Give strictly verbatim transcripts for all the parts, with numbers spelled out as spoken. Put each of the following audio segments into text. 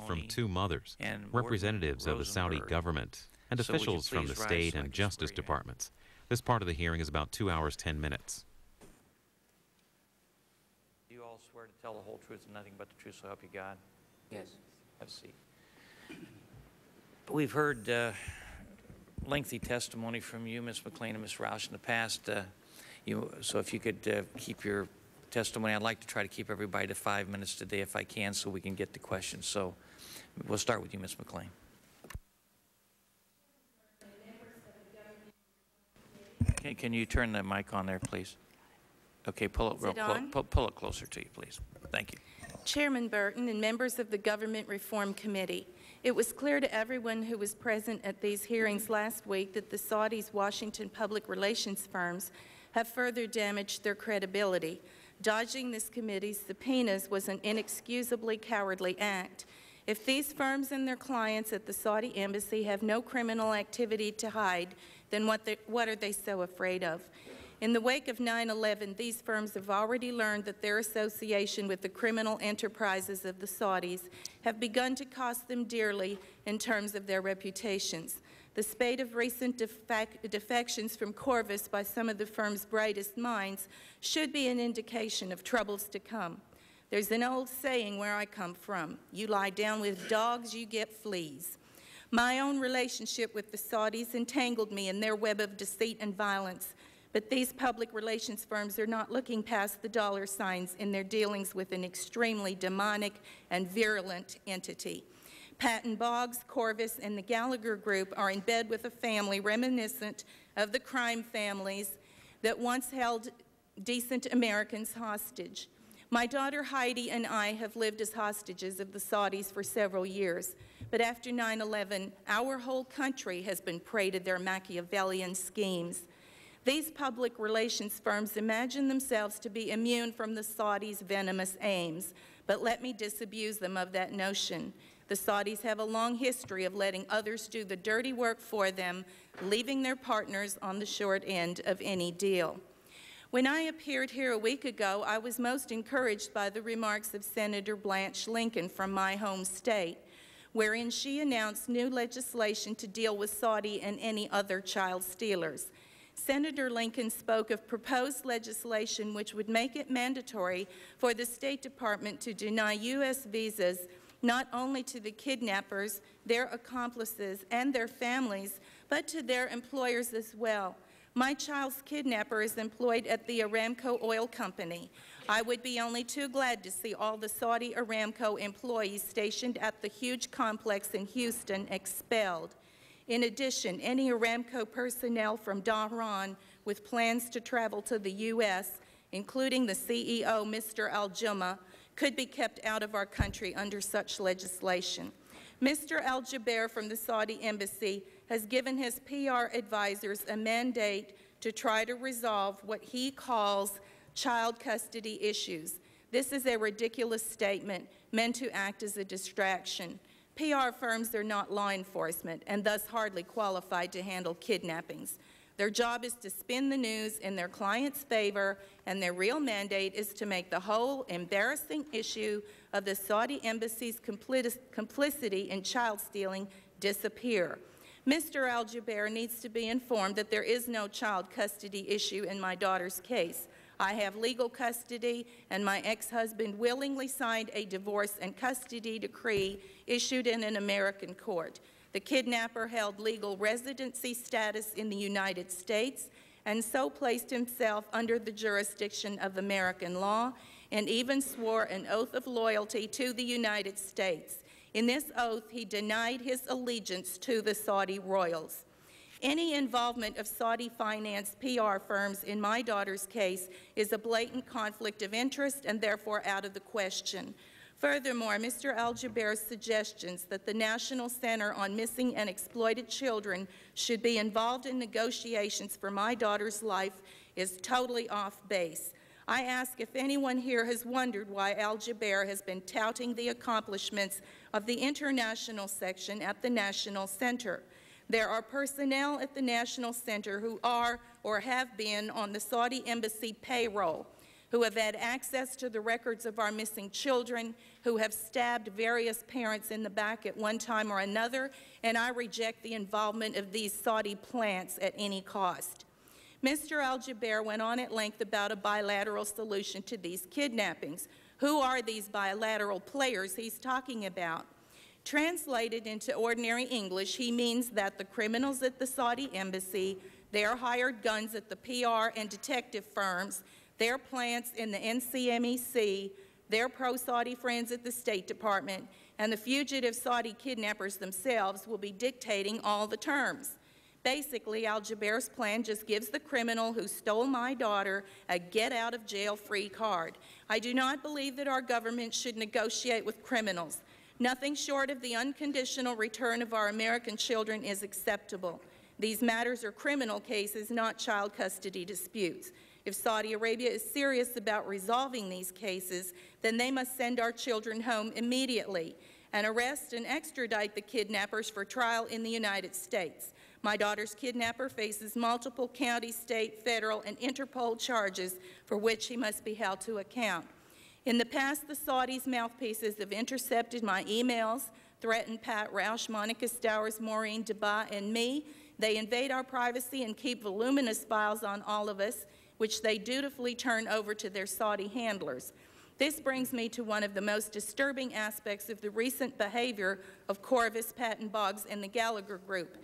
heard from two mothers, representatives of the Saudi government, and officials from the state and justice departments. This part of the hearing is about two hours, ten minutes. Do you all swear to tell the whole truth and nothing but the truth, so help you God? Yes. Have a seat. We've heard uh, lengthy testimony from you, Miz McLean and Miz Roush, in the past. Uh, you, so if you could uh, keep your testimony, I'd like to try to keep everybody to five minutes today if I can, so we can get to questions. So we'll start with you, Miz McLean. Okay, can you turn the mic on there, please? Okay, pull it, real, it pull, pull, pull it closer to you, please. Thank you. Chairman Burton and members of the Government Reform Committee, it was clear to everyone who was present at these hearings last week that the Saudis' Washington public relations firms have further damaged their credibility. Dodging this committee's subpoenas was an inexcusably cowardly act. If these firms and their clients at the Saudi Embassy have no criminal activity to hide, then what, they, what are they so afraid of? In the wake of nine eleven, these firms have already learned that their association with the criminal enterprises of the Saudis have begun to cost them dearly in terms of their reputations. The spate of recent defec defections from Corvus by some of the firm's brightest minds should be an indication of troubles to come. There's an old saying where I come from: you lie down with dogs, you get fleas. My own relationship with the Saudis entangled me in their web of deceit and violence, but these public relations firms are not looking past the dollar signs in their dealings with an extremely demonic and virulent entity. Patton Boggs, Corvus, and the Gallagher Group are in bed with a family reminiscent of the crime families that once held decent Americans hostage. My daughter Heidi and I have lived as hostages of the Saudis for several years, but after nine eleven, our whole country has been prey to their Machiavellian schemes. These public relations firms imagine themselves to be immune from the Saudis' venomous aims, but let me disabuse them of that notion. The Saudis have a long history of letting others do the dirty work for them, leaving their partners on the short end of any deal. When I appeared here a week ago, I was most encouraged by the remarks of Senator Blanche Lincoln from my home state, wherein she announced new legislation to deal with Saudi and any other child stealers. Senator Lincoln spoke of proposed legislation which would make it mandatory for the State Department to deny U S visas not only to the kidnappers, their accomplices, and their families, but to their employers as well. My child's kidnapper is employed at the Aramco Oil Company. I would be only too glad to see all the Saudi Aramco employees stationed at the huge complex in Houston expelled. In addition, any Aramco personnel from Dhahran with plans to travel to the U S, including the C E O, Mister Al-Jumah, could be kept out of our country under such legislation. Mister Al-Jubeir from the Saudi Embassy has given his P R advisors a mandate to try to resolve what he calls child custody issues. This is a ridiculous statement meant to act as a distraction. P R firms are not law enforcement and thus hardly qualified to handle kidnappings. Their job is to spin the news in their clients' favor, and their real mandate is to make the whole embarrassing issue of the Saudi Embassy's complicity in child stealing disappear. Mister Al-Jubeir needs to be informed that there is no child custody issue in my daughter's case. I have legal custody, and my ex-husband willingly signed a divorce and custody decree issued in an American court. The kidnapper held legal residency status in the United States and so placed himself under the jurisdiction of American law, and even swore an oath of loyalty to the United States. In this oath, he denied his allegiance to the Saudi royals. Any involvement of Saudi finance P R firms in my daughter's case is a blatant conflict of interest and therefore out of the question. Furthermore, Mister Al-Jubeir's suggestions that the National Center on Missing and Exploited Children should be involved in negotiations for my daughter's life is totally off base. I ask if anyone here has wondered why Al-Jubeir has been touting the accomplishments of the international section at the National Center. There are personnel at the National Center who are or have been on the Saudi Embassy payroll. who have had access to the records of our missing children, who have stabbed various parents in the back at one time or another, and I reject the involvement of these Saudi plants at any cost. Mister Al-Jubeir went on at length about a bilateral solution to these kidnappings. Who are these bilateral players he's talking about? Translated into ordinary English, he means that the criminals at the Saudi embassy, their hired guns at the P R and detective firms, their plants in the N C M E C, their pro-Saudi friends at the State Department, and the fugitive Saudi kidnappers themselves will be dictating all the terms. Basically, Al-Jubeir's plan just gives the criminal who stole my daughter a get-out-of-jail-free card. I do not believe that our government should negotiate with criminals. Nothing short of the unconditional return of our American children is acceptable. These matters are criminal cases, not child custody disputes. If Saudi Arabia is serious about resolving these cases, then they must send our children home immediately and arrest and extradite the kidnappers for trial in the United States. My daughter's kidnapper faces multiple county, state, federal, and Interpol charges for which he must be held to account. In the past, the Saudis' mouthpieces have intercepted my emails, threatened Pat Roush, Monica Stowers, Maureen Dahbi, and me. They invade our privacy and keep voluminous files on all of us, which they dutifully turn over to their Saudi handlers. This brings me to one of the most disturbing aspects of the recent behavior of Corvus, Patton Boggs, and the Gallagher Group.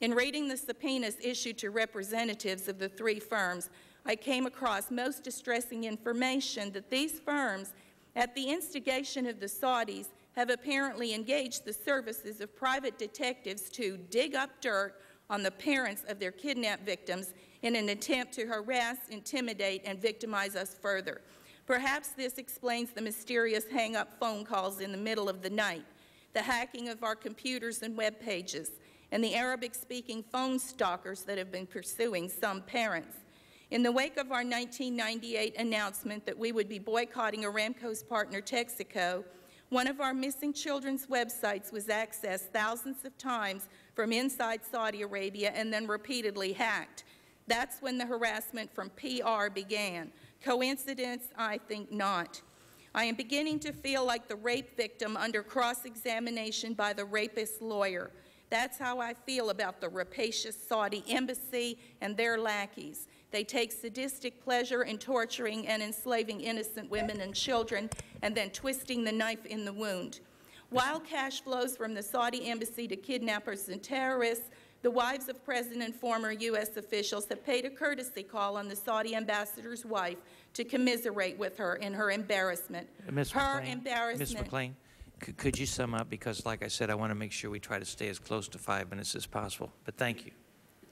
In reading the subpoenas issued to representatives of the three firms, I came across most distressing information that these firms, at the instigation of the Saudis, have apparently engaged the services of private detectives to dig up dirt on the parents of their kidnapped victims in an attempt to harass, intimidate, and victimize us further. Perhaps this explains the mysterious hang-up phone calls in the middle of the night, the hacking of our computers and web pages, and the Arabic-speaking phone stalkers that have been pursuing some parents. In the wake of our nineteen ninety-eight announcement that we would be boycotting Aramco's partner Texaco, one of our missing children's websites was accessed thousands of times from inside Saudi Arabia and then repeatedly hacked. That's when the harassment from P R began. Coincidence? I think not. I am beginning to feel like the rape victim under cross-examination by the rapist's lawyer. That's how I feel about the rapacious Saudi embassy and their lackeys. They take sadistic pleasure in torturing and enslaving innocent women and children and then twisting the knife in the wound. While cash flows from the Saudi embassy to kidnappers and terrorists, the wives of present and former U S officials have paid a courtesy call on the Saudi ambassador's wife to commiserate with her in her embarrassment. Miz Her McLean, embarrassment. Miz McLean. C could you sum up? Because, like I said, I want to make sure we try to stay as close to five minutes as possible. But thank you.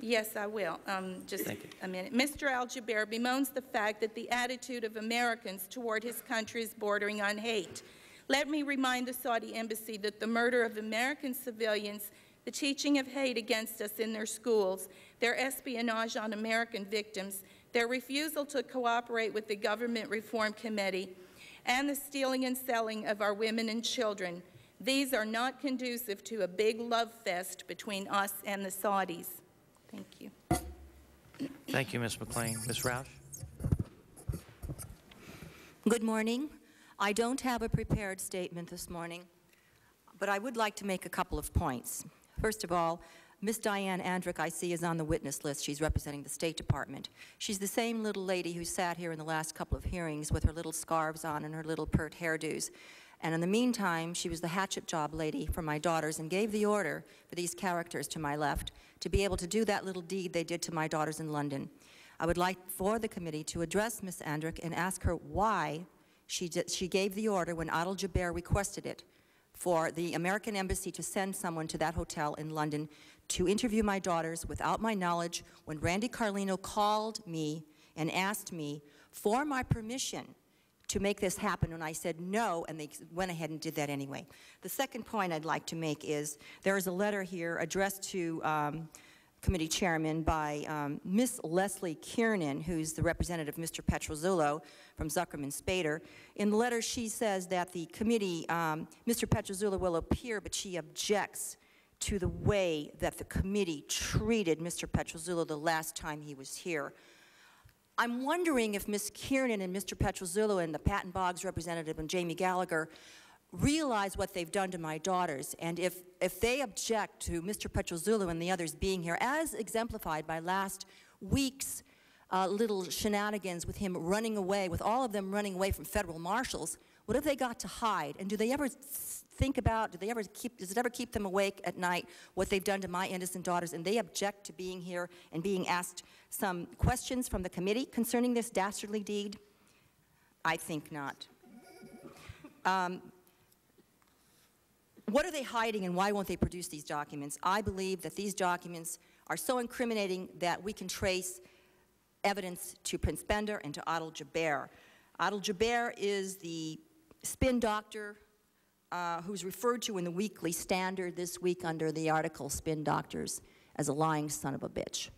Yes, I will. Um, just thank you. A minute. Mister Al-Jubeir bemoans the fact that the attitude of Americans toward his country is bordering on hate. Let me remind the Saudi embassy that the murder of American civilians, the teaching of hate against us in their schools, their espionage on American victims, their refusal to cooperate with the Government Reform Committee, and the stealing and selling of our women and children. These are not conducive to a big love fest between us and the Saudis. Thank you. Thank you, Miz McLean. Miz Roush. Good morning. I don't have a prepared statement this morning, but I would like to make a couple of points. First of all, Miss Diane Andrick, I see, is on the witness list. She's representing the State Department. She's the same little lady who sat here in the last couple of hearings with her little scarves on and her little pert hairdos. And in the meantime, she was the hatchet job lady for my daughters and gave the order for these characters to my left to be able to do that little deed they did to my daughters in London. I would like for the committee to address Miss Andrick and ask her why she, did, she gave the order when Adel Al-Jubeir requested it for the American Embassy to send someone to that hotel in London to interview my daughters without my knowledge when Randy Carlino called me and asked me for my permission to make this happen, and I said no, and they went ahead and did that anyway. The second point I'd like to make is there is a letter here addressed to um, committee chairman by um, Miss Leslie Kiernan, who's the representative of Mister Petruzzello from Zuckerman Spader. In the letter, she says that the committee, um, Mister Petruzzello will appear, but she objects to the way that the committee treated Mister Petruzzello the last time he was here. I'm wondering if Miz Kiernan and Mister Petruzzello and the Patton Boggs representative and Jamie Gallagher realize what they've done to my daughters, and if, if they object to Mister Petruzzello and the others being here, as exemplified by last week's uh, little shenanigans with him running away, with all of them running away from federal marshals, what have they got to hide? And do they ever think about, do they ever keep, does it ever keep them awake at night, what they've done to my innocent daughters? And they object to being here and being asked some questions from the committee concerning this dastardly deed? I think not. Um, What are they hiding, and why won't they produce these documents? I believe that these documents are so incriminating that we can trace evidence to Prince Bandar and to Adel Al-Jubeir. Adel Al-Jubeir is the spin doctor uh, who's referred to in the Weekly Standard this week under the article Spin Doctors as a lying son of a bitch.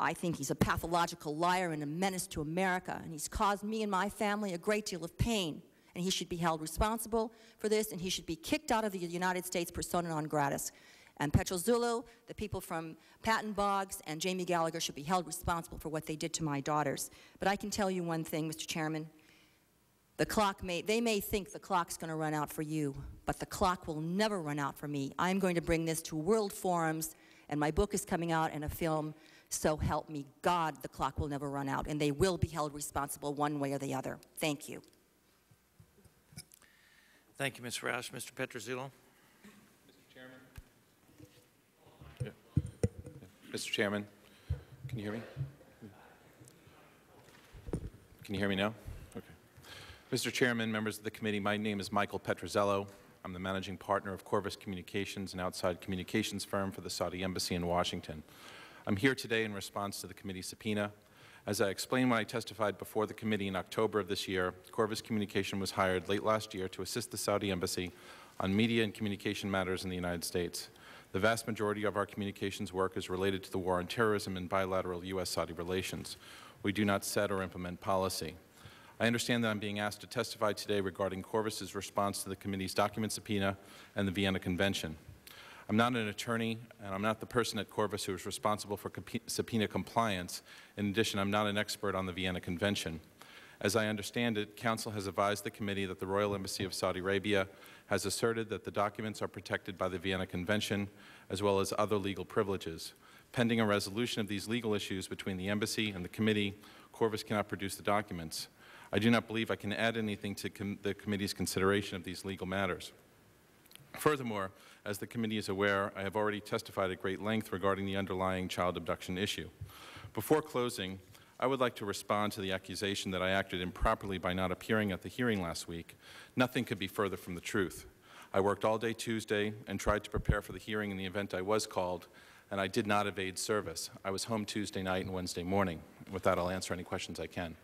I think he's a pathological liar and a menace to America, and he's caused me and my family a great deal of pain. And he should be held responsible for this, and he should be kicked out of the United States persona non gratis. And Petruzzello, the people from Patton Boggs, and Jamie Gallagher should be held responsible for what they did to my daughters. But I can tell you one thing, Mister Chairman. The clock may, they may think the clock's going to run out for you, but the clock will never run out for me. I'm going to bring this to world forums, and my book is coming out and a film, so help me God, the clock will never run out, and they will be held responsible one way or the other. Thank you. Thank you, Miz Roush. Mister Petruzzello. Mister Chairman. Yeah. Yeah. Mister Chairman, can you hear me? Can you hear me now? Okay. Mister Chairman, members of the committee, my name is Michael Petruzzello. I'm the managing partner of Corvus Communications, an outside communications firm for the Saudi Embassy in Washington. I'm here today in response to the committee's subpoena. As I explained when I testified before the committee in October of this year, Corvus Communication was hired late last year to assist the Saudi Embassy on media and communication matters in the United States. The vast majority of our communications work is related to the war on terrorism and bilateral U S Saudi relations. We do not set or implement policy. I understand that I'm being asked to testify today regarding Corvus's response to the committee's document subpoena and the Vienna Convention. I'm not an attorney, and I'm not the person at Corvus who is responsible for subpoena compliance. In addition, I'm not an expert on the Vienna Convention. As I understand it, Council has advised the committee that the Royal Embassy of Saudi Arabia has asserted that the documents are protected by the Vienna Convention, as well as other legal privileges. Pending a resolution of these legal issues between the embassy and the committee, Corvus cannot produce the documents. I do not believe I can add anything to com- the committee's consideration of these legal matters. Furthermore, as the committee is aware, I have already testified at great length regarding the underlying child abduction issue. Before closing, I would like to respond to the accusation that I acted improperly by not appearing at the hearing last week. Nothing could be further from the truth. I worked all day Tuesday and tried to prepare for the hearing in the event I was called, and I did not evade service. I was home Tuesday night and Wednesday morning. With that, I'll answer any questions I can.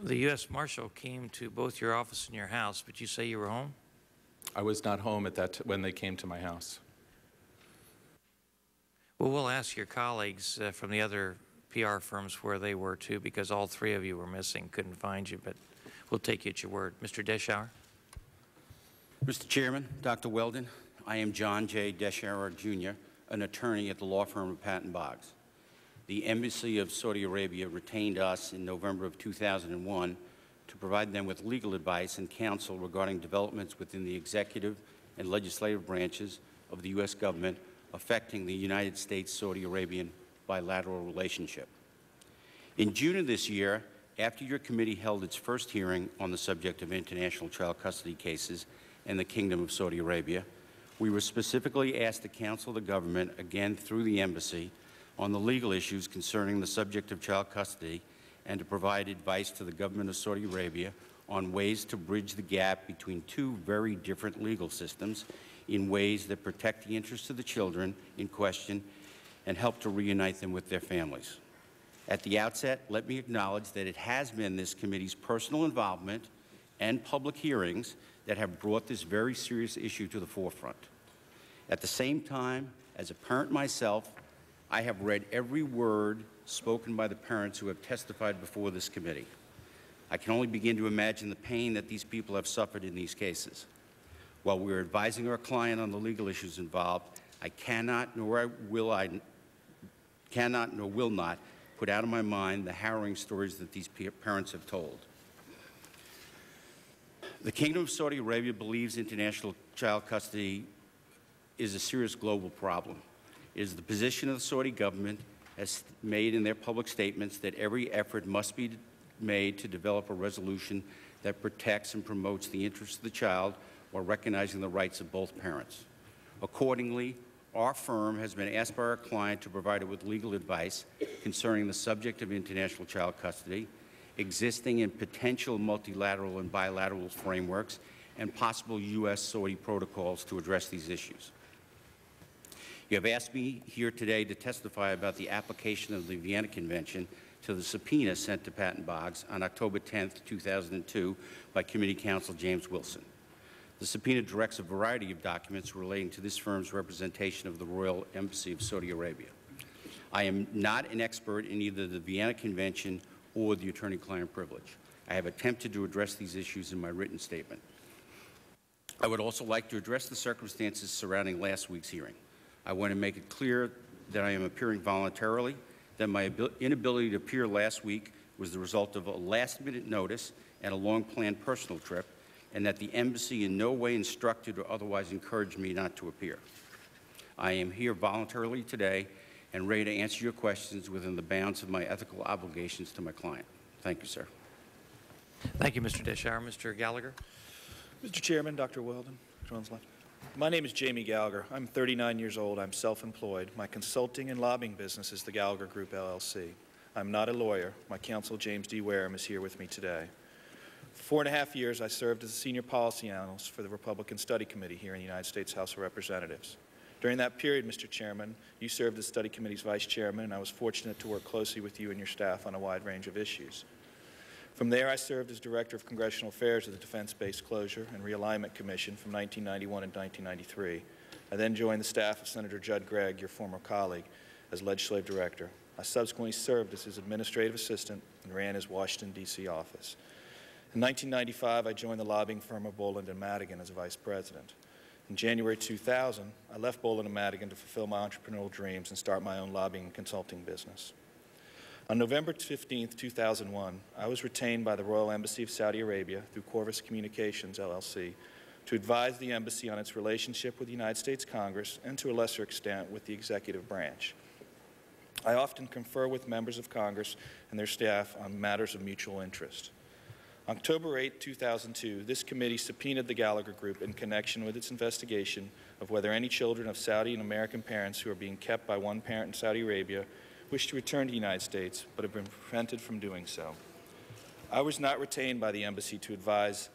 The U S Marshal came to both your office and your house, but you say you were home? I was not home at that t when they came to my house. Well, we'll ask your colleagues uh, from the other P R firms where they were, too, because all three of you were missing, couldn't find you, but we'll take you at your word. Mister Deschauer. Mister Chairman, Doctor Weldon, I am John J. Deschauer, Junior, an attorney at the law firm of Patton Boggs. The Embassy of Saudi Arabia retained us in November of two thousand one to provide them with legal advice and counsel regarding developments within the executive and legislative branches of the U S government affecting the United States-Saudi Arabian bilateral relationship. In June of this year, after your committee held its first hearing on the subject of international child custody cases and the Kingdom of Saudi Arabia, we were specifically asked to counsel the government, again through the embassy, on the legal issues concerning the subject of child custody and to provide advice to the government of Saudi Arabia on ways to bridge the gap between two very different legal systems in ways that protect the interests of the children in question and help to reunite them with their families. At the outset, let me acknowledge that it has been this committee's personal involvement and public hearings that have brought this very serious issue to the forefront. At the same time, as a parent myself, I have read every word spoken by the parents who have testified before this committee. I can only begin to imagine the pain that these people have suffered in these cases. While we are advising our client on the legal issues involved, I cannot, nor will I, cannot nor will not put out of my mind the harrowing stories that these parents have told. The Kingdom of Saudi Arabia believes international child custody is a serious global problem. It is the position of the Saudi government, as made in their public statements, that every effort must be made to develop a resolution that protects and promotes the interests of the child while recognizing the rights of both parents. Accordingly, our firm has been asked by our client to provide it with legal advice concerning the subject of international child custody, existing and potential multilateral and bilateral frameworks, and possible U S Saudi protocols to address these issues. You have asked me here today to testify about the application of the Vienna Convention to the subpoena sent to Patton Boggs on October tenth, two thousand two by Committee Counsel James Wilson. The subpoena directs a variety of documents relating to this firm's representation of the Royal Embassy of Saudi Arabia. I am not an expert in either the Vienna Convention or the attorney-client privilege. I have attempted to address these issues in my written statement. I would also like to address the circumstances surrounding last week's hearing. I want to make it clear that I am appearing voluntarily, that my inability to appear last week was the result of a last-minute notice and a long-planned personal trip, and that the embassy in no way instructed or otherwise encouraged me not to appear. I am here voluntarily today and ready to answer your questions within the bounds of my ethical obligations to my client. Thank you, sir. Thank you, Mister Deschauer. Mister Gallagher. Mister Chairman, Doctor Weldon. My name is Jamie Gallagher. I'm thirty-nine years old. I'm self-employed. My consulting and lobbying business is the Gallagher Group, L L C. I'm not a lawyer. My counsel, James D. Wareham, is here with me today. For four and a half years, I served as a senior policy analyst for the Republican Study Committee here in the United States House of Representatives. During that period, Mister Chairman, you served as Study Committee's Vice Chairman, and I was fortunate to work closely with you and your staff on a wide range of issues. From there, I served as Director of Congressional Affairs of the Defense Base Closure and Realignment Commission from nineteen ninety-one and nineteen ninety-three. I then joined the staff of Senator Judd Gregg, your former colleague, as Legislative Director. I subsequently served as his administrative assistant and ran his Washington, D C office. In nineteen ninety-five, I joined the lobbying firm of Boland and Madigan as Vice President. In January two thousand, I left Boland and Madigan to fulfill my entrepreneurial dreams and start my own lobbying and consulting business. On November fifteenth, two thousand one, I was retained by the Royal Embassy of Saudi Arabia through Corvus Communications, L L C, to advise the embassy on its relationship with the United States Congress and, to a lesser extent, with the executive branch. I often confer with members of Congress and their staff on matters of mutual interest. October eighth, two thousand two, this committee subpoenaed the Gallagher Group in connection with its investigation of whether any children of Saudi and American parents who are being kept by one parent in Saudi Arabia wish to return to the United States, but have been prevented from doing so. I was not retained by the embassy to advise,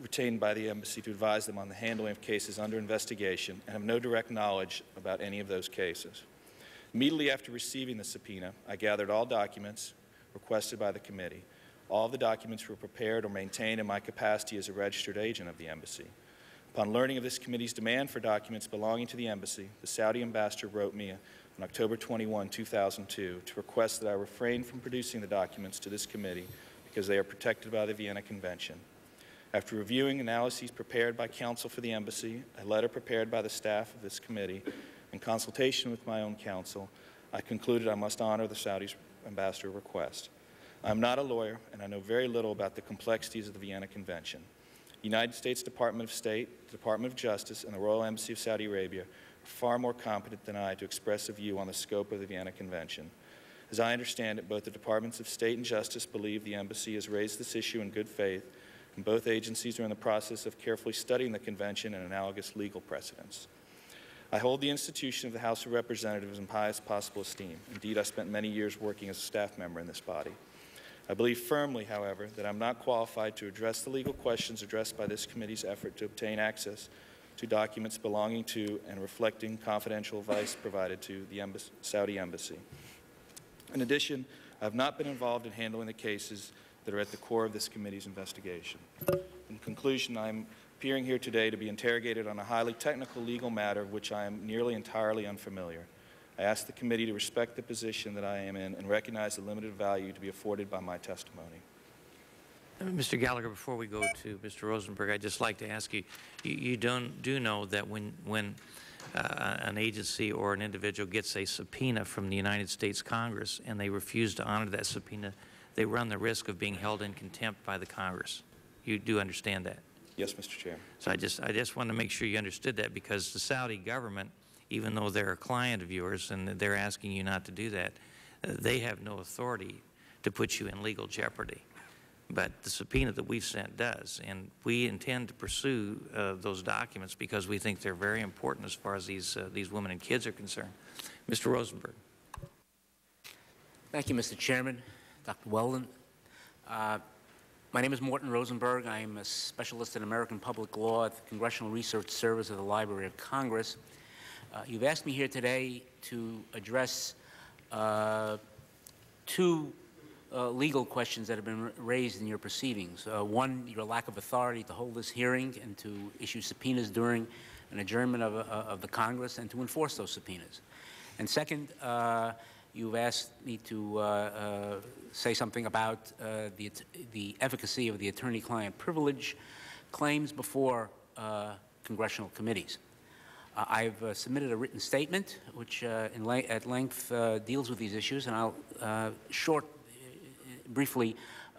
retained by the embassy to advise them on the handling of cases under investigation, and have no direct knowledge about any of those cases. Immediately after receiving the subpoena, I gathered all documents requested by the committee. All of the documents were prepared or maintained in my capacity as a registered agent of the embassy. Upon learning of this committee's demand for documents belonging to the embassy, the Saudi ambassador wrote me a on October twenty-first, two thousand two, to request that I refrain from producing the documents to this committee because they are protected by the Vienna Convention. After reviewing analyses prepared by counsel for the embassy, a letter prepared by the staff of this committee, and consultation with my own counsel, I concluded I must honor the Saudi ambassador's request. I'm not a lawyer, and I know very little about the complexities of the Vienna Convention. The United States Department of State, the Department of Justice, and the Royal Embassy of Saudi Arabia far more competent than I to express a view on the scope of the Vienna Convention. As I understand it, both the Departments of State and Justice believe the embassy has raised this issue in good faith, and both agencies are in the process of carefully studying the convention and analogous legal precedents. I hold the institution of the House of Representatives in highest possible esteem. Indeed, I spent many years working as a staff member in this body. I believe firmly, however, that I'm not qualified to address the legal questions addressed by this committee's effort to obtain access to documents belonging to and reflecting confidential advice provided to the embassy, Saudi Embassy. In addition, I have not been involved in handling the cases that are at the core of this committee's investigation. In conclusion, I am appearing here today to be interrogated on a highly technical legal matter of which I am nearly entirely unfamiliar. I ask the committee to respect the position that I am in and recognize the limited value to be afforded by my testimony. Mister Gallagher, before we go to Mister Rosenberg, I'd just like to ask you, you, you don't, do know that when, when uh, an agency or an individual gets a subpoena from the United States Congress and they refuse to honor that subpoena, they run the risk of being held in contempt by the Congress. You do understand that? Yes, Mister Chair. So I just, I just wanted to make sure you understood that, because the Saudi government, even though they're a client of yours and they're asking you not to do that, uh, they have no authority to put you in legal jeopardy. But the subpoena that we've sent does, and we intend to pursue uh, those documents because we think they're very important as far as these, uh, these women and kids are concerned. Mister Rosenberg. Thank you, Mister Chairman. Doctor Weldon. Uh, my name is Morton Rosenberg. I am a specialist in American public law at the Congressional Research Service of the Library of Congress. Uh, you've asked me here today to address uh, two Uh, legal questions that have been raised in your proceedings. Uh, one, your lack of authority to hold this hearing and to issue subpoenas during an adjournment of, uh, of the Congress and to enforce those subpoenas. And second, uh, you've asked me to uh, uh, say something about uh, the, the efficacy of the attorney-client privilege claims before uh, congressional committees. Uh, I've uh, submitted a written statement which uh, in le at length uh, deals with these issues, and I'll uh, short briefly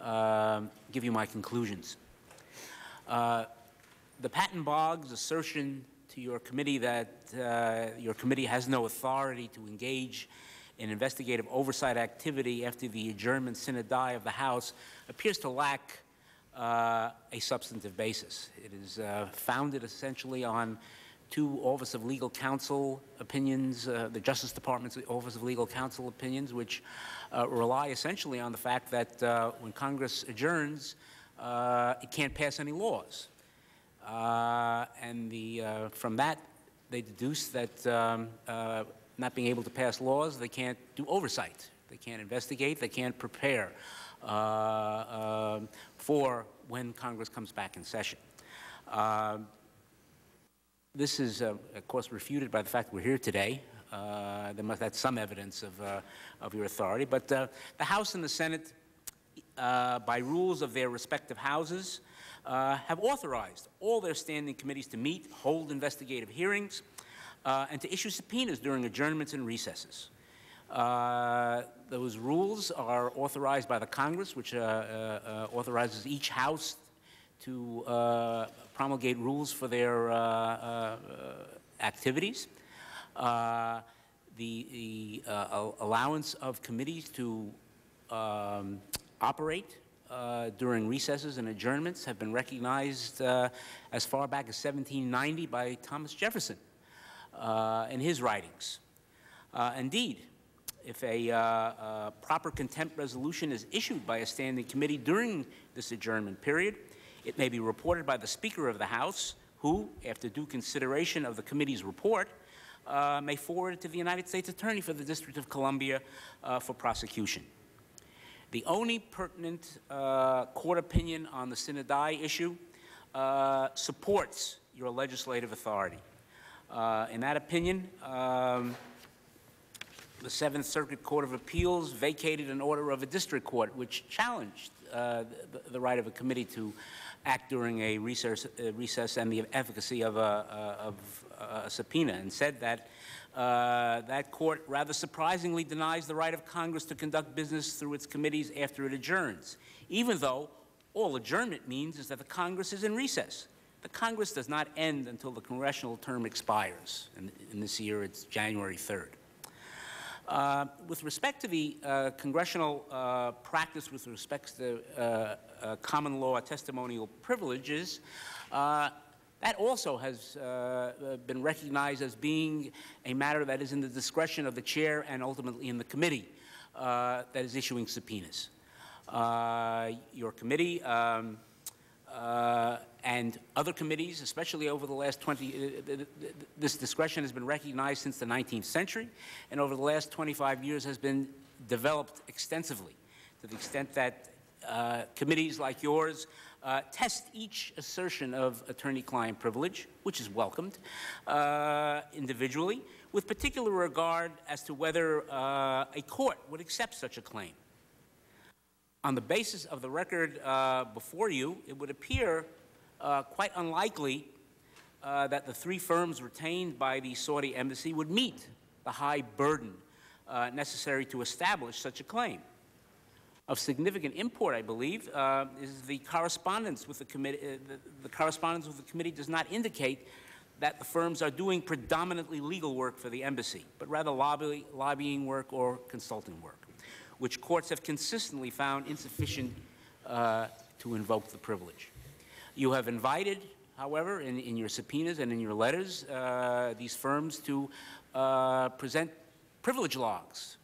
uh, give you my conclusions. Uh, the Patton Boggs assertion to your committee that uh, your committee has no authority to engage in investigative oversight activity after the adjournment synodi of the House appears to lack uh, a substantive basis. It is uh, founded essentially on two Office of Legal Counsel opinions, uh, the Justice Department's Office of Legal Counsel opinions, which uh, rely essentially on the fact that uh, when Congress adjourns, uh, it can't pass any laws. Uh, and the, uh, from that, they deduce that um, uh, not being able to pass laws, they can't do oversight. They can't investigate, they can't prepare uh, uh, for when Congress comes back in session. Uh, This is, uh, of course, refuted by the fact we're here today. Uh, there must, that's some evidence of, uh, of your authority. But uh, the House and the Senate, uh, by rules of their respective houses, uh, have authorized all their standing committees to meet, hold investigative hearings, uh, and to issue subpoenas during adjournments and recesses. Uh, those rules are authorized by the Congress, which uh, uh, authorizes each House to uh, promulgate rules for their uh, uh, activities. Uh, the the uh, allowance of committees to um, operate uh, during recesses and adjournments have been recognized uh, as far back as seventeen ninety by Thomas Jefferson uh, in his writings. Uh, indeed, if a uh, uh, proper contempt resolution is issued by a standing committee during this adjournment period, it may be reported by the Speaker of the House, who, after due consideration of the committee's report, uh, may forward it to the United States Attorney for the District of Columbia uh, for prosecution. The only pertinent uh, court opinion on the synodi issue uh, supports your legislative authority. Uh, in that opinion, um, the Seventh Circuit Court of Appeals vacated an order of a district court which challenged uh, the, the right of a committee to act during a recess, uh, recess and the efficacy of a, uh, of a subpoena, and said that uh, that court rather surprisingly denies the right of Congress to conduct business through its committees after it adjourns, even though all adjournment means is that the Congress is in recess. The Congress does not end until the congressional term expires, and in this year it's January third. Uh, with respect to the uh, congressional uh, practice with respect to uh, uh, common law testimonial privileges, uh, that also has uh, been recognized as being a matter that is in the discretion of the chair and ultimately in the committee uh, that is issuing subpoenas. Uh, your committee um, uh, and other committees, especially over the last twenty, uh, this discretion has been recognized since the nineteenth century, and over the last twenty-five years has been developed extensively to the extent that uh, committees like yours uh, test each assertion of attorney-client privilege, which is welcomed uh, individually, with particular regard as to whether uh, a court would accept such a claim. On the basis of the record uh, before you, it would appear Uh, quite unlikely uh, that the three firms retained by the Saudi embassy would meet the high burden uh, necessary to establish such a claim. Of significant import, I believe, uh, is the correspondence with the committee. Uh, the, the correspondence with the committee does not indicate that the firms are doing predominantly legal work for the embassy, but rather lobby, lobbying work or consulting work, which courts have consistently found insufficient uh, to invoke the privilege. You have invited, however, in, in your subpoenas and in your letters, uh, these firms to uh, present privilege logs,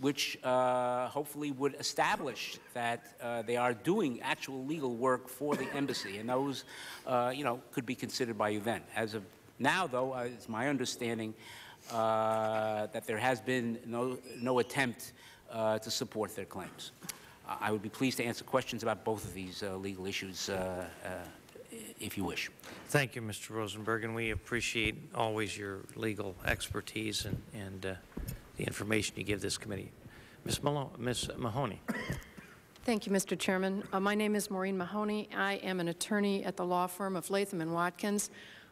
which uh, hopefully would establish that uh, they are doing actual legal work for the embassy, and those, uh, you know, could be considered by you then. As of now, though, uh, it's my understanding uh, that there has been no, no attempt uh, to support their claims. Uh, I would be pleased to answer questions about both of these uh, legal issues uh, uh, if you wish. Thank you, Mister Rosenberg, and we appreciate always your legal expertise and, and uh the information you give this committee. Miz Malone, Miz Mahoney. Thank you, Mister Chairman. Uh, my name is Maureen Mahoney. I am an attorney at the law firm of Latham and Watkins.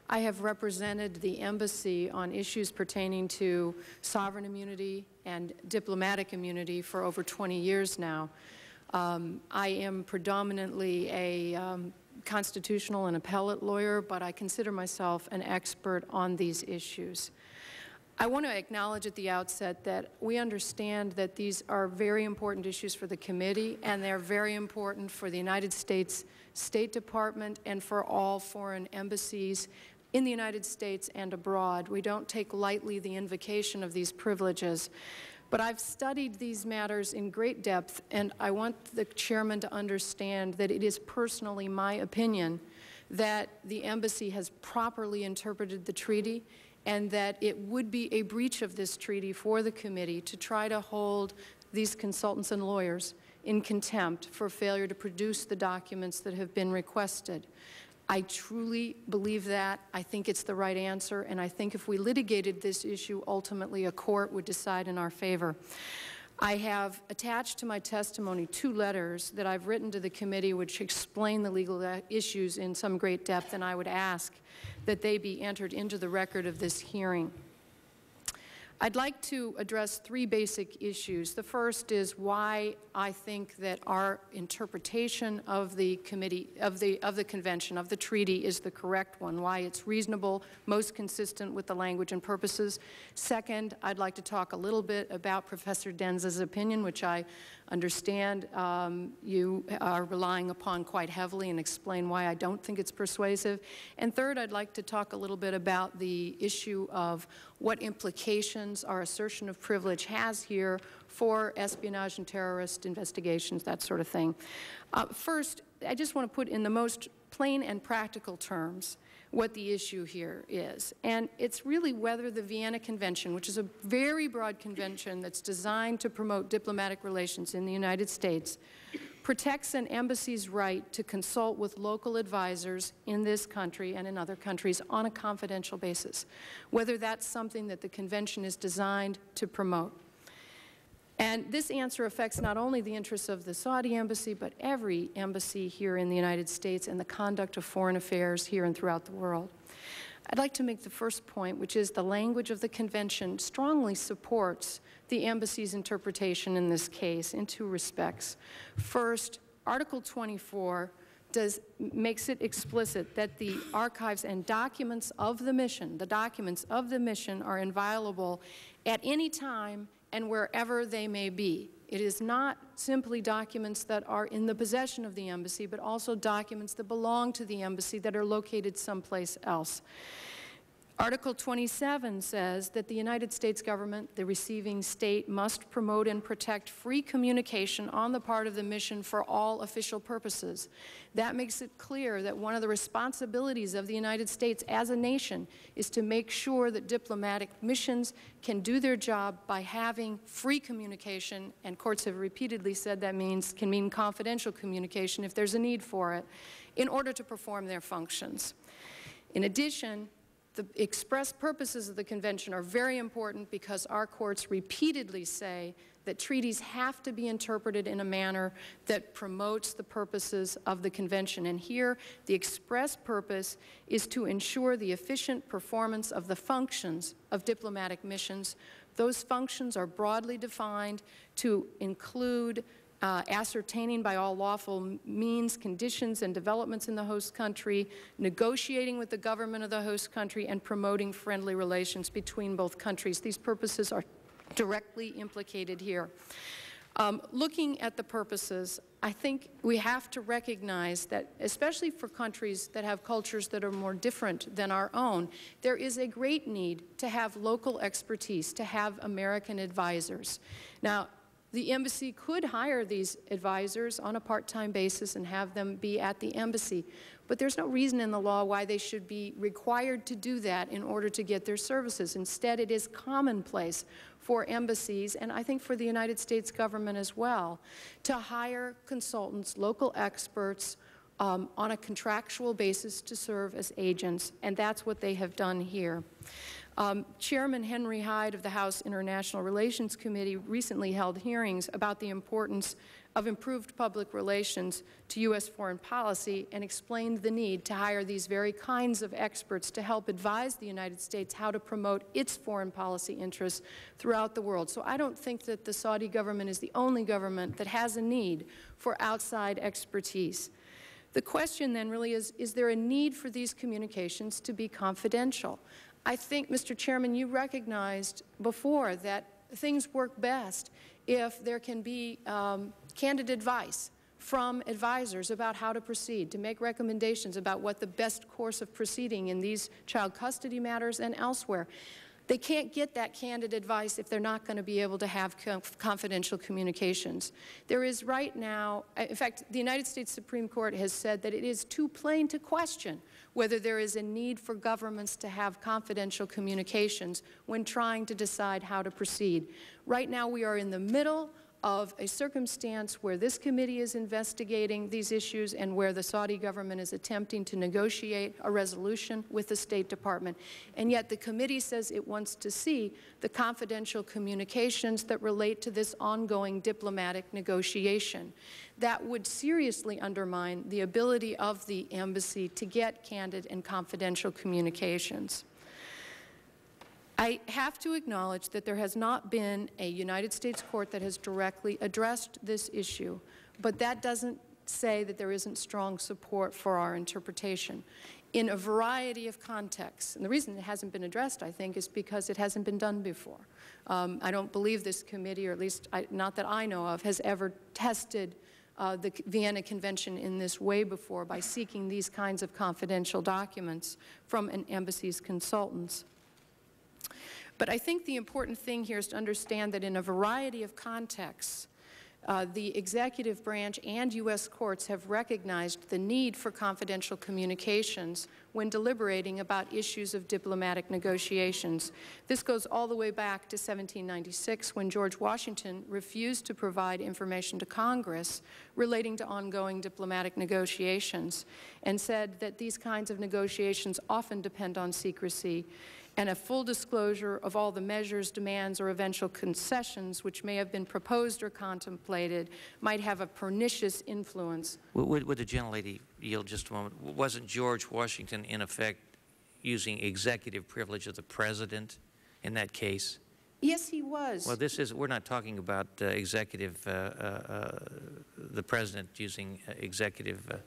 I have represented the embassy on issues pertaining to sovereign immunity and diplomatic immunity for over twenty years now. Um, I am predominantly a um, constitutional and appellate lawyer, but I consider myself an expert on these issues. I want to acknowledge at the outset that we understand that these are very important issues for the committee, and they're very important for the United States State Department and for all foreign embassies in the United States and abroad. We don't take lightly the invocation of these privileges. But I've studied these matters in great depth, and I want the chairman to understand that it is personally my opinion that the embassy has properly interpreted the treaty, and that it would be a breach of this treaty for the committee to try to hold these consultants and lawyers in contempt for failure to produce the documents that have been requested. I truly believe that. I think it's the right answer, and I think if we litigated this issue, ultimately a court would decide in our favor. I have attached to my testimony two letters that I've written to the committee which explain the legal issues in some great depth, and I would ask that they be entered into the record of this hearing. I'd like to address three basic issues. The first is why I think that our interpretation of the committee, of the, of the convention, of the treaty is the correct one, why it's reasonable, most consistent with the language and purposes. Second, I'd like to talk a little bit about Professor Denz's opinion, which I understand um, you are relying upon quite heavily, and explain why I don't think it's persuasive. And third, I'd like to talk a little bit about the issue of what implications our assertion of privilege has here for espionage and terrorist investigations, that sort of thing. Uh, first, I just want to put in the most plain and practical terms what the issue here is. And it's really whether the Vienna Convention, which is a very broad convention that's designed to promote diplomatic relations in the United States, protects an embassy's right to consult with local advisors in this country and in other countries on a confidential basis, whether that's something that the convention is designed to promote. And this answer affects not only the interests of the Saudi embassy, but every embassy here in the United States and the conduct of foreign affairs here and throughout the world. I'd like to make the first point, which is the language of the convention strongly supports the embassy's interpretation in this case in two respects. First, Article twenty-four does, makes it explicit that the archives and documents of the mission, the documents of the mission are inviolable at any time and wherever they may be. It is not simply documents that are in the possession of the embassy, but also documents that belong to the embassy that are located someplace else. Article twenty-seven says that the United States government, the receiving state, must promote and protect free communication on the part of the mission for all official purposes. That makes it clear that one of the responsibilities of the United States as a nation is to make sure that diplomatic missions can do their job by having free communication, and courts have repeatedly said that means can mean confidential communication if there's a need for it, in order to perform their functions. In addition, The express purposes of the Convention are very important because our courts repeatedly say that treaties have to be interpreted in a manner that promotes the purposes of the Convention. And here, the express purpose is to ensure the efficient performance of the functions of diplomatic missions. Those functions are broadly defined to include Uh, ascertaining by all lawful means conditions and developments in the host country, negotiating with the government of the host country, and promoting friendly relations between both countries. These purposes are directly implicated here. Um, looking at the purposes, I think we have to recognize that, especially for countries that have cultures that are more different than our own, there is a great need to have local expertise, to have American advisors. Now, the embassy could hire these advisors on a part-time basis and have them be at the embassy, but there's no reason in the law why they should be required to do that in order to get their services. Instead, it is commonplace for embassies, and I think for the United States government as well, to hire consultants, local experts, um, on a contractual basis to serve as agents, and that's what they have done here. Um, Chairman Henry Hyde of the House International Relations Committee recently held hearings about the importance of improved public relations to U S foreign policy and explained the need to hire these very kinds of experts to help advise the United States how to promote its foreign policy interests throughout the world. So I don't think that the Saudi government is the only government that has a need for outside expertise. The question then really is, is there a need for these communications to be confidential? I think, Mister Chairman, you recognized before that things work best if there can be um, candid advice from advisors about how to proceed, to make recommendations about what the best course of proceeding in these child custody matters and elsewhere. They can't get that candid advice if they're not going to be able to have confidential communications. There is right now, in fact, the United States Supreme Court has said that it is too plain to question whether there is a need for governments to have confidential communications when trying to decide how to proceed. Right now, we are in the middle of a circumstance where this committee is investigating these issues and where the Saudi government is attempting to negotiate a resolution with the State Department. And yet the committee says it wants to see the confidential communications that relate to this ongoing diplomatic negotiation. That would seriously undermine the ability of the embassy to get candid and confidential communications. I have to acknowledge that there has not been a United States court that has directly addressed this issue, but that doesn't say that there isn't strong support for our interpretation in a variety of contexts. And the reason it hasn't been addressed, I think, is because it hasn't been done before. Um, I don't believe this committee, or at least I, not that I know of, has ever tested uh, the Vienna Convention in this way before by seeking these kinds of confidential documents from an embassy's consultants. But I think the important thing here is to understand that in a variety of contexts, uh, the executive branch and U S courts have recognized the need for confidential communications when deliberating about issues of diplomatic negotiations. This goes all the way back to seventeen ninety-six, when George Washington refused to provide information to Congress relating to ongoing diplomatic negotiations, and said that these kinds of negotiations often depend on secrecy and a full disclosure of all the measures, demands, or eventual concessions which may have been proposed or contemplated might have a pernicious influence. Would, would the gentlelady yield just a moment? Wasn't George Washington, in effect, using executive privilege of the President in that case? Yes, he was. Well, this is, we're not talking about uh, executive, uh, uh, the President using uh, executive uh,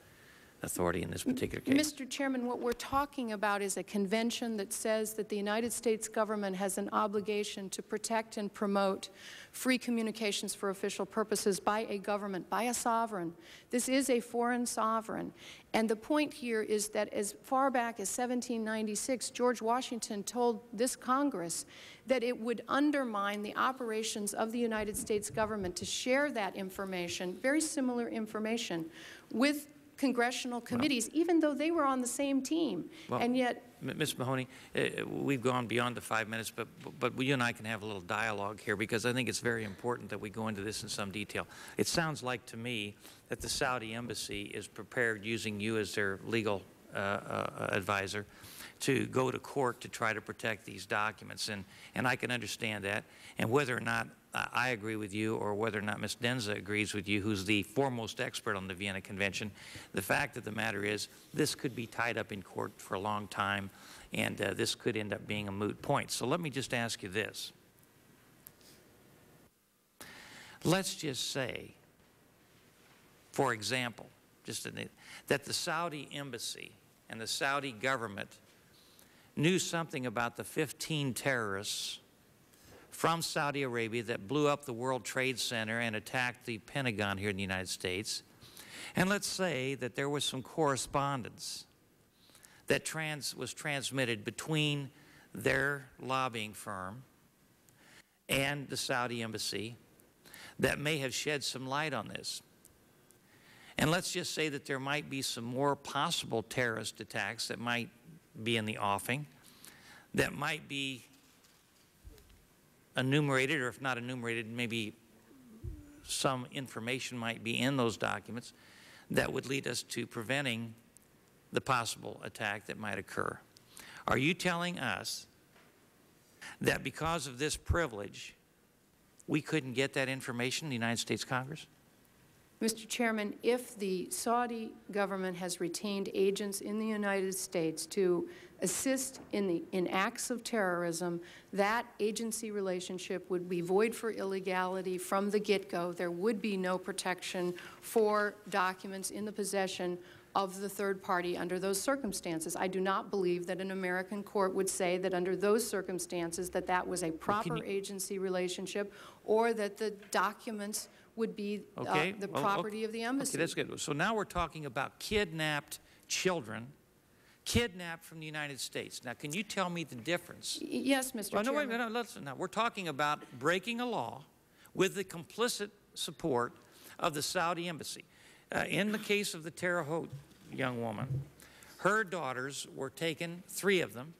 authority in this particular case. Mister Chairman, what we're talking about is a convention that says that the United States government has an obligation to protect and promote free communications for official purposes by a government, by a sovereign. This is a foreign sovereign. And the point here is that as far back as seventeen ninety-six, George Washington told this Congress that it would undermine the operations of the United States government to share that information, very similar information, with congressional committees, well, even though they were on the same team, well, and yet... Miz Mahoney, uh, we've gone beyond the five minutes, but, but you and I can have a little dialogue here, because I think it's very important that we go into this in some detail. It sounds like to me that the Saudi embassy is prepared, using you as their legal uh, uh, advisor to go to court to try to protect these documents. And, and I can understand that. And whether or not I agree with you or whether or not Miz Denza agrees with you, who's the foremost expert on the Vienna Convention, the fact of the matter is this could be tied up in court for a long time, and uh, this could end up being a moot point. So let me just ask you this. Let's just say, for example, just in the, that the Saudi Embassy and the Saudi government knew something about the fifteen terrorists from Saudi Arabia that blew up the World Trade Center and attacked the Pentagon here in the United States. And let's say that there was some correspondence that trans, was transmitted between their lobbying firm and the Saudi Embassy that may have shed some light on this. And let's just say that there might be some more possible terrorist attacks that might be in the offing, that might be enumerated, or if not enumerated, maybe some information might be in those documents that would lead us to preventing the possible attack that might occur. Are you telling us that because of this privilege, we couldn't get that information in the United States Congress? Mister Chairman, if the Saudi government has retained agents in the United States to assist in, the, in acts of terrorism, that agency relationship would be void for illegality from the get-go. There would be no protection for documents in the possession of the third party under those circumstances. I do not believe that an American court would say that under those circumstances that that was a proper well, agency relationship or that the documents would be okay. uh, the well, property okay. of the embassy. Okay, that's good. So now we're talking about kidnapped children, kidnapped from the United States. Now, can you tell me the difference? Y yes, Mister Well, Chairman. No, wait a minute. No, listen, now, we're talking about breaking a law with the complicit support of the Saudi embassy. Uh, in the case of the Terre Haute young woman, her daughters were taken, three of them.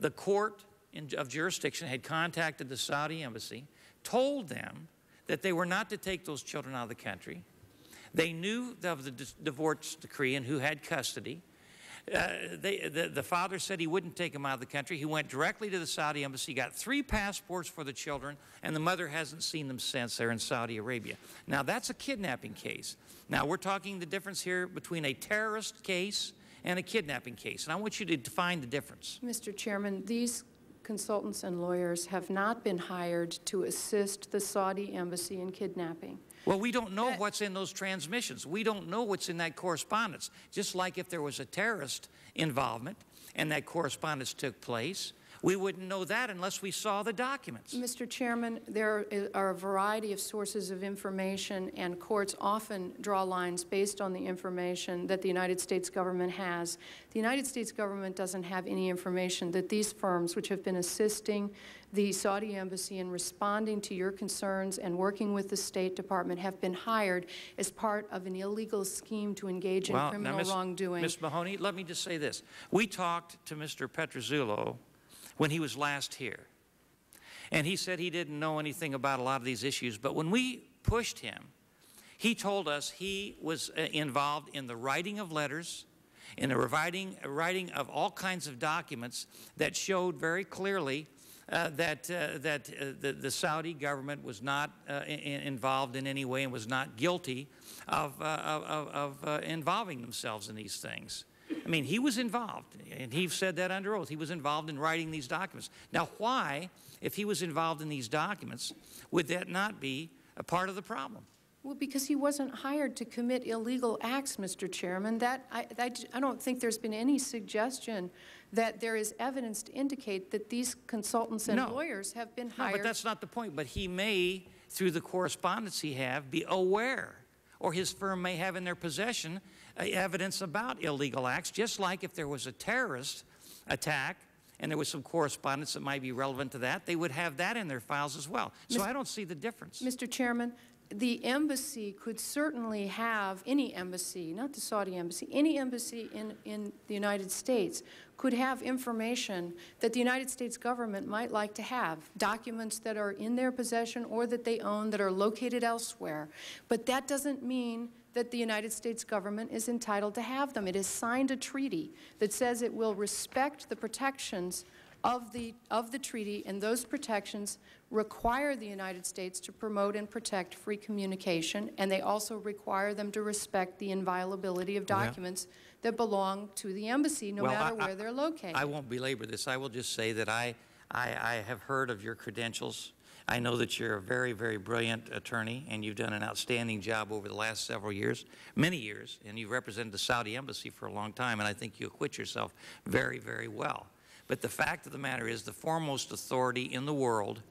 The court in, of jurisdiction had contacted the Saudi embassy, told them that they were not to take those children out of the country. They knew of the divorce decree and who had custody. Uh, they, the, the father said he wouldn't take them out of the country. He went directly to the Saudi embassy, got three passports for the children, and the mother hasn't seen them since. They're in Saudi Arabia. Now, that's a kidnapping case. Now, we're talking the difference here between a terrorist case and a kidnapping case, and I want you to define the difference. Mister Chairman, these consultants and lawyers have not been hired to assist the Saudi embassy in kidnapping. Well, we don't know that, what's in those transmissions. We don't know what's in that correspondence. Just like if there was a terrorist involvement and that correspondence took place, we wouldn't know that unless we saw the documents. Mister Chairman, there are a variety of sources of information, and courts often draw lines based on the information that the United States government has. The United States government doesn't have any information that these firms, which have been assisting the Saudi embassy in responding to your concerns and working with the State Department, have been hired as part of an illegal scheme to engage well, in criminal now, Miz wrongdoing. Miz Mahoney, let me just say this. We talked to Mister Petruzzello when he was last here, and he said he didn't know anything about a lot of these issues, but when we pushed him, he told us he was uh, involved in the writing of letters, in the writing, writing of all kinds of documents that showed very clearly Uh, that, uh, that uh, the, the Saudi government was not uh, in, involved in any way and was not guilty of, uh, of, of uh, involving themselves in these things. I mean, he was involved, and he said that under oath. He was involved in writing these documents. Now, why, if he was involved in these documents, would that not be a part of the problem? Well, because he wasn't hired to commit illegal acts, Mister Chairman. That, I, I, I don't think there's been any suggestion that there is evidence to indicate that these consultants and no. lawyers have been hired. No, but that's not the point. But he may, through the correspondence he have, be aware, or his firm may have in their possession uh, evidence about illegal acts, just like if there was a terrorist attack and there was some correspondence that might be relevant to that, they would have that in their files as well. So Mister I don't see the difference. Mister Chairman, the embassy could certainly have, any embassy, not the Saudi embassy, any embassy in, in the United States could have information that the United States government might like to have, documents that are in their possession or that they own that are located elsewhere. But that doesn't mean that the United States government is entitled to have them. It has signed a treaty that says it will respect the protections of the, of the treaty, and those protections require the United States to promote and protect free communication, and they also require them to respect the inviolability of documents yeah. that belong to the embassy, no well, matter I, where I, they're located. I won't belabor this. I will just say that I, I, I have heard of your credentials. I know that you're a very, very brilliant attorney, and you've done an outstanding job over the last several years, many years, and you've represented the Saudi Embassy for a long time, and I think you acquit yourself very, very well. But the fact of the matter is the foremost authority in the world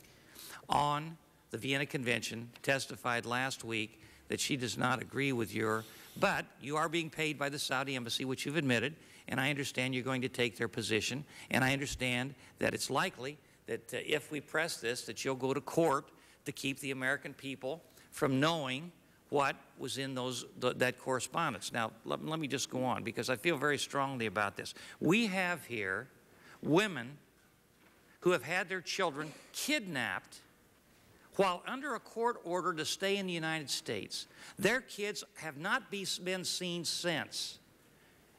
on the Vienna Convention testified last week that she does not agree with your, but you are being paid by the Saudi Embassy, which you've admitted, and I understand you're going to take their position, and I understand that it's likely that uh, if we press this, that you'll go to court to keep the American people from knowing what was in those, th that correspondence. Now, let, let me just go on, because I feel very strongly about this. We have here women who have had their children kidnapped while under a court order to stay in the United States. Their kids have not be, been seen since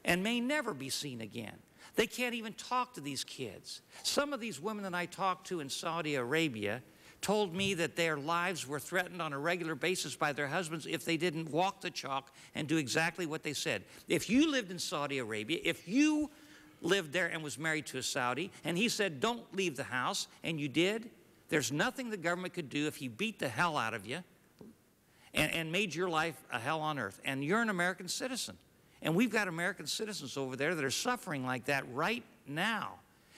and may never be seen again. They can't even talk to these kids. Some of these women that I talked to in Saudi Arabia told me that their lives were threatened on a regular basis by their husbands if they didn't walk the chalk and do exactly what they said. If you lived in Saudi Arabia, if you lived there and was married to a Saudi, and he said, don't leave the house, and you did, there's nothing the government could do if he beat the hell out of you and, and made your life a hell on earth. And you're an American citizen. And we've got American citizens over there that are suffering like that right now.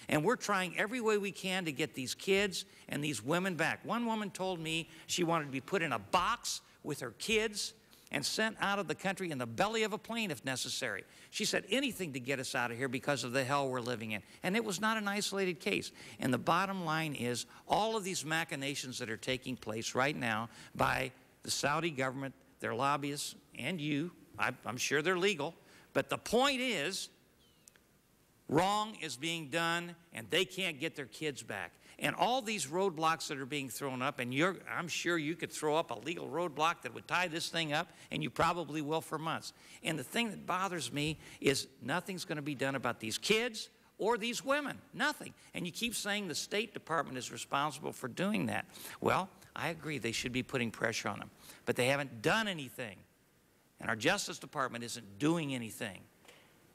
And we're trying every way we can to get these kids and these women back. One woman told me she wanted to be put in a box with her kids and sent out of the country in the belly of a plane if necessary. She said anything to get us out of here because of the hell we're living in. And it was not an isolated case. And the bottom line is all of these machinations that are taking place right now by the Saudi government, their lobbyists, and you, I'm sure they're legal, but the point is wrong is being done, and they can't get their kids back. And all these roadblocks that are being thrown up, and you're, I'm sure you could throw up a legal roadblock that would tie this thing up, and you probably will for months. And the thing that bothers me is nothing's going to be done about these kids or these women, nothing. And you keep saying the State Department is responsible for doing that. Well, I agree they should be putting pressure on them, but they haven't done anything. And our Justice Department isn't doing anything.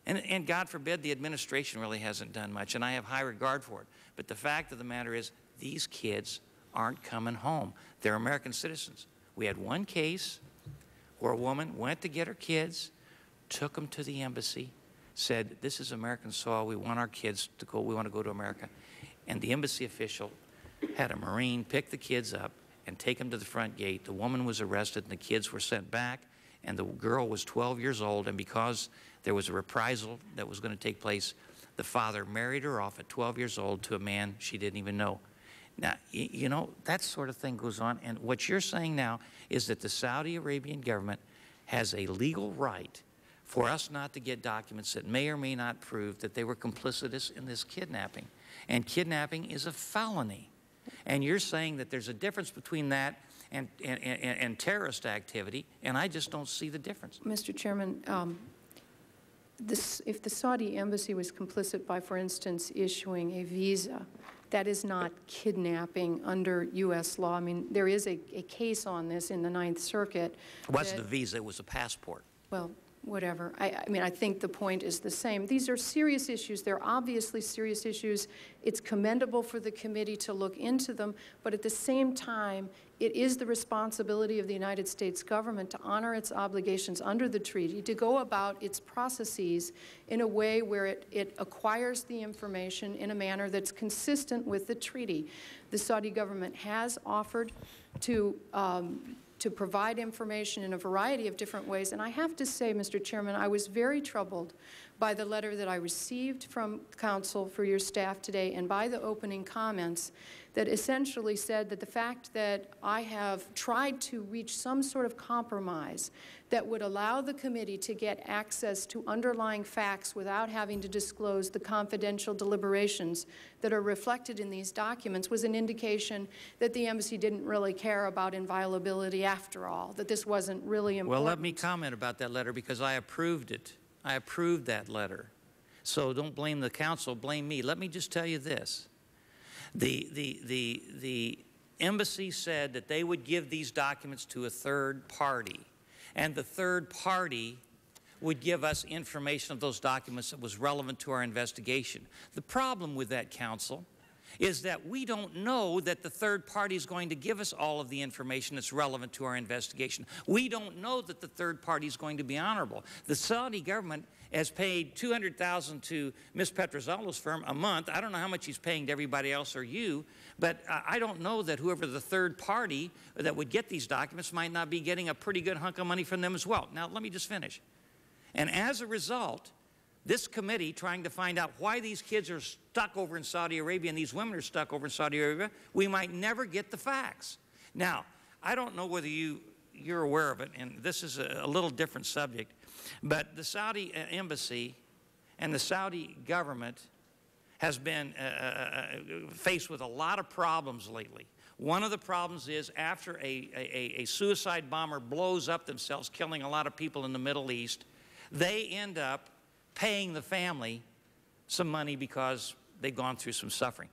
And, and God forbid, the administration really hasn't done much, and I have high regard for it. But the fact of the matter is these kids aren't coming home. They're American citizens. We had one case where a woman went to get her kids, took them to the embassy, said, this is American soil. We want our kids to go. We want to go to America. And the embassy official had a Marine pick the kids up and take them to the front gate. The woman was arrested, and the kids were sent back. And the girl was twelve years old, and because there was a reprisal that was going to take place, the father married her off at twelve years old to a man she didn't even know. Now, you know, that sort of thing goes on, and what you're saying now is that the Saudi Arabian government has a legal right for us not to get documents that may or may not prove that they were complicitous in this kidnapping. And kidnapping is a felony. And you're saying that there's a difference between that And, and, and, and terrorist activity, and I just don't see the difference. Mister Chairman, um, this, if the Saudi embassy was complicit by, for instance, issuing a visa, that is not kidnapping under U S law. I mean, there is a, a case on this in the Ninth Circuit. It wasn't a visa, it was a passport. Well, whatever. I, I mean, I think the point is the same. These are serious issues. They're obviously serious issues. It's commendable for the committee to look into them, but at the same time, it is the responsibility of the United States government to honor its obligations under the treaty, to go about its processes in a way where it, it acquires the information in a manner that's consistent with the treaty. The Saudi government has offered to, um, to provide information in a variety of different ways. And I have to say, Mister Chairman, I was very troubled by the letter that I received from counsel for your staff today and by the opening comments that essentially said that the fact that I have tried to reach some sort of compromise that would allow the committee to get access to underlying facts without having to disclose the confidential deliberations that are reflected in these documents was an indication that the embassy didn't really care about inviolability after all, that this wasn't really important. Well, let me comment about that letter because I approved it. I approved that letter. So don't blame the council, blame me. Let me just tell you this. The, the, the, the embassy said that they would give these documents to a third party, and the third party would give us information of those documents that was relevant to our investigation. The problem with that, counsel, is that we don't know that the third party is going to give us all of the information that's relevant to our investigation. We don't know that the third party is going to be honorable. The Saudi government has paid two hundred thousand dollars to Miz Petruzzello's firm a month. I don't know how much he's paying to everybody else or you, but I don't know that whoever the third party that would get these documents might not be getting a pretty good hunk of money from them as well. Now, let me just finish. And as a result, this committee trying to find out why these kids are stuck over in Saudi Arabia and these women are stuck over in Saudi Arabia, we might never get the facts. Now, I don't know whether you, you're aware of it, and this is a, a little different subject, but the Saudi embassy and the Saudi government has been uh, uh, faced with a lot of problems lately. One of the problems is after a, a, a suicide bomber blows up themselves, killing a lot of people in the Middle East, they end up paying the family some money because they've gone through some suffering.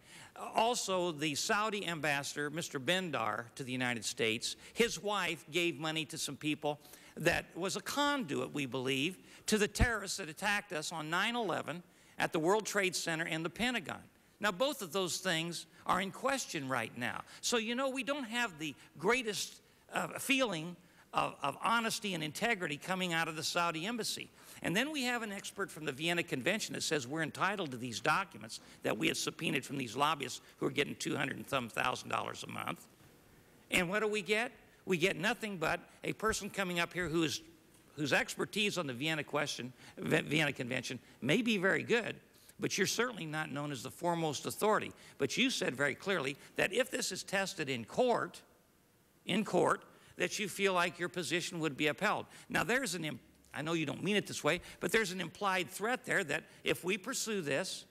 Also, the Saudi ambassador, Mister Bandar, to the United States, his wife gave money to some people that was a conduit, we believe, to the terrorists that attacked us on nine eleven at the World Trade Center and the Pentagon. Now, both of those things are in question right now. So, you know, we don't have the greatest uh, feeling of, of honesty and integrity coming out of the Saudi embassy. And then we have an expert from the Vienna Convention that says we're entitled to these documents that we have subpoenaed from these lobbyists who are getting two hundred and some thousand dollars a month. And what do we get? We get nothing but a person coming up here who is, whose expertise on the Vienna question, Vienna Convention may be very good, but you're certainly not known as the foremost authority. But you said very clearly that if this is tested in court, in court, that you feel like your position would be upheld. Now, there's an I know you don't mean it this way, but there's an implied threat there that if we pursue this,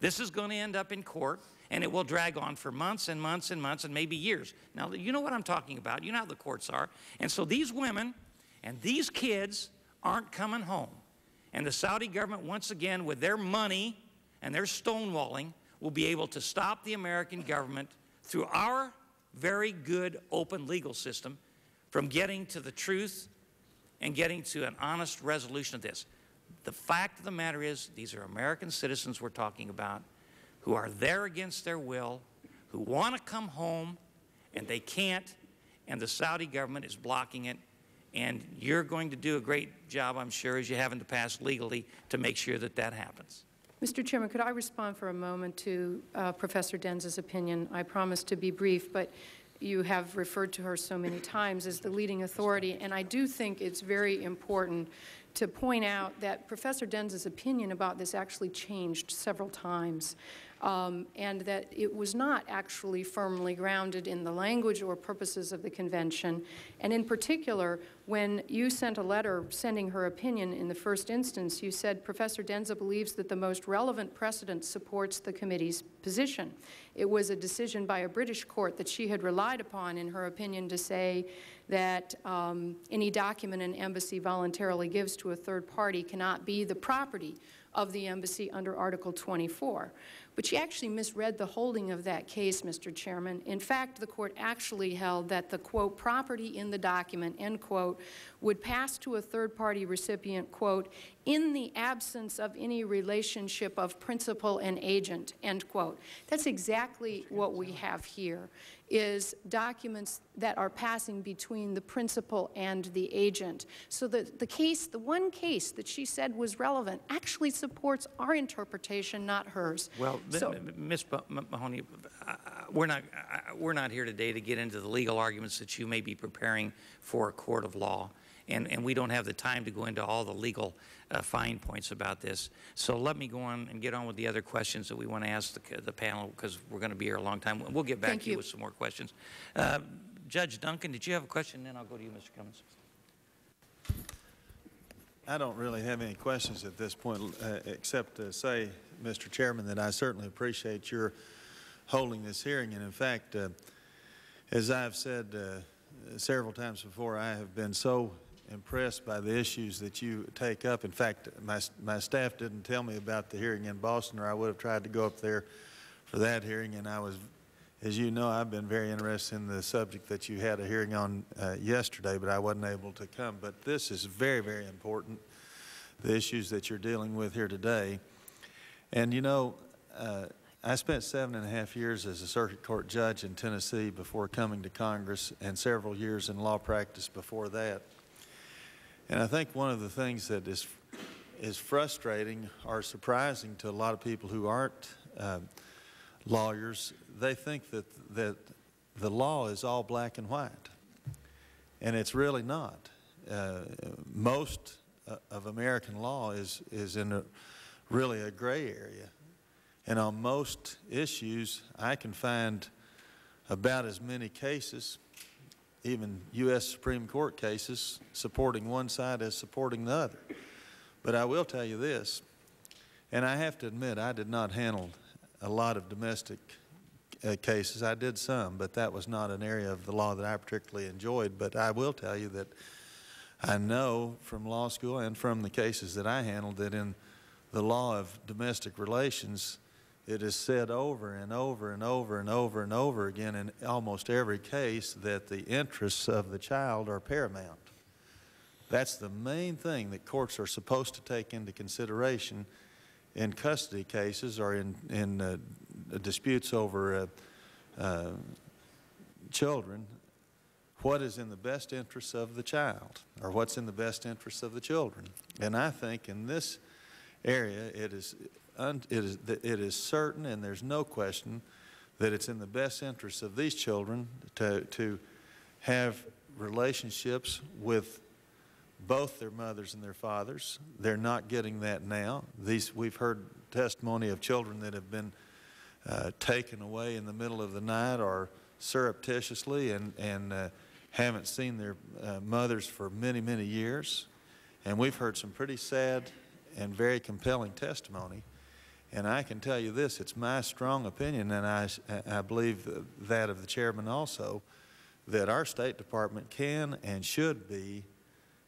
this is going to end up in court, and it will drag on for months and months and months and maybe years. Now, you know what I'm talking about. You know how the courts are. And so these women and these kids aren't coming home. And the Saudi government, once again, with their money and their stonewalling, will be able to stop the American government through our very good open legal system from getting to the truth and getting to an honest resolution of this. The fact of the matter is, these are American citizens we're talking about who are there against their will, who want to come home, and they can't, and the Saudi government is blocking it. And you're going to do a great job, I'm sure, as you have in the past legally, to make sure that that happens. Mister Chairman, could I respond for a moment to uh, Professor Denz's opinion? I promise to be brief, but you have referred to her so many times as the leading authority, and I do think it's very important to point out that Professor Denz's opinion about this actually changed several times, um, and that it was not actually firmly grounded in the language or purposes of the convention. And in particular, when you sent a letter sending her opinion in the first instance, you said, Professor Denza believes that the most relevant precedent supports the committee's position. It was a decision by a British court that she had relied upon in her opinion to say that um, any document an embassy voluntarily gives to a third party cannot be the property of the embassy under Article twenty-four. But she actually misread the holding of that case, Mister Chairman. In fact, the court actually held that the, quote, property in the document, end quote, would pass to a third-party recipient, quote, in the absence of any relationship of principal and agent, end quote. That's exactly what we have here, is documents that are passing between the principal and the agent. So the, the case, the one case that she said was relevant actually supports our interpretation, not hers. Well, so, Miz Mahoney, we're not, we're not here today to get into the legal arguments that you may be preparing for a court of law. and, and we don't have the time to go into all the legal uh, fine points about this. So let me go on and get on with the other questions that we want to ask the, the panel, because we're going to be here a long time. We'll get back Thank to you, you with some more questions. Uh, Judge Duncan, did you have a question? Then I'll go to you, Mister Cummins. I don't really have any questions at this point, uh, except to say, Mister Chairman, that I certainly appreciate your holding this hearing. And in fact, uh, as I've said uh, several times before, I have been so impressed by the issues that you take up. In fact, my, my staff didn't tell me about the hearing in Boston, or I would have tried to go up there for that hearing. And I was, as you know, I've been very interested in the subject that you had a hearing on uh, yesterday, but I wasn't able to come. But this is very, very important, the issues that you're dealing with here today. And, you know, uh, I spent seven and a half years as a circuit court judge in Tennessee before coming to Congress, and several years in law practice before that. And I think one of the things that is, is frustrating or surprising to a lot of people who aren't uh, lawyers, they think that, that the law is all black and white, and it's really not. Uh, most uh, of American law is, is in a, really a gray area, and on most issues I can find about as many cases, even U S Supreme Court cases, supporting one side as supporting the other. But I will tell you this, and I have to admit I did not handle a lot of domestic uh, cases. I did some, but that was not an area of the law that I particularly enjoyed. But I will tell you that I know from law school and from the cases that I handled that in the law of domestic relations, it is said over and over and over and over and over again in almost every case that the interests of the child are paramount. That's the main thing that courts are supposed to take into consideration in custody cases or in, in uh, disputes over uh, uh, children. What is in the best interests of the child, or what's in the best interests of the children? And I think in this area it is, un it, is it is certain, and there's no question that it's in the best interests of these children to, to have relationships with both their mothers and their fathers. They're not getting that now. These, we've heard testimony of children that have been uh, taken away in the middle of the night or surreptitiously, and, and uh, haven't seen their uh, mothers for many, many years. And we've heard some pretty sad and very compelling testimony. And I can tell you this, it's my strong opinion, and I, I believe that of the chairman also, that our State Department can and should be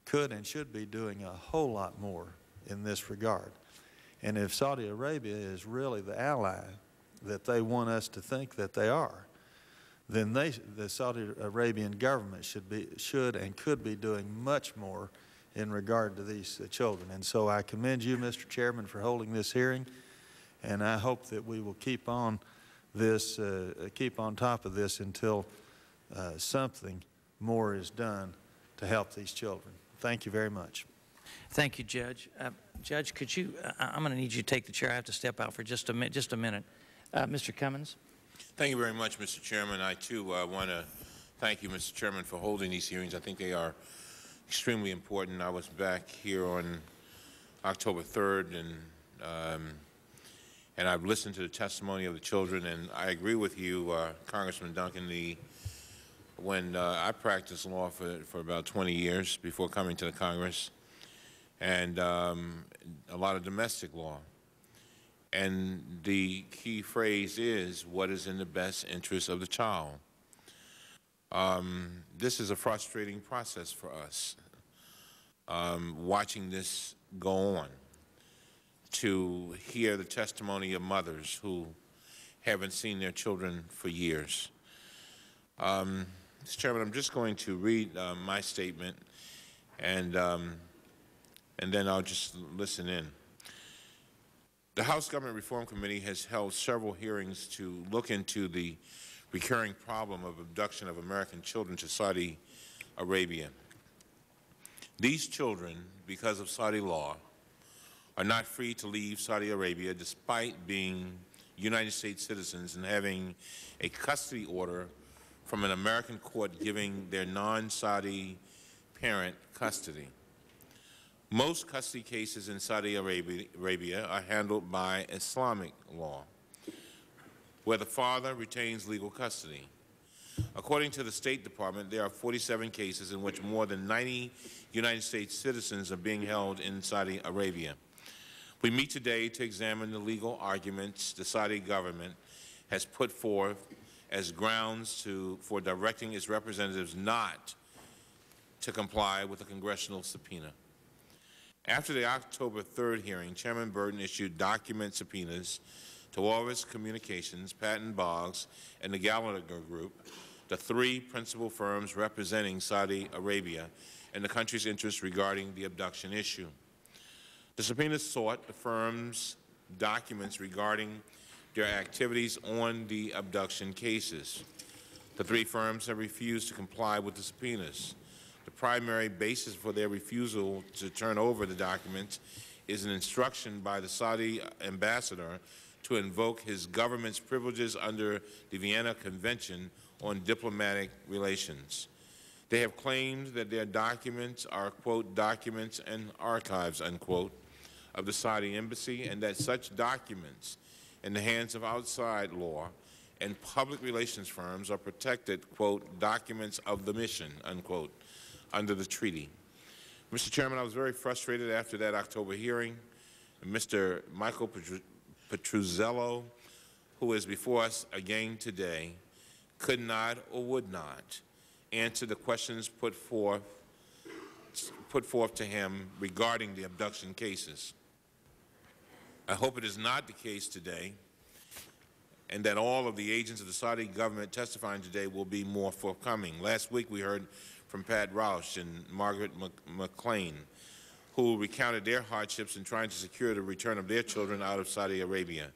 could and should be doing a whole lot more in this regard. And if Saudi Arabia is really the ally that they want us to think that they are, then they, the Saudi Arabian government should be, should and could be doing much more in regard to these uh, children. And so I commend you, Mister Chairman, for holding this hearing, and I hope that we will keep on this, uh, keep on top of this until uh, something more is done to help these children. Thank you very much. Thank you, Judge. Uh, Judge, could you, uh, I'm going to need you to take the chair. I have to step out for just a, mi just a minute. Uh, Mister Cummins. Thank you very much, Mister Chairman. I, too, uh, want to thank you, Mister Chairman, for holding these hearings. I think they are extremely important. I was back here on October third, and, um, and I've listened to the testimony of the children, and I agree with you, uh, Congressman Duncan. The When uh, I practiced law for, for about twenty years before coming to the Congress, and um, a lot of domestic law. And the key phrase is, what is in the best interest of the child? Um, this is a frustrating process for us, um, watching this go on, to hear the testimony of mothers who haven't seen their children for years. Um, Mister Chairman, I'm just going to read uh, my statement, and, um, and then I'll just listen in. The House Government Reform Committee has held several hearings to look into the recurring problem of abduction of American children to Saudi Arabia. These children, because of Saudi law, are not free to leave Saudi Arabia despite being United States citizens and having a custody order from an American court giving their non-Saudi parent custody. Most custody cases in Saudi Arabia are handled by Islamic law, where the father retains legal custody. According to the State Department, there are forty-seven cases in which more than ninety United States citizens are being held in Saudi Arabia. We meet today to examine the legal arguments the Saudi government has put forth as grounds to, for directing its representatives not to comply with a congressional subpoena. After the October third hearing, Chairman Burton issued document subpoenas to Corvus Communications, Patton Boggs, and the Gallagher Group, the three principal firms representing Saudi Arabia and the country's interests regarding the abduction issue. The subpoenas sought the firms' documents regarding their activities on the abduction cases. The three firms have refused to comply with the subpoenas. The primary basis for their refusal to turn over the documents is an instruction by the Saudi ambassador to invoke his government's privileges under the Vienna Convention on diplomatic relations. They have claimed that their documents are, quote, documents and archives, unquote, of the Saudi Embassy, and that such documents in the hands of outside law and public relations firms are protected, quote, documents of the mission, unquote, under the treaty. Mister Chairman, I was very frustrated after that October hearing. Mister Michael Petruzzello, who is before us again today, could not or would not answer the questions put forth, put forth to him regarding the abduction cases. I hope it is not the case today, and that all of the agents of the Saudi government testifying today will be more forthcoming. Last week we heard from Pat Roush and Margaret McLean, who recounted their hardships in trying to secure the return of their children out of Saudi Arabia.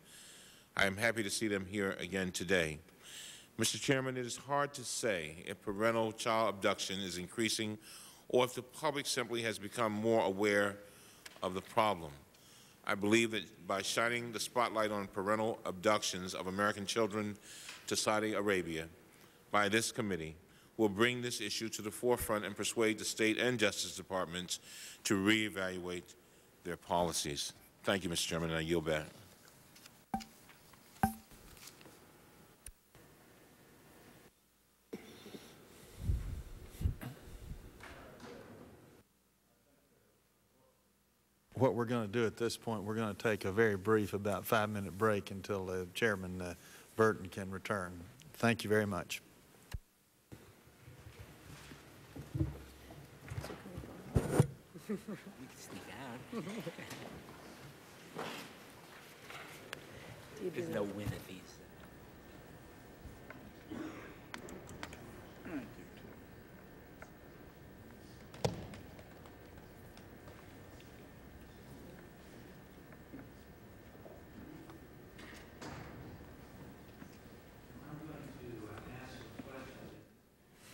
I am happy to see them here again today. Mister Chairman, it is hard to say if parental child abduction is increasing or if the public simply has become more aware of the problem. I believe that by shining the spotlight on parental abductions of American children to Saudi Arabia by this committee, will bring this issue to the forefront and persuade the State and Justice Departments to reevaluate their policies. Thank you, Mister Chairman, and I yield back. What we're going to do at this point, we're going to take a very brief, about five-minute break until uh, Chairman uh, Burton can return. Thank you very much. We can sneak out. There's no win at these.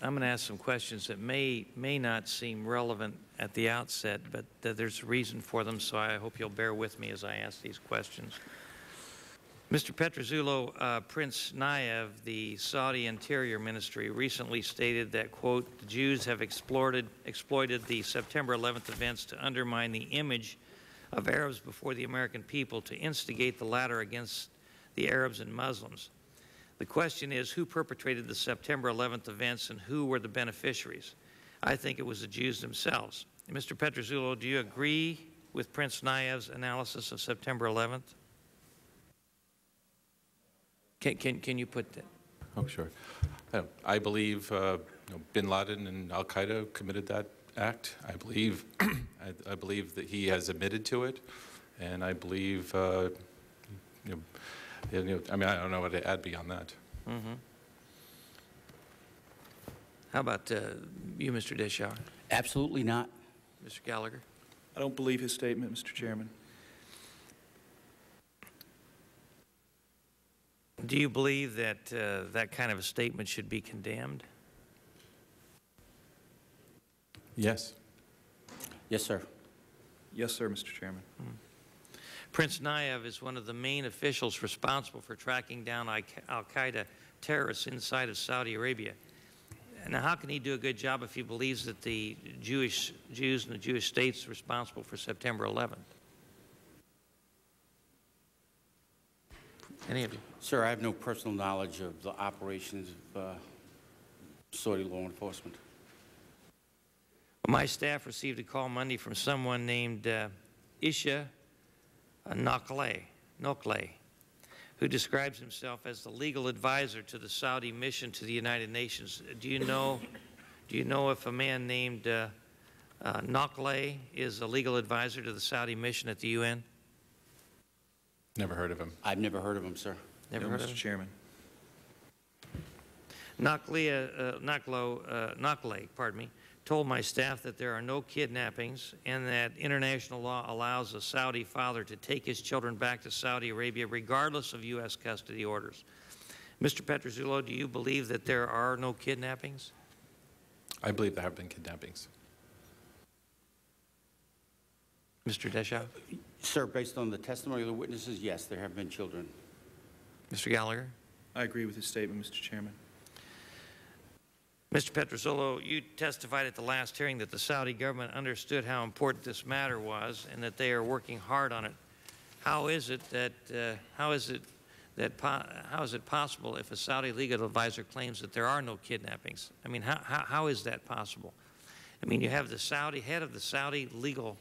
I'm going to ask some questions that may may not seem relevant at the outset, but th there's a reason for them, so I hope you'll bear with me as I ask these questions. Mister Petruzzello, uh, Prince Nayef, the Saudi Interior Ministry, recently stated that, quote, the Jews have exploited, exploited the September eleventh events to undermine the image of Arabs before the American people, to instigate the latter against the Arabs and Muslims. The question is, who perpetrated the September eleventh events and who were the beneficiaries? I think it was the Jews themselves. Mister Petruzzello, do you agree with Prince Nayef's analysis of September eleventh? Can, can, can you put that? Oh, sure. I, I believe uh, you know, bin Laden and al-Qaeda committed that act. I believe, I, I believe that he has admitted to it, and I believe uh, you know, I mean, I don't know what to add beyond that. Mm-hmm. How about uh, you, Mister Deschauer? Absolutely not. Mister Gallagher? I don't believe his statement, Mister Chairman. Do you believe that uh, that kind of a statement should be condemned? Yes. Yes, sir. Yes, sir, Mister Chairman. Mm. Prince Nayef is one of the main officials responsible for tracking down al-Qaeda terrorists inside of Saudi Arabia. Now, how can he do a good job if he believes that the Jewish Jews and the Jewish state's responsible for September eleventh? Any of you? Sir, I have no personal knowledge of the operations of uh, Saudi law enforcement. My staff received a call Monday from someone named uh, Issa Nakhleh, Nakhleh, who describes himself as the legal advisor to the Saudi mission to the United Nations. Do you know, do you know if a man named uh, uh, Nakhleh is a legal advisor to the Saudi mission at the U N? Never heard of him. I've never heard of him, sir. Never no, heard Mister of him? Mister Chairman. Nakhleh, uh, Nakhleh, uh, Nakhleh, pardon me, told my staff that there are no kidnappings and that international law allows a Saudi father to take his children back to Saudi Arabia regardless of U S custody orders. Mister Petruzzello, do you believe that there are no kidnappings? I believe there have been kidnappings. Mister Deschauer? Sir, based on the testimony of the witnesses, yes, there have been children. Mister Gallagher? I agree with his statement, Mister Chairman. Mister Petruzzello, you testified at the last hearing that the Saudi government understood how important this matter was and that they are working hard on it. How is it that uh, how is it that po how is it possible if a Saudi legal advisor claims that there are no kidnappings? I mean, how, how how is that possible? I mean, you have the Saudi head of the Saudi legal,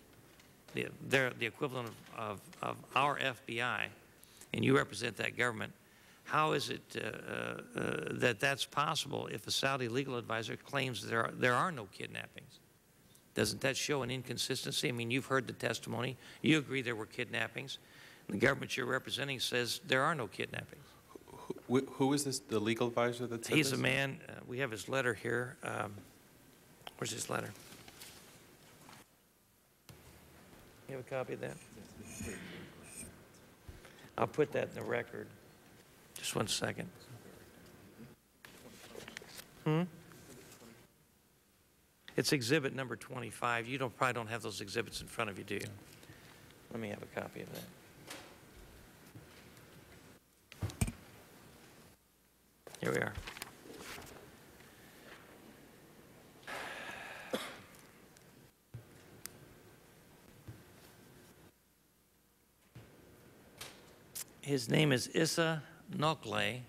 the, they're the equivalent of, of of our F B I, and you represent that government. How is it uh, uh, that that's possible if a Saudi legal advisor claims there are, there are no kidnappings? Doesn't that show an inconsistency? I mean, you've heard the testimony. You agree there were kidnappings. The government you're representing says there are no kidnappings. Who, who is this, the legal advisor that said He's this? A man. Uh, we have his letter here. Um, where's his letter? You have a copy of that? I'll put that in the record. Just one second. Hmm? It's exhibit number twenty-five. You don't, probably don't have those exhibits in front of you, do you? Let me have a copy of that. Here we are. His name is Issa Nakhleh.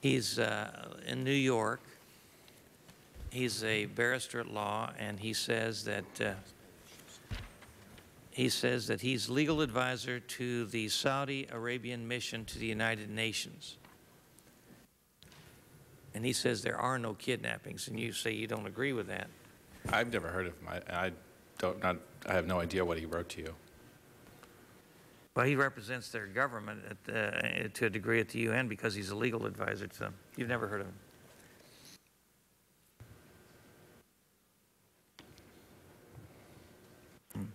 He's uh, in New York. He's a barrister at law, and he says that uh, he says that he's legal advisor to the Saudi Arabian mission to the United Nations. And he says there are no kidnappings, and you say you don't agree with that. I've never heard of him. I, I don't not. I have no idea what he wrote to you. Well, he represents their government at the, uh, to a degree at the U N because he's a legal advisor to them. You've never heard of him.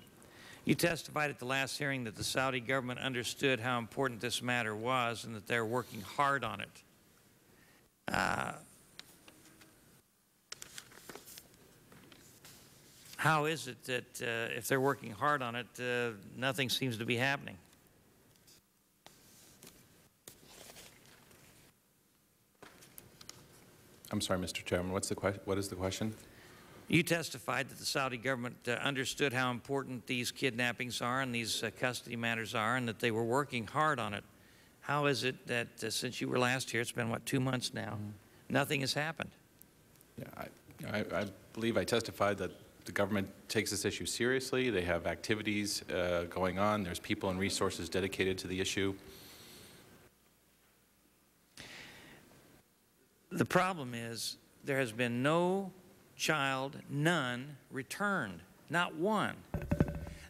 You testified at the last hearing that the Saudi government understood how important this matter was and that they're working hard on it. Uh, how is it that uh, if they're working hard on it, uh, nothing seems to be happening? I'm sorry, Mister Chairman. What's the question? What is the question? You testified that the Saudi government uh, understood how important these kidnappings are and these uh, custody matters are, and that they were working hard on it. How is it that uh, since you were last here, it's been what, two months now, mm-hmm. nothing has happened? Yeah, I, I, I believe I testified that the government takes this issue seriously. They have activities uh, going on. There's people and resources dedicated to the issue. The problem is there has been no child, none, returned, not one.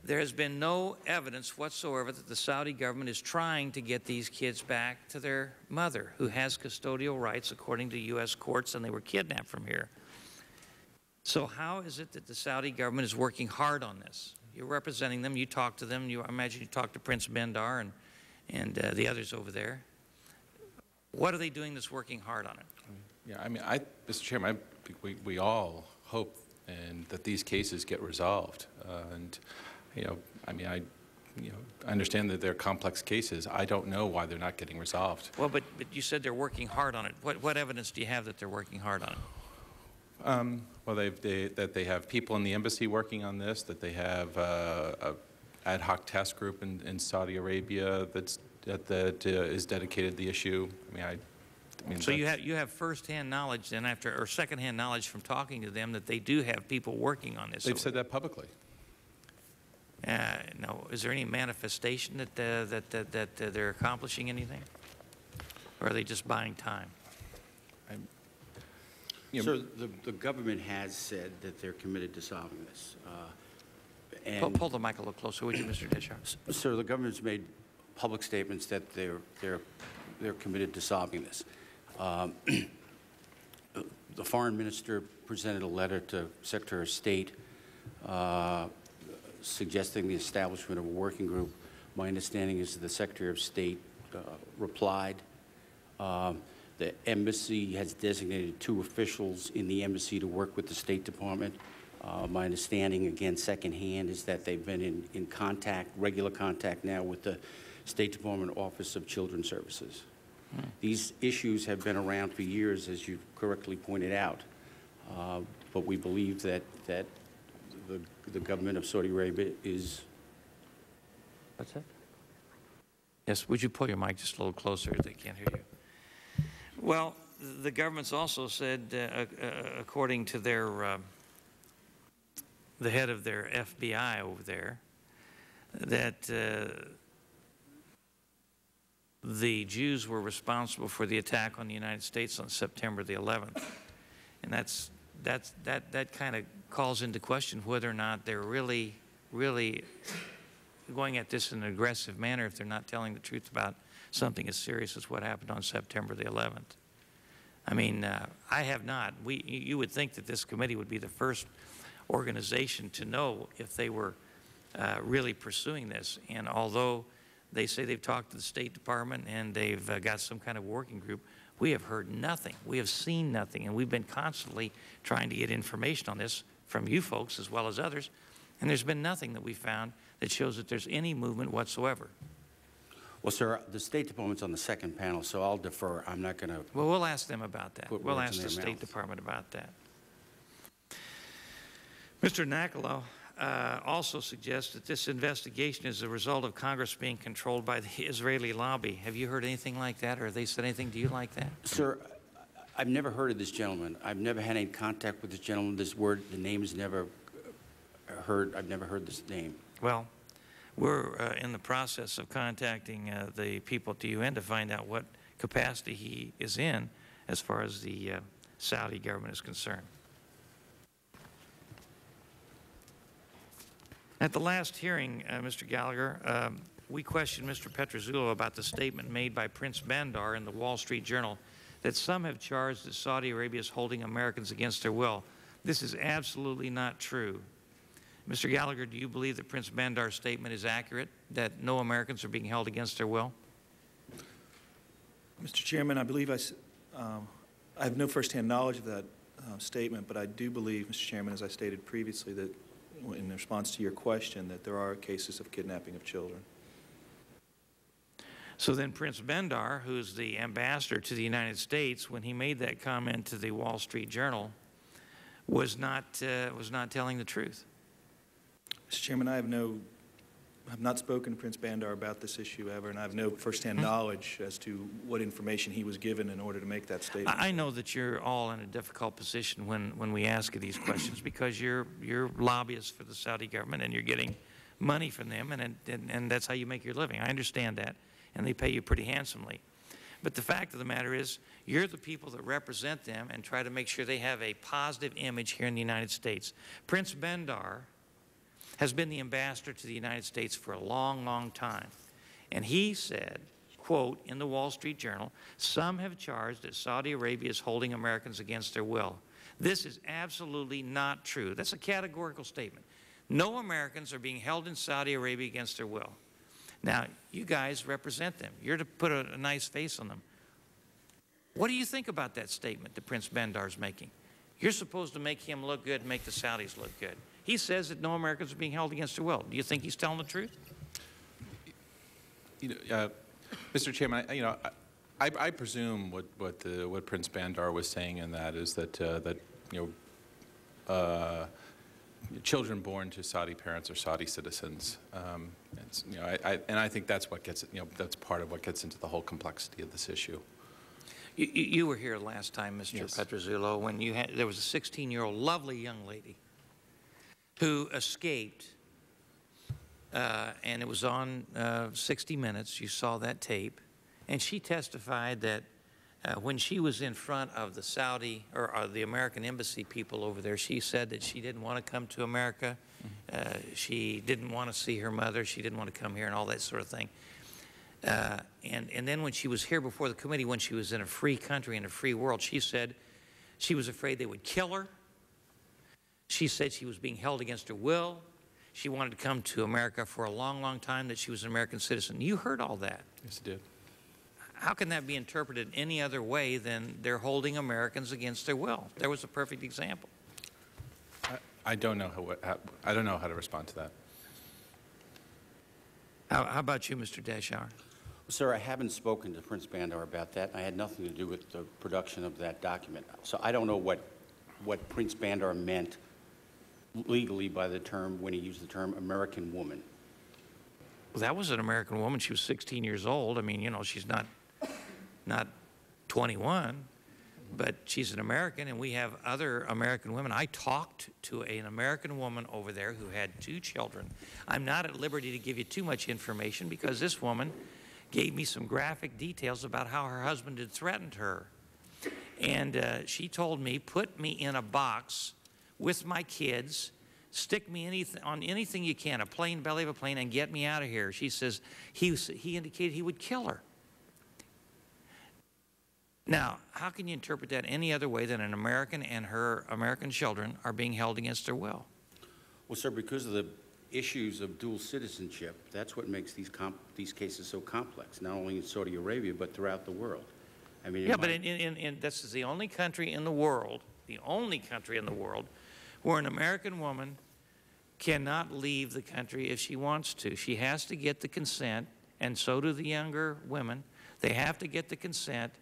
There has been no evidence whatsoever that the Saudi government is trying to get these kids back to their mother, who has custodial rights according to U S courts, and they were kidnapped from here. So how is it that the Saudi government is working hard on this? You're representing them. You talk to them. You, I imagine you talk to Prince Bandar and, and uh, the others over there. What are they doing that's working hard on it? Yeah, I mean, I, Mister Chairman, I, we, we all hope and that these cases get resolved. Uh, and, you know, I mean, I, you know, I understand that they're complex cases. I don't know why they're not getting resolved. Well, but, but you said they're working hard on it. What, what evidence do you have that they're working hard on it? Um, well, they've, they, that they have people in the embassy working on this, that they have uh, a ad hoc task group in, in Saudi Arabia that's, that, that uh, is dedicated to the issue. I mean, I, I mean, so you have, you have first-hand knowledge then after, or second-hand knowledge from talking to them that they do have people working on this. They've said that publicly. Uh, no, is there any manifestation that, uh, that, that, that uh, they're accomplishing anything? Or are they just buying time? I'm, you know, so the, the government has said that they're committed to solving this. Uh, and pull, pull the mic a little closer, would you, Mister Deschauer? So the government's made public statements that they're, they're, they're committed to solving this. Um, the foreign minister presented a letter to Secretary of State uh, suggesting the establishment of a working group. My understanding is that the Secretary of State uh, replied. Um, the embassy has designated two officials in the embassy to work with the State Department. Uh, my understanding, again, secondhand, is that they've been in, in contact, regular contact now with the State Department Office of Children's Services. Mm. These issues have been around for years, as you correctly pointed out, uh, but we believe that, that the, the government of Saudi Arabia is... What's that? Yes, would you pull your mic just a little closer? They can't hear you. Well, the government's also said, uh, uh, according to their, uh, the head of their F B I over there, that uh, the Jews were responsible for the attack on the United States on September the eleventh, and that's that's that that kind of calls into question whether or not they're really, really going at this in an aggressive manner if they're not telling the truth about something as serious as what happened on September the eleventh. I mean, uh, I have not. We, you would think that this committee would be the first organization to know if they were uh, really pursuing this. And although they say they've talked to the State Department and they've uh, got some kind of working group, we have heard nothing. We have seen nothing. And we've been constantly trying to get information on this from you folks as well as others. And there's been nothing that we found that shows that there's any movement whatsoever. Well, sir, the State Department's on the second panel, so I'll defer. I'm not going to... Well, we'll ask them about that. We'll ask the State Department about that. Mister Nakhleh uh, also suggests that this investigation is a result of Congress being controlled by the Israeli lobby. Have you heard anything like that, or have they said anything to you like that? Sir, I've never heard of this gentleman. I've never had any contact with this gentleman. This word, the name is never heard. I've never heard this name. Well... We're uh, in the process of contacting uh, the people at the U N to find out what capacity he is in as far as the uh, Saudi government is concerned. At the last hearing, uh, Mister Gallagher, um, we questioned Mister Petruzzello about the statement made by Prince Bandar in the Wall Street Journal that some have charged that Saudi Arabia is holding Americans against their will. This is absolutely not true. Mister Gallagher, do you believe that Prince Bandar's statement is accurate, that no Americans are being held against their will? Mister Chairman, I believe I, um, I have no firsthand knowledge of that uh, statement, but I do believe, Mister Chairman, as I stated previously, that in response to your question, that there are cases of kidnapping of children. So then Prince Bandar, who is the ambassador to the United States, when he made that comment to the Wall Street Journal, was not, uh, was not telling the truth. Mister Chairman, I have no, have not spoken to Prince Bandar about this issue ever, and I have no firsthand knowledge as to what information he was given in order to make that statement. I know that you're all in a difficult position when, when we ask you these questions because you're, you're lobbyists for the Saudi government and you're getting money from them, and, and, and that's how you make your living. I understand that, and they pay you pretty handsomely. But the fact of the matter is, you're the people that represent them and try to make sure they have a positive image here in the United States. Prince Bandar has been the ambassador to the United States for a long, long time. And he said, quote, in the Wall Street Journal, some have charged that Saudi Arabia is holding Americans against their will. This is absolutely not true. That's a categorical statement. No Americans are being held in Saudi Arabia against their will. Now, you guys represent them. You're to put a, a nice face on them. What do you think about that statement that Prince Bandar's making? You're supposed to make him look good and make the Saudis look good. He says that no Americans are being held against their will. Do you think he's telling the truth? You know, uh, Mister Chairman, I, you know, I, I presume what what, the, what Prince Bandar was saying in that is that uh, that you know uh, children born to Saudi parents or Saudi citizens. Um, it's, you know, I, I, and I think that's what gets, you know, that's part of what gets into the whole complexity of this issue. You, you were here last time, Mister Yes. Petruzzello, when you had, there was a sixteen-year-old lovely young lady who escaped, uh, and it was on uh, sixty minutes. You saw that tape, and she testified that uh, when she was in front of the Saudi or, or the American embassy people over there, she said that she didn't want to come to America. Mm-hmm. uh, she didn't want to see her mother. She didn't want to come here and all that sort of thing. Uh, and, and then when she was here before the committee, when she was in a free country, in a free world, she said she was afraid they would kill her. She said she was being held against her will. She wanted to come to America for a long, long time, that she was an American citizen. You heard all that. Yes, I did. How can that be interpreted any other way than they're holding Americans against their will? There was a perfect example. I, I, don't, know how, how, I don't know how to respond to that. How, how about you, Mister Deschauer? Well, sir, I haven't spoken to Prince Bandar about that. I had nothing to do with the production of that document. So I don't know what, what Prince Bandar meant legally by the term, when he used the term American woman. Well, that was an American woman. She was sixteen years old. I mean, you know, she's not, not twenty-one, but she's an American, and we have other American women. I talked to an American woman over there who had two children. I'm not at liberty to give you too much information because this woman gave me some graphic details about how her husband had threatened her. And uh, she told me, put me in a box with my kids, stick me anyth on anything you can, a plane, belly of a plane, and get me out of here. She says he, was, he indicated he would kill her. Now, how can you interpret that any other way than an American and her American children are being held against their will? Well, sir, because of the issues of dual citizenship, that's what makes these, comp these cases so complex, not only in Saudi Arabia, but throughout the world. I mean, yeah, but in, in, in, this is the only country in the world, the only country in the world, where an American woman cannot leave the country if she wants to. She has to get the consent, and so do the younger women. They have to get the consent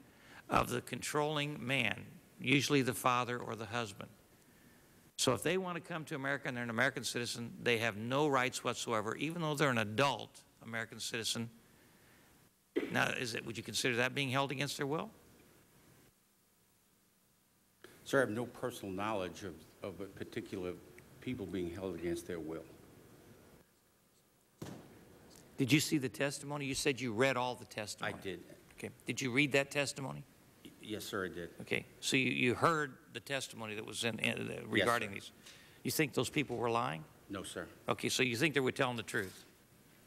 of the controlling man, usually the father or the husband. So if they want to come to America and they're an American citizen, they have no rights whatsoever, even though they're an adult American citizen. Now, is it, would you consider that being held against their will? Sir, I have no personal knowledge of, of a particular people being held against their will. Did you see the testimony? You said you read all the testimony. I did. Okay. Did you read that testimony? Yes, sir, I did. Okay. So you, you heard the testimony that was in, in uh, regarding yes, these. You think those people were lying? No, sir. Okay. So you think they were telling the truth?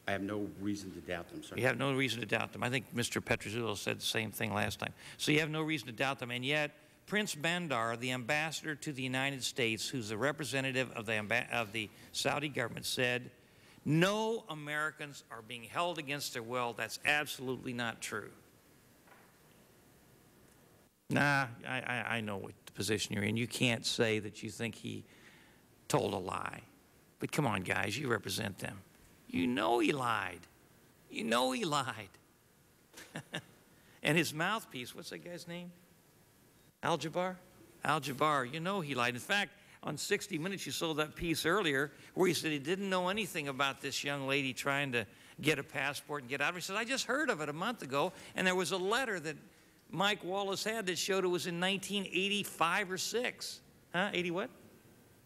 I have no reason to doubt them, sir. You have no reason to doubt them. I think Mister Petruzzello said the same thing last time. So you have no reason to doubt them, and yet Prince Bandar, the ambassador to the United States, who's the representative of the, of the Saudi government, said, no Americans are being held against their will. That's absolutely not true. Nah, I, I, I know what the position you're in. You can't say that you think he told a lie. But come on, guys, you represent them. You know he lied. You know he lied. And his mouthpiece, what's that guy's name? Al-Jubeir? Al-Jubeir, you know he lied. In fact, on sixty minutes, you saw that piece earlier where he said he didn't know anything about this young lady trying to get a passport and get out of it. He said, I just heard of it a month ago, and there was a letter that Mike Wallace had that showed it was in nineteen eighty-five or six. Huh? eighty what?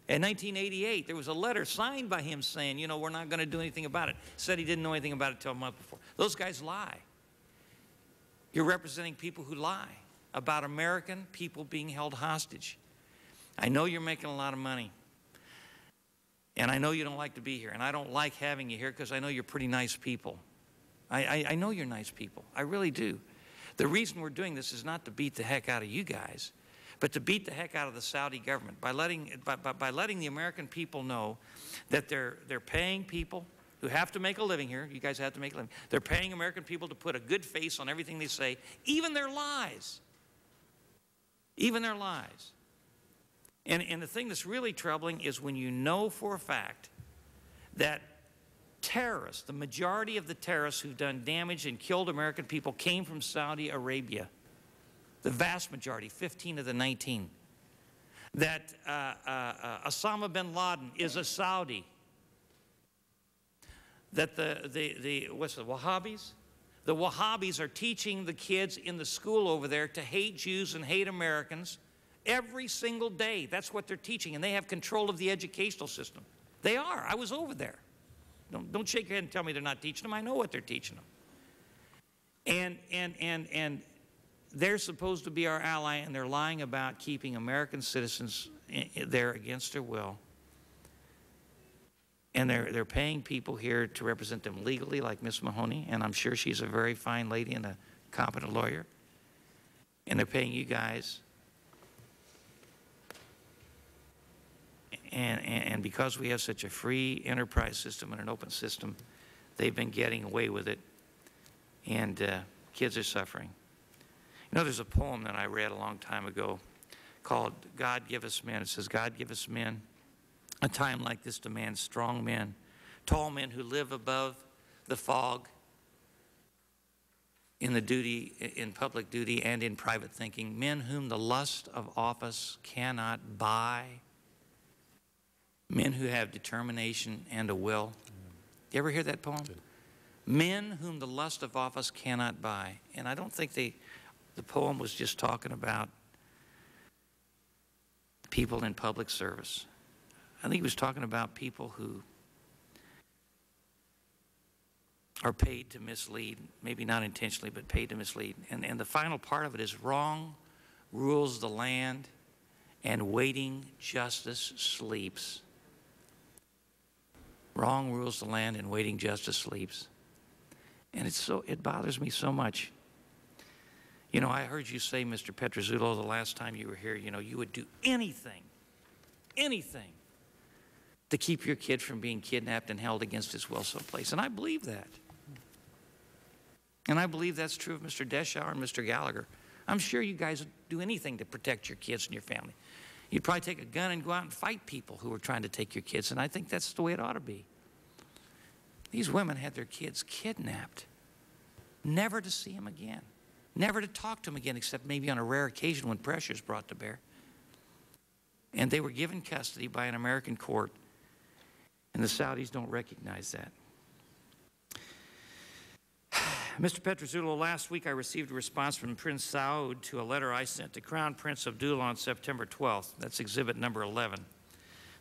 In nineteen eighty-eight, there was a letter signed by him saying, you know, we're not going to do anything about it. Said he didn't know anything about it until a month before. Those guys lie. You're representing people who lie about American people being held hostage. I know you're making a lot of money, and I know you don't like to be here, and I don't like having you here because I know you're pretty nice people. I, I, I know you're nice people. I really do. The reason we're doing this is not to beat the heck out of you guys, but to beat the heck out of the Saudi government by letting, by, by, by letting the American people know that they're, they're paying people who have to make a living here. You guys have to make a living. They're paying American people to put a good face on everything they say, even their lies. Even their lies. And, and the thing that's really troubling is when you know for a fact that terrorists, the majority of the terrorists who've done damage and killed American people came from Saudi Arabia. The vast majority, fifteen of the nineteen. that uh, uh, Osama bin Laden is a Saudi, that the, the, the, what's the Wahhabis? The Wahhabis are teaching the kids in the school over there to hate Jews and hate Americans every single day. That's what they're teaching, and they have control of the educational system. They are. I was over there. Don't, don't shake your head and tell me they're not teaching them. I know what they're teaching them. And, and, and, and they're supposed to be our ally, and they're lying about keeping American citizens there against their will. And they're, they're paying people here to represent them legally, like Miss Mahoney, and I'm sure she's a very fine lady and a competent lawyer. And they're paying you guys. And, and, and because we have such a free enterprise system and an open system, they've been getting away with it. And uh, kids are suffering. You know, there's a poem that I read a long time ago called God Give Us Men. It says, God give us men. A time like this demands strong men, tall men who live above the fog in the duty, in public duty and in private thinking, men whom the lust of office cannot buy, men who have determination and a will. You ever hear that poem? Men whom the lust of office cannot buy. And I don't think they, the poem was just talking about people in public service. I think he was talking about people who are paid to mislead, maybe not intentionally, but paid to mislead. And, and the final part of it is wrong rules the land and waiting justice sleeps. Wrong rules the land and waiting justice sleeps. And it's so, it bothers me so much. You know, I heard you say, Mister Petruzzello, the last time you were here, you know, you would do anything, anything, to keep your kid from being kidnapped and held against his will someplace. And I believe that. And I believe that's true of Mister Deschauer and Mister Gallagher. I'm sure you guys would do anything to protect your kids and your family. You'd probably take a gun and go out and fight people who were trying to take your kids, and I think that's the way it ought to be. These women had their kids kidnapped, never to see them again, never to talk to them again, except maybe on a rare occasion when pressure is brought to bear. And they were given custody by an American court. And the Saudis don't recognize that. Mister Petruzzello, last week I received a response from Prince Saud to a letter I sent to Crown Prince Abdullah on September twelfth. That's exhibit number eleven.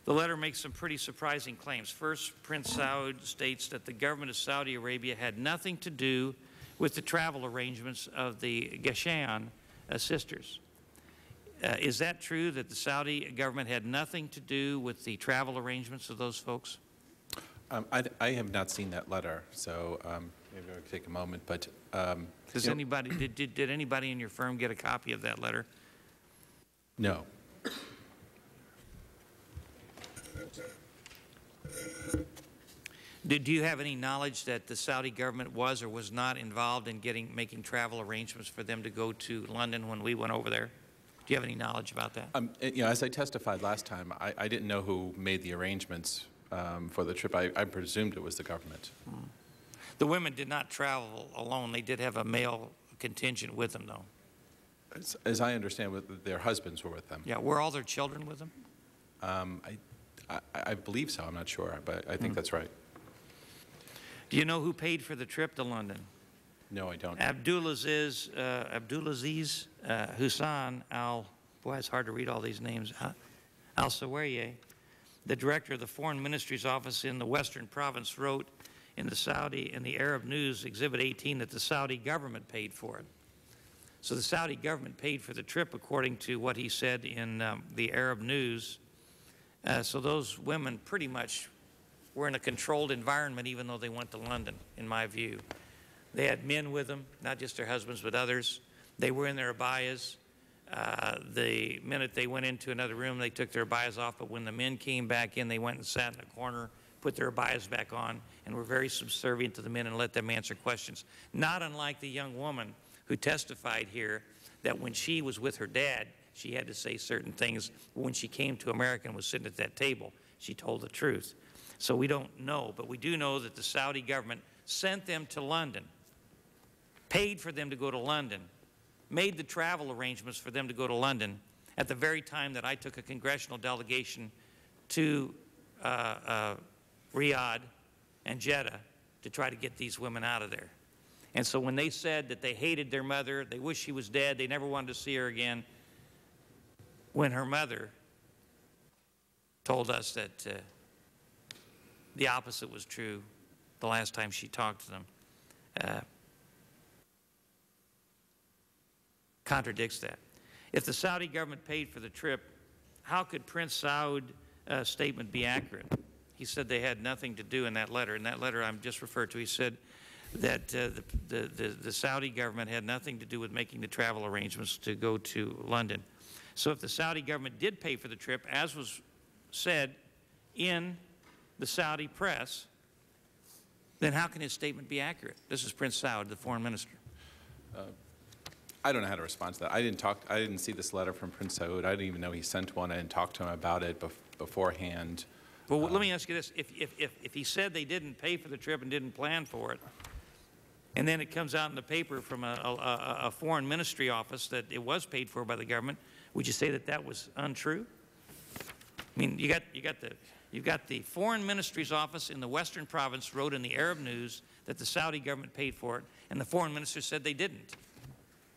The letter makes some pretty surprising claims. First, Prince Saud states that the government of Saudi Arabia had nothing to do with the travel arrangements of the Ghashan uh, sisters. Uh, is that true, that the Saudi government had nothing to do with the travel arrangements of those folks? Um, I, I have not seen that letter, so um, maybe I'll take a moment. But um, does anybody did, did did anybody in your firm get a copy of that letter? No. Did do you have any knowledge that the Saudi government was or was not involved in getting making travel arrangements for them to go to London when we went over there? Do you have any knowledge about that? Um, you know, as I testified last time, I, I didn't know who made the arrangements um, for the trip. I, I presumed it was the government. Mm. The women did not travel alone. They did have a male contingent with them, though. As, as I understand, with, their husbands were with them. Yeah, were all their children with them? Um, I, I, I believe so. I'm not sure, but I think mm. that's right. Do you know who paid for the trip to London? No, I don't. Abdulaziz, uh, Abdulaziz uh, Hussein Al, boy, it's hard to read all these names, uh, Al-Sawarieh, the director of the Foreign Ministry's office in the Western Province, wrote in the Saudi and the Arab News Exhibit eighteen that the Saudi government paid for it. So the Saudi government paid for the trip, according to what he said in um, the Arab News. Uh, so those women pretty much were in a controlled environment, even though they went to London, in my view. They had men with them, not just their husbands, but others. They were in their abayas. Uh, the minute they went into another room, they took their abayas off. But when the men came back in, they went and sat in a corner, put their abayas back on, and were very subservient to the men and let them answer questions. Not unlike the young woman who testified here that when she was with her dad, she had to say certain things. When she came to America and was sitting at that table, she told the truth. So we don't know, but we do know that the Saudi government sent them to London, paid for them to go to London, made the travel arrangements for them to go to London, at the very time that I took a congressional delegation to uh, uh, Riyadh and Jeddah to try to get these women out of there. And so when they said that they hated their mother, they wished she was dead, they never wanted to see her again, when her mother told us that uh, the opposite was true the last time she talked to them, uh, contradicts that. If the Saudi government paid for the trip, how could Prince Saud's uh, statement be accurate? He said they had nothing to do in that letter. In that letter I'm just referred to, he said that uh, the, the, the, the Saudi government had nothing to do with making the travel arrangements to go to London. So if the Saudi government did pay for the trip, as was said in the Saudi press, then how can his statement be accurate? This is Prince Saud, the foreign minister. Uh, I don't know how to respond to that. I didn't talk, I didn't see this letter from Prince Saud. I didn't even know he sent one. I didn't talk to him about it bef beforehand. Well, um, let me ask you this. If, if, if, if he said they didn't pay for the trip and didn't plan for it, and then it comes out in the paper from a, a, a foreign ministry office that it was paid for by the government, would you say that that was untrue? I mean, you got, you got the, you've got the foreign ministry's office in the Western province wrote in the Arab News that the Saudi government paid for it, and the foreign minister said they didn't.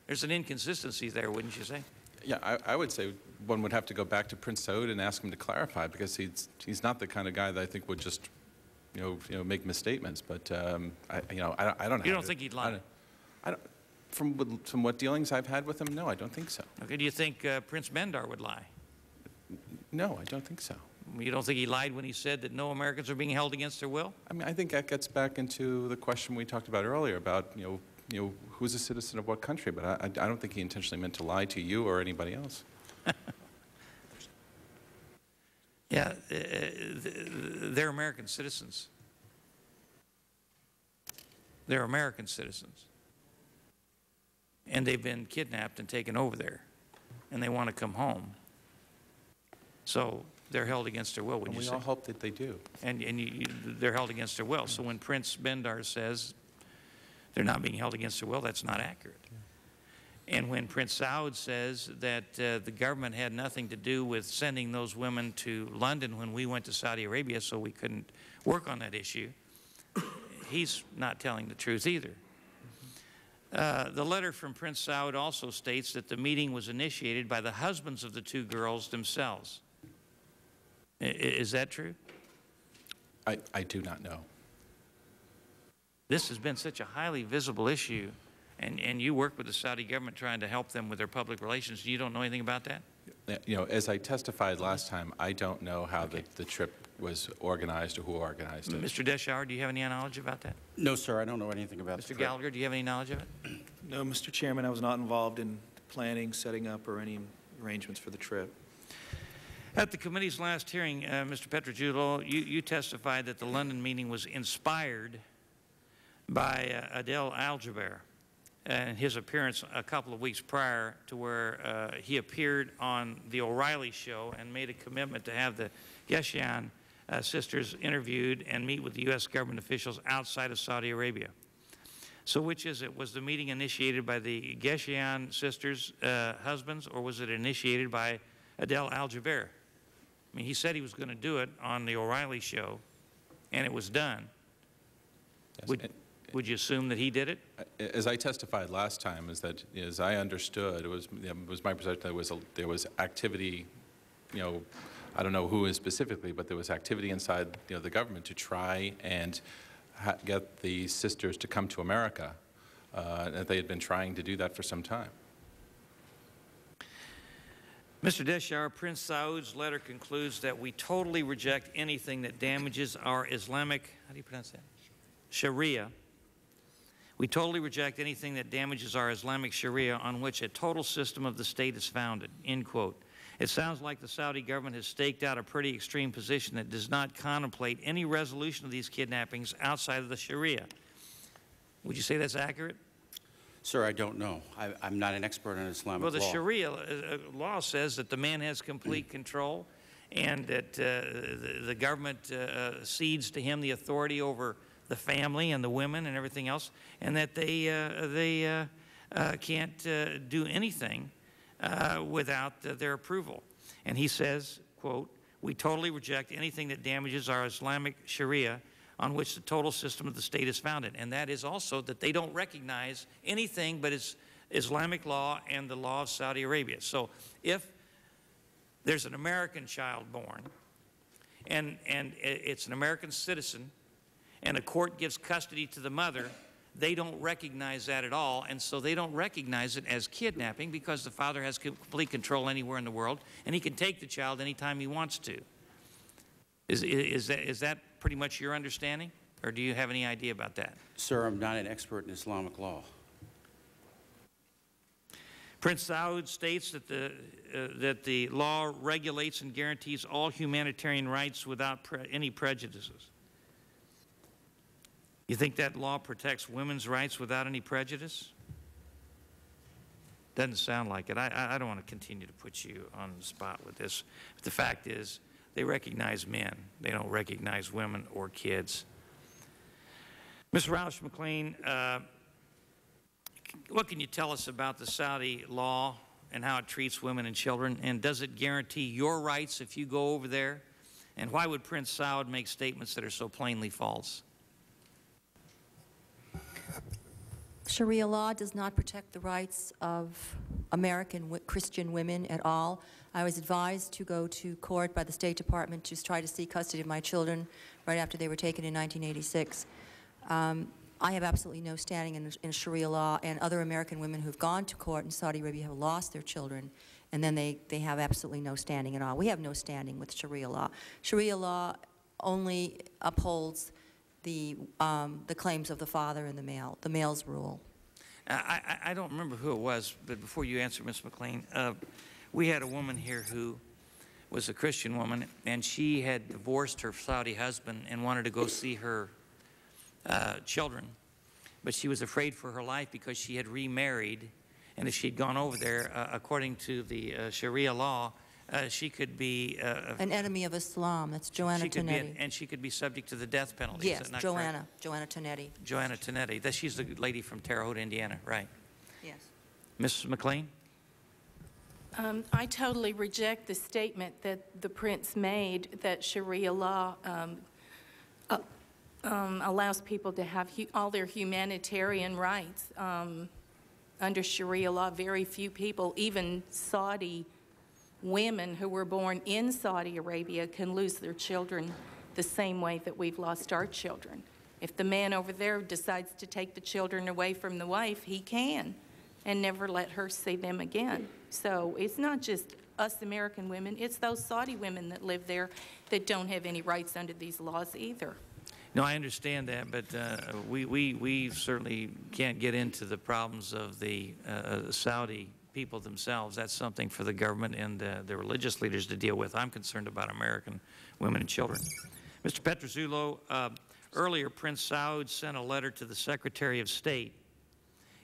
There's an inconsistency there, wouldn't you say? Yeah, I, I would say one would have to go back to Prince Saud and ask him to clarify, because he's, he's not the kind of guy that I think would just, you know, you know make misstatements. But, um, I, you know, I, I don't know. You don't think he'd lie? I don't, I don't, from, from what dealings I've had with him, no, I don't think so. Okay, do you think uh, Prince Bandar would lie? No, I don't think so. You don't think he lied when he said that no Americans are being held against their will? I mean, I think that gets back into the question we talked about earlier about, you know, you know, who's a citizen of what country, but I, I don't think he intentionally meant to lie to you or anybody else. Yeah, uh, they're American citizens. They're American citizens. And they've been kidnapped and taken over there, and they want to come home. So they're held against their will, would you say? We all hope that they do. And, and you, you, they're held against their will. So when Prince Bandar says they're not being held against their will, that's not accurate. Yeah. And when Prince Saud says that uh, the government had nothing to do with sending those women to London when we went to Saudi Arabia, so we couldn't work on that issue, he's not telling the truth either. Mm-hmm. uh, the letter from Prince Saud also states that the meeting was initiated by the husbands of the two girls themselves. I, is that true? I, I do not know. This has been such a highly visible issue, and, and you work with the Saudi government trying to help them with their public relations. You don't know anything about that? You know, as I testified last time, I don't know how okay. the, the trip was organized or who organized it. Mister Deschauer, do you have any knowledge about that? No, sir. I don't know anything about it. Mister Gallagher, do you have any knowledge of it? No, Mister Chairman. I was not involved in planning, setting up, or any arrangements for the trip. At the committee's last hearing, uh, Mister Petruzzello, you, you testified that the London meeting was inspired by uh, Adel Al-Jubeir and his appearance a couple of weeks prior, to where uh, he appeared on the O'Reilly show and made a commitment to have the Ghashan uh, sisters interviewed and meet with the U S government officials outside of Saudi Arabia. So which is it? Was the meeting initiated by the Ghashan sisters' uh, husbands, or was it initiated by Adel Al-Jubeir? I mean, he said he was going to do it on the O'Reilly show, and it was done. Yes. Would, Would you assume that he did it? As I testified last time, is that as I understood, it was it was my perception that there was a, there was activity, you know, I don't know who is specifically, but there was activity inside you know the government to try and ha get the sisters to come to America. Uh, that they had been trying to do that for some time. Mister Deschauer, Prince Saud's letter concludes that we totally reject anything that damages our Islamic. How do you pronounce that? Sharia. We totally reject anything that damages our Islamic Sharia on which a total system of the state is founded, end quote. It sounds like the Saudi government has staked out a pretty extreme position that does not contemplate any resolution of these kidnappings outside of the Sharia. Would you say that's accurate? Sir, I don't know. I, I'm not an expert on Islamic law. Well, the law. Sharia uh, law says that the man has complete control, and that uh, the, the government uh, cedes to him the authority over the family and the women and everything else, and that they, uh, they uh, uh, can't uh, do anything uh, without uh, their approval. And he says, quote, "We totally reject anything that damages our Islamic Sharia on which the total system of the state is founded." And that is also that they don't recognize anything but it's Islamic law and the law of Saudi Arabia. So if there's an American child born and, and it's an American citizen and a court gives custody to the mother, they don't recognize that at all, and so they don't recognize it as kidnapping because the father has complete control anywhere in the world, and he can take the child anytime he wants to. Is, is, that, is that pretty much your understanding, or do you have any idea about that? Sir, I'm not an expert in Islamic law. Prince Saud states that the, uh, that the law regulates and guarantees all humanitarian rights without pre any prejudices. You think that law protects women's rights without any prejudice? Doesn't sound like it. I, I don't want to continue to put you on the spot with this. But the fact is, they recognize men. They don't recognize women or kids. Miz Roush McLean, uh, what can you tell us about the Saudi law and how it treats women and children? And does it guarantee your rights if you go over there? And why would Prince Saud make statements that are so plainly false? Sharia law does not protect the rights of American w Christian women at all. I was advised to go to court by the State Department to try to seek custody of my children right after they were taken in nineteen eighty-six. Um, I have absolutely no standing in, in Sharia law, and other American women who've gone to court in Saudi Arabia have lost their children, and then they, they have absolutely no standing at all. We have no standing with Sharia law. Sharia law only upholds The, um, the claims of the father and the male, the male's rule. I, I don't remember who it was, but before you answer, Miz McLean, uh, we had a woman here who was a Christian woman, and she had divorced her Saudi husband and wanted to go see her uh, children, but she was afraid for her life because she had remarried, and if she'd gone over there, uh, according to the uh, Sharia law, Uh, she could be uh, an enemy of Islam. That's Joanna Tonetti. An, and she could be subject to the death penalty. Yes, not Joanna. Correct? Joanna Tonetti. Joanna Tonetti. That she's the lady from Terre Haute, Indiana, right? Yes. Missus McLean. Um, I totally reject the statement that the prince made that Sharia law um, uh, um, allows people to have hu all their humanitarian rights um, under Sharia law. Very few people, even Saudi women who were born in Saudi Arabia, can lose their children the same way that we've lost our children. If the man over there decides to take the children away from the wife, he can, and never let her see them again. So it's not just us American women, it's those Saudi women that live there that don't have any rights under these laws either. No, I understand that, but uh, we, we, we certainly can't get into the problems of the uh, Saudi people themselves. That's something for the government and uh, the religious leaders to deal with. I'm concerned about American women and children. Mister Petruzzello, uh, earlier Prince Saud sent a letter to the Secretary of State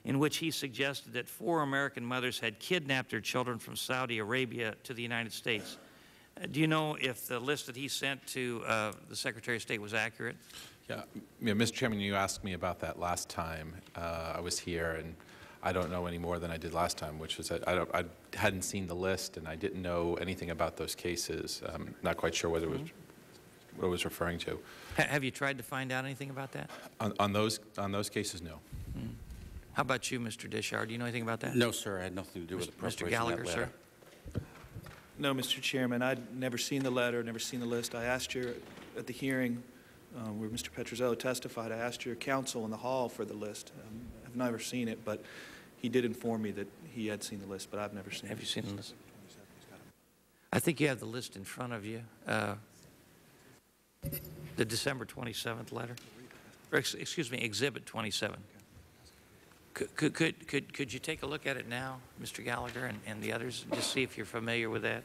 in which he suggested that four American mothers had kidnapped their children from Saudi Arabia to the United States. Uh, do you know if the list that he sent to uh, the Secretary of State was accurate? Yeah, yeah, Mister Chairman, you asked me about that last time uh, I was here, and I don't know any more than I did last time, which is that I, don't, I hadn't seen the list and I didn't know anything about those cases. I'm not quite sure whether mm-hmm. it was, what it was referring to. H have you tried to find out anything about that? On, on, those, on those cases, no. Mm. How about you, Mister Deschauer? Do you know anything about that? No, sir. I had nothing to do Mister with the preparation of that letter. Mister Gallagher, sir? No, Mister Chairman. I'd never seen the letter, never seen the list. I asked your, at the hearing um, where Mister Petruzzello testified, I asked your counsel in the hall for the list. Um, I've never seen it, but he did inform me that he had seen the list, but I've never seen have it. Have you seen the list? I think you have the list in front of you. Uh, the December twenty-seventh letter, or ex excuse me, Exhibit twenty-seven. Could, could, could, could, could you take a look at it now, Mister Gallagher and, and the others, and just see if you're familiar with that?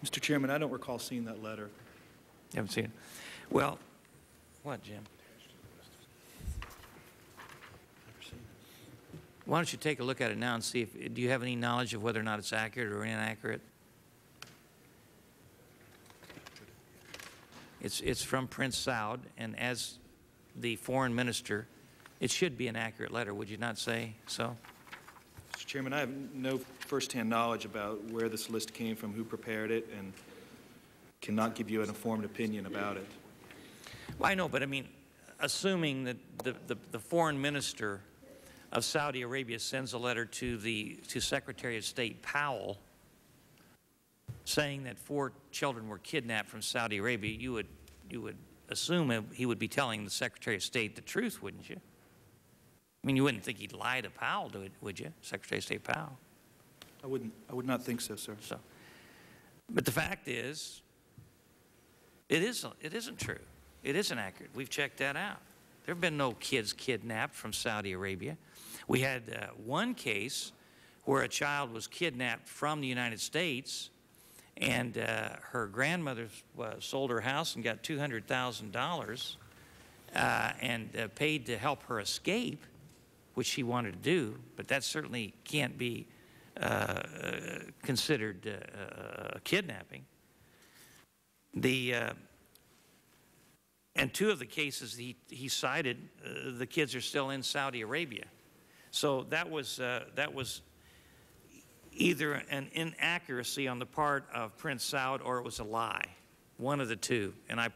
Mister Chairman, I don't recall seeing that letter. You haven't seen it. Well, what, Jim? Why don't you take a look at it now and see if, do you have any knowledge of whether or not it's accurate or inaccurate? It's, it's from Prince Saud, and as the foreign minister, it should be an accurate letter, would you not say so? Mister Chairman, I have no firsthand knowledge about where this list came from, who prepared it, and cannot give you an informed opinion about it. Well, I know, but I mean, assuming that the, the, the foreign minister of Saudi Arabia sends a letter to the to Secretary of State Powell saying that four children were kidnapped from Saudi Arabia, you would, you would assume he would be telling the Secretary of State the truth, wouldn't you? I mean, you wouldn't think he'd lie to Powell, would you, Secretary of State Powell? I wouldn't. I would not think so, sir. So, but the fact is, it isn't. It isn't true. It isn't accurate. We've checked that out. There have been no kids kidnapped from Saudi Arabia. We had uh, one case where a child was kidnapped from the United States, and uh, her grandmother uh, sold her house and got two hundred thousand dollars uh, and uh, paid to help her escape, which she wanted to do, but that certainly can't be uh, considered uh, uh, kidnapping. The, uh, and two of the cases he, he cited, uh, the kids are still in Saudi Arabia. So that was, uh, that was either an inaccuracy on the part of Prince Saud or it was a lie, one of the two. And I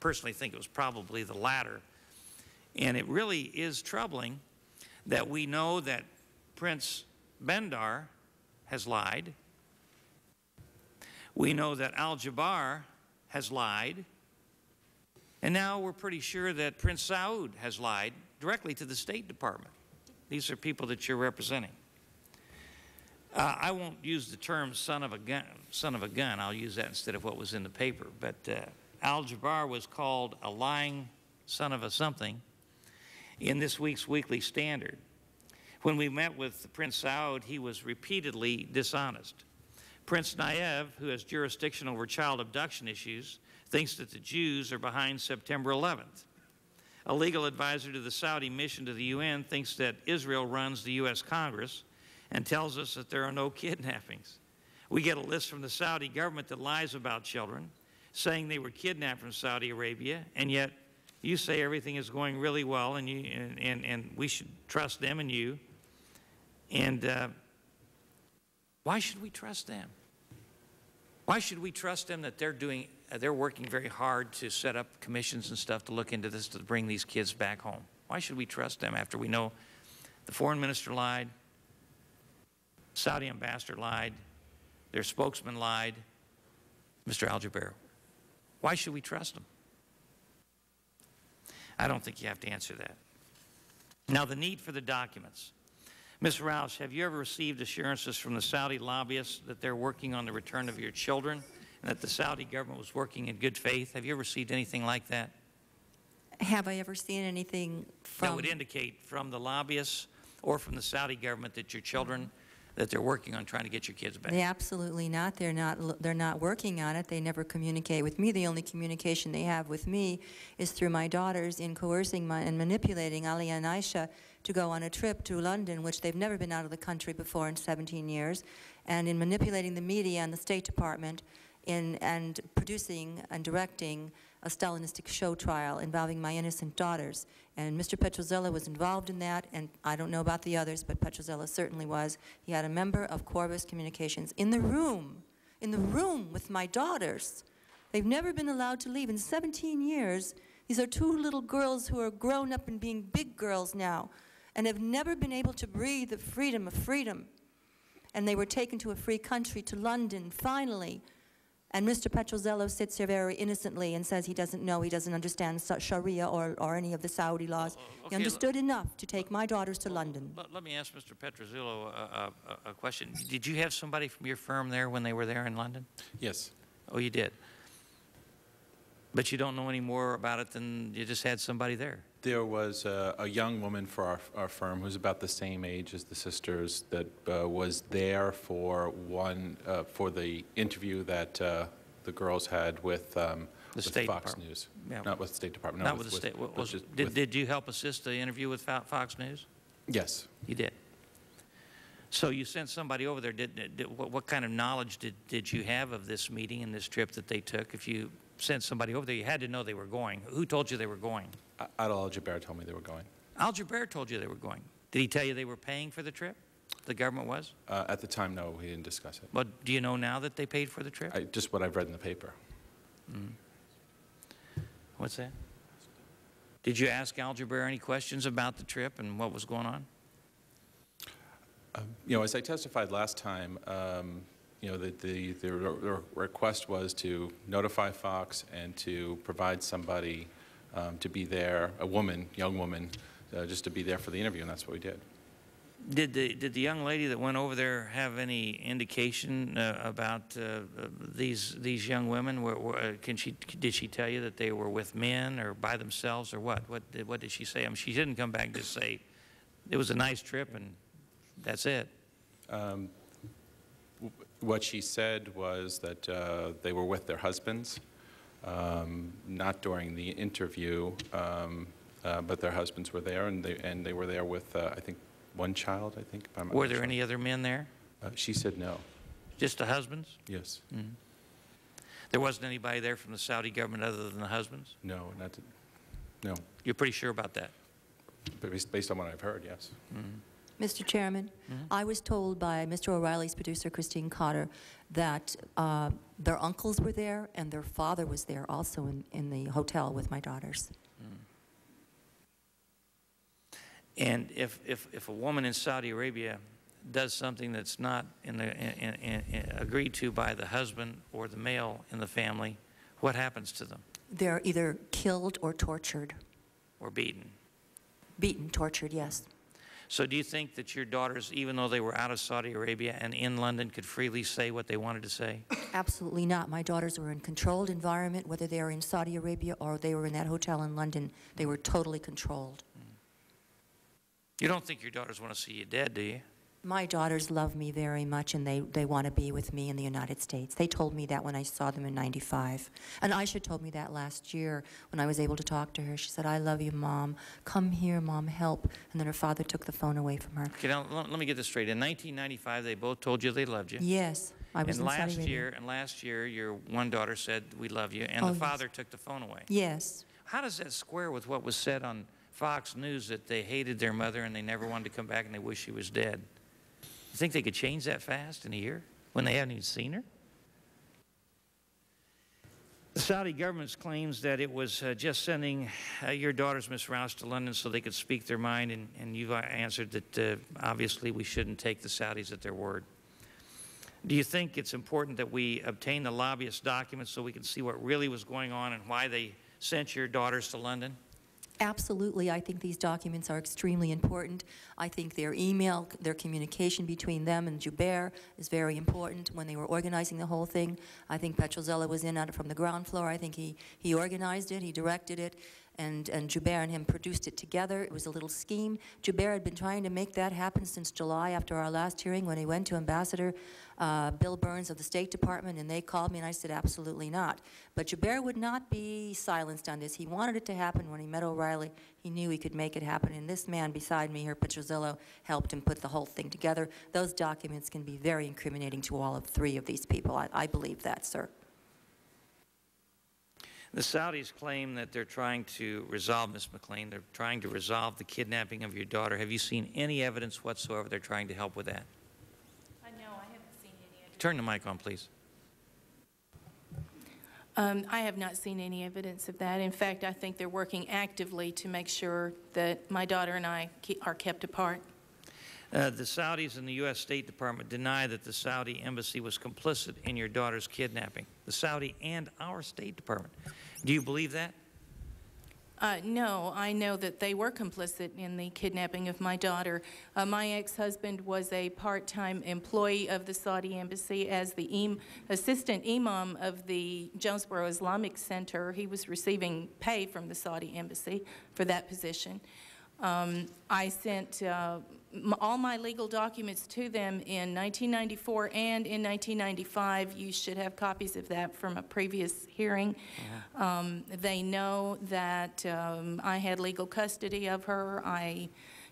personally think it was probably the latter. And it really is troubling that we know that Prince Bandar has lied. We know that Al-Jubeir has lied. And now we're pretty sure that Prince Saud has lied directly to the State Department. These are people that you're representing. Uh, I won't use the term son of a gun, son of a gun. I'll use that instead of what was in the paper. But uh, Al-Jubeir was called a lying son of a something in this week's Weekly Standard. When we met with Prince Saud, he was repeatedly dishonest. Prince Nayef, who has jurisdiction over child abduction issues, thinks that the Jews are behind September eleventh. A legal advisor to the Saudi mission to the U N thinks that Israel runs the U S Congress and tells us that there are no kidnappings. We get a list from the Saudi government that lies about children, saying they were kidnapped from Saudi Arabia, and yet you say everything is going really well, and, you, and, and, and we should trust them and you. And uh, why should we trust them? Why should we trust them that they're doing, uh, they're working very hard to set up commissions and stuff to look into this, to bring these kids back home? Why should we trust them after we know the foreign minister lied, Saudi ambassador lied, their spokesman lied, Mister Al-Jubeir? Why should we trust them? I don't think you have to answer that. Now, the need for the documents. Miz Roush, have you ever received assurances from the Saudi lobbyists that they're working on the return of your children and that the Saudi government was working in good faith? Have you ever received anything like that? Have I ever seen anything from... That would indicate from the lobbyists or from the Saudi government that your children, that they're working on trying to get your kids back? They absolutely not. They're not, they're not working on it. They never communicate with me. The only communication they have with me is through my daughters in coercing my, and manipulating Ali and Aisha to go on a trip to London, which they've never been out of the country before in seventeen years, and in manipulating the media and the State Department in, and producing and directing a Stalinistic show trial involving my innocent daughters. And Mister Petruzzello was involved in that, and I don't know about the others, but Petruzzello certainly was. He had a member of Corvus Communications in the room, in the room with my daughters. They've never been allowed to leave. In seventeen years, these are two little girls who are grown up and being big girls now, and have never been able to breathe the freedom of freedom. And they were taken to a free country, to London, finally. And Mister Petruzzello sits here very innocently and says he doesn't know, he doesn't understand Sharia or, or any of the Saudi laws. Okay, he understood enough to take my daughters to London. Let me ask Mister Petruzzello a, a, a question. Did you have somebody from your firm there when they were there in London? Yes. Oh, you did. But you don't know any more about it than you just had somebody there. There was a, a young woman for our, our firm who's about the same age as the sisters that uh, was there for one uh, for the interview that uh, the girls had with, um, the with State Fox Department. News. Yeah. Not with the State Department. No, Not with, with the State. With, was, with, did, did you help assist the interview with Fox News? Yes. You did. So you sent somebody over there. Did, did what, what kind of knowledge did, did you have of this meeting and this trip that they took? If you sent somebody over there, you had to know they were going. Who told you they were going? Adel Al-Jubeir told me they were going. Al-Jubeir told you they were going. Did he tell you they were paying for the trip? The government was? Uh, at the time, no, he didn't discuss it. But do you know now that they paid for the trip? I, just what I've read in the paper. Mm. What's that? Did you ask Al-Jubeir any questions about the trip and what was going on? Uh, you know, as I testified last time, um, you know, the, the, the re request was to notify Fox and to provide somebody um, to be there, a woman, young woman, uh, just to be there for the interview, and that's what we did. Did the, did the young lady that went over there have any indication uh, about uh, these, these young women? Were, were, can she, did she tell you that they were with men or by themselves or what? What did, what did she say? I mean, she didn't come back and just say, it was a nice trip and that's it. Um, what she said was that uh, they were with their husbands, um, not during the interview, um, uh, but their husbands were there, and they, and they were there with, uh, I think, one child, I think. I'm Were there sure. any other men there? Uh, she said no. Just the husbands? Yes. Mm-hmm. There wasn't anybody there from the Saudi government other than the husbands? No, not to, no. You're pretty sure about that? Based, based on what I've heard, yes. Mm-hmm. Mister Chairman, mm-hmm. I was told by Mister O'Reilly's producer, Christine Cotter, that uh, their uncles were there and their father was there also in, in the hotel with my daughters. Mm. And if, if, if a woman in Saudi Arabia does something that's not in the, in, in, in agreed to by the husband or the male in the family, what happens to them? They're either killed or tortured. Or beaten? Beaten, tortured, yes. So do you think that your daughters, even though they were out of Saudi Arabia and in London, could freely say what they wanted to say? Absolutely not. My daughters were in a controlled environment, whether they were in Saudi Arabia or they were in that hotel in London. They were totally controlled. You don't think your daughters want to see you dead, do you? My daughters love me very much, and they, they want to be with me in the United States. They told me that when I saw them in ninety-five. And Aisha told me that last year when I was able to talk to her. She said, I love you, Mom. Come here, Mom, help. And then her father took the phone away from her. Okay, now, let me get this straight. In nineteen ninety-five, they both told you they loved you. Yes, I was in Saudi Arabia. year, And last year, your one daughter said, we love you, and oh, the father yes. took the phone away. Yes. How does that square with what was said on Fox News, that they hated their mother and they never wanted to come back and they wish she was dead? You think they could change that fast in a year when they haven't even seen her? The Saudi government claims that it was uh, just sending uh, your daughters, Miz Roush, to London so they could speak their mind, and, and you've answered that uh, obviously we shouldn't take the Saudis at their word. Do you think it's important that we obtain the lobbyist documents so we can see what really was going on and why they sent your daughters to London? Absolutely. I think these documents are extremely important. I think their email, their communication between them and Jubeir is very important when they were organizing the whole thing. I think Petruzzello was in on it from the ground floor. I think he, he organized it, he directed it, and, and Jubeir and him produced it together. It was a little scheme. Jubeir had been trying to make that happen since July after our last hearing when he went to Ambassador uh, Bill Burns of the State Department, and they called me and I said, absolutely not. But Jubeir would not be silenced on this. He wanted it to happen. When he met O'Reilly, he knew he could make it happen, and this man beside me here, Petruzzello, helped him put the whole thing together. Those documents can be very incriminating to all of three of these people. I, I believe that, sir. The Saudis claim that they're trying to resolve, Miz McLean, they're trying to resolve the kidnapping of your daughter. Have you seen any evidence whatsoever they're trying to help with that? Uh, no, I haven't seen any evidence. Turn the mic on, please. Um, I have not seen any evidence of that. In fact, I think they're working actively to make sure that my daughter and I keep, are kept apart. Uh, the Saudis and the U S State Department deny that the Saudi Embassy was complicit in your daughter's kidnapping. The Saudi and our State Department. Do you believe that? Uh, no, I know that they were complicit in the kidnapping of my daughter. Uh, my ex-husband was a part-time employee of the Saudi Embassy as the im assistant imam of the Jonesboro Islamic Center. He was receiving pay from the Saudi Embassy for that position. Um, I sent uh, m all my legal documents to them in nineteen ninety-four and in nineteen ninety-five. You should have copies of that from a previous hearing. Yeah. Um, they know that um, I had legal custody of her. I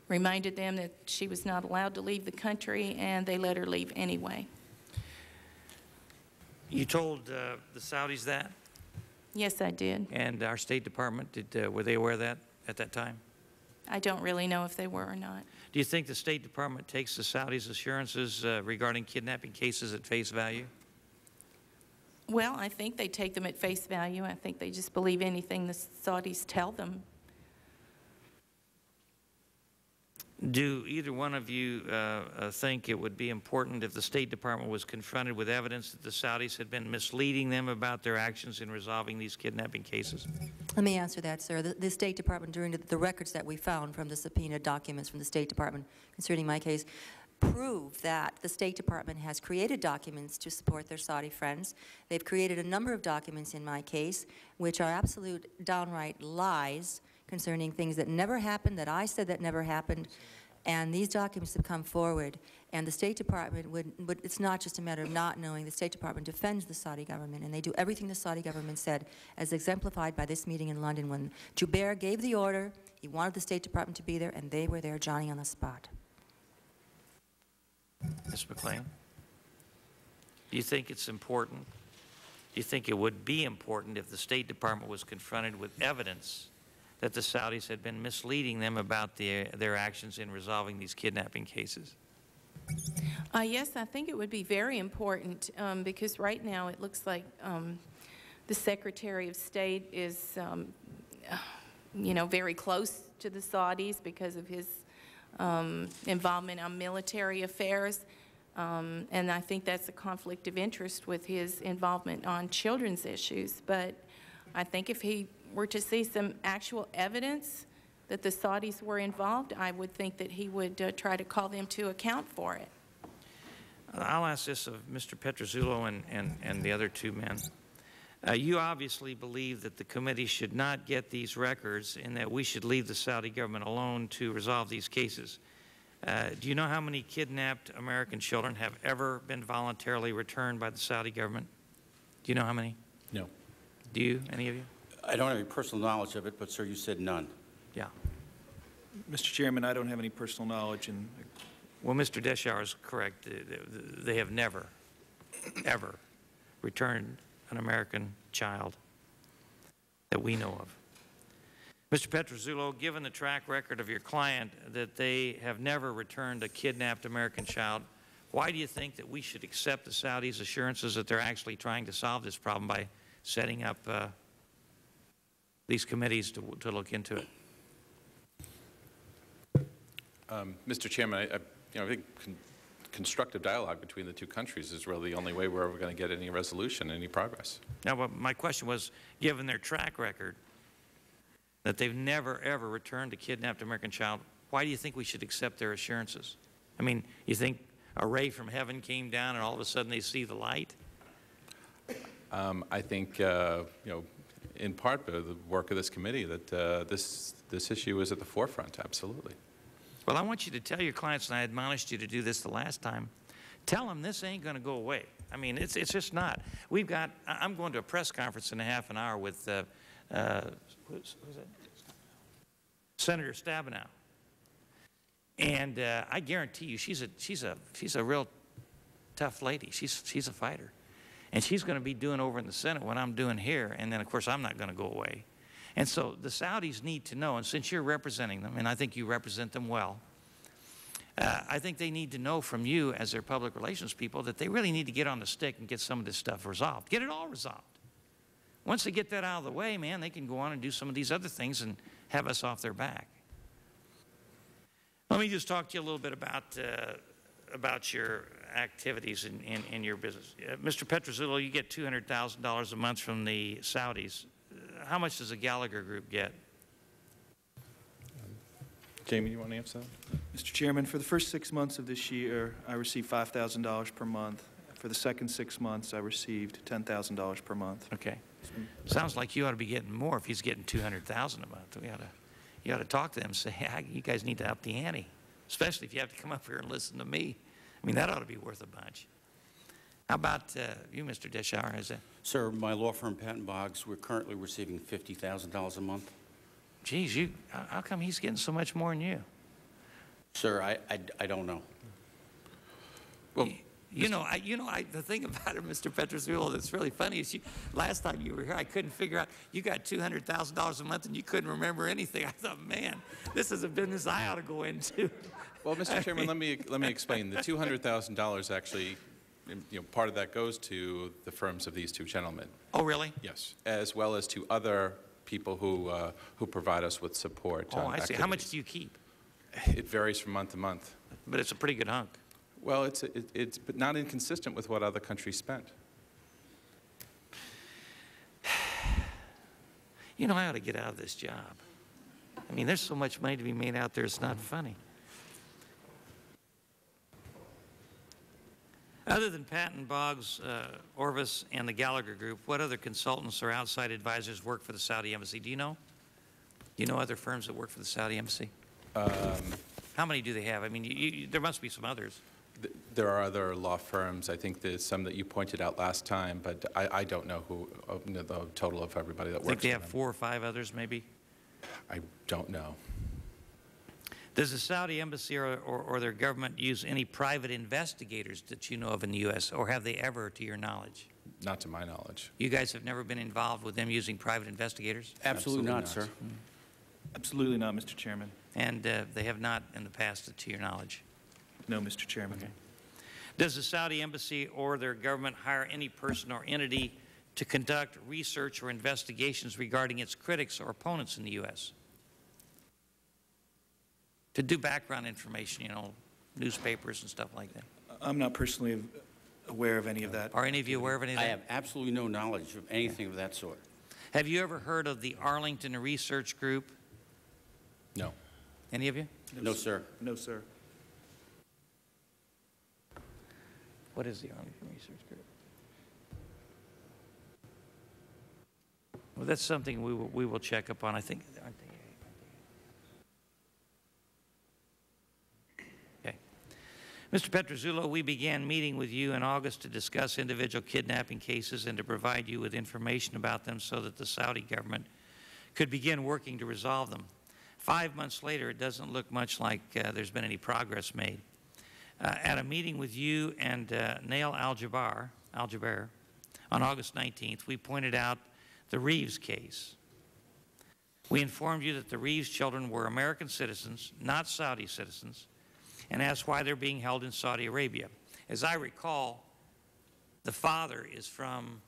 reminded them that she was not allowed to leave the country, and they let her leave anyway. You told uh, the Saudis that? Yes, I did. And our State Department, did, uh, were they aware of that at that time? I don't really know if they were or not. Do you think the State Department takes the Saudis' assurances uh, regarding kidnapping cases at face value? Well, I think they take them at face value. I think they just believe anything the Saudis tell them. Do either one of you uh, uh, think it would be important if the State Department was confronted with evidence that the Saudis had been misleading them about their actions in resolving these kidnapping cases? Let me answer that, sir. The, the State Department, during the, the records that we found from the subpoena documents from the State Department concerning my case, prove that the State Department has created documents to support their Saudi friends. They've created a number of documents in my case, which are absolute downright lies concerning things that never happened, that I said that never happened. And these documents have come forward. And the State Department would, would, it's not just a matter of not knowing, the State Department defends the Saudi government, and they do everything the Saudi government said, as exemplified by this meeting in London when Jubeir gave the order, he wanted the State Department to be there, and they were there, Johnny on the spot. Miz McLean, do you think it's important, do you think it would be important if the State Department was confronted with evidence that the Saudis had been misleading them about the, their actions in resolving these kidnapping cases? Uh, yes, I think it would be very important um, because right now it looks like um, the Secretary of State is, um, you know, very close to the Saudis because of his Um, involvement on military affairs, um, and I think that's a conflict of interest with his involvement on children's issues. But I think if he were to see some actual evidence that the Saudis were involved, I would think that he would uh, try to call them to account for it. I'll ask this of Mister Petruzzello and, and, and the other two men. Uh, you obviously believe that the committee should not get these records and that we should leave the Saudi government alone to resolve these cases. Uh, do you know how many kidnapped American children have ever been voluntarily returned by the Saudi government? Do you know how many? No. Do you, any of you? I don't have any personal knowledge of it, but, sir, you said none. Yeah. Mister Chairman, I don't have any personal knowledge. And well, Mister Deschauer is correct. They have never, ever returned an American child that we know of. Mister Petruzzello, given the track record of your client that they have never returned a kidnapped American child, why do you think that we should accept the Saudis' assurances that they're actually trying to solve this problem by setting up uh, these committees to, to look into it? Um, Mister Chairman, I, I, you know, I think constructive dialogue between the two countries is really the only way we're ever going to get any resolution, any progress. Now, well, my question was, given their track record, that they've never, ever returned a kidnapped American child, why do you think we should accept their assurances? I mean, you think a ray from heaven came down and all of a sudden they see the light? Um, I think, uh, you know, in part by the work of this committee, that uh, this, this issue is at the forefront, absolutely. Well, I want you to tell your clients, and I admonished you to do this the last time, tell them this ain't going to go away. I mean, it's, it's just not. We've got, I'm going to a press conference in a half an hour with uh, uh, who's, who's that? Senator Stabenow. And uh, I guarantee you, she's a, she's, a, she's a real tough lady. She's, she's a fighter. And she's going to be doing over in the Senate what I'm doing here. And then, of course, I'm not going to go away. And so the Saudis need to know, and since you're representing them, and I think you represent them well, uh, I think they need to know from you as their public relations people that they really need to get on the stick and get some of this stuff resolved. Get it all resolved. Once they get that out of the way, man, they can go on and do some of these other things and have us off their back. Let me just talk to you a little bit about, uh, about your activities in, in, in your business. Uh, Mister Petruzzello, you get two hundred thousand dollars a month from the Saudis. How much does the Gallagher Group get? Jamie, you want to answer that? Mister Chairman, for the first six months of this year, I received five thousand dollars per month. For the second six months, I received ten thousand dollars per month. Okay. Sounds like you ought to be getting more if he's getting two hundred thousand dollars a month. We ought to, you ought to talk to him and say, hey, you guys need to up the ante, especially if you have to come up here and listen to me. I mean, that ought to be worth a bunch. How about uh, you, Mister Deschauer? Is it? Sir, my law firm, Patton Boggs, we're currently receiving fifty thousand dollars a month. Geez, you, how come he's getting so much more than you? Sir, I, I, I don't know. Well, You know, I, you know, I, the thing about it, Mister Petruzzello, that's really funny is, you, last time you were here, I couldn't figure out, you got two hundred thousand dollars a month and you couldn't remember anything. I thought, man, this is a business I ought to go into. Well, Mister Chairman, I mean, let me let me explain. The two hundred thousand dollars actually, you know, part of that goes to the firms of these two gentlemen. Oh, really? Yes, as well as to other people who uh, who provide us with support. Oh, I activities. see. How much do you keep? It varies from month to month. But it's a pretty good hunk. Well, it's, it, it's but not inconsistent with what other countries spent. You know, I ought to get out of this job. I mean, there's so much money to be made out there, it's not funny. Other than Patton Boggs, uh, Orvis, and the Gallagher Group, what other consultants or outside advisors work for the Saudi Embassy? Do you know? Do you know other firms that work for the Saudi Embassy? Um, How many do they have? I mean, you, you, there must be some others. There are other law firms. I think there's some that you pointed out last time, but I, I don't know who you know, the total of everybody that I works. I think they have them. four or five others, maybe. I don't know. Does the Saudi Embassy or, or, or their government use any private investigators that you know of in the U S, or have they ever, to your knowledge? Not to my knowledge. You guys have never been involved with them using private investigators? Absolutely, Absolutely not, not, sir. Mm. Absolutely not, Mister Chairman. And uh, they have not in the past, to your knowledge? No, Mister Chairman. Okay. Does the Saudi Embassy or their government hire any person or entity to conduct research or investigations regarding its critics or opponents in the U S? To do background information, you know, newspapers and stuff like that? I'm not personally aware of any of that. Are any of you aware of any of that? I have absolutely no knowledge of anything of that sort. Have you ever heard of the Arlington Research Group? No. Any of you? No, no sir. sir. No, sir. What is the Arlington Research Group? Well, that's something we will, we will check up on. I think, aren't they? Okay. Mister Petruzzello, we began meeting with you in August to discuss individual kidnapping cases and to provide you with information about them so that the Saudi government could begin working to resolve them. Five months later, it doesn't look much like uh, there's been any progress made. Uh, at a meeting with you and uh, Nail Al-Jubeir Al-Jubeir, on August nineteenth, we pointed out the Reeves case. We informed you that the Reeves children were American citizens, not Saudi citizens, and asked why they're being held in Saudi Arabia. As I recall, the father is from,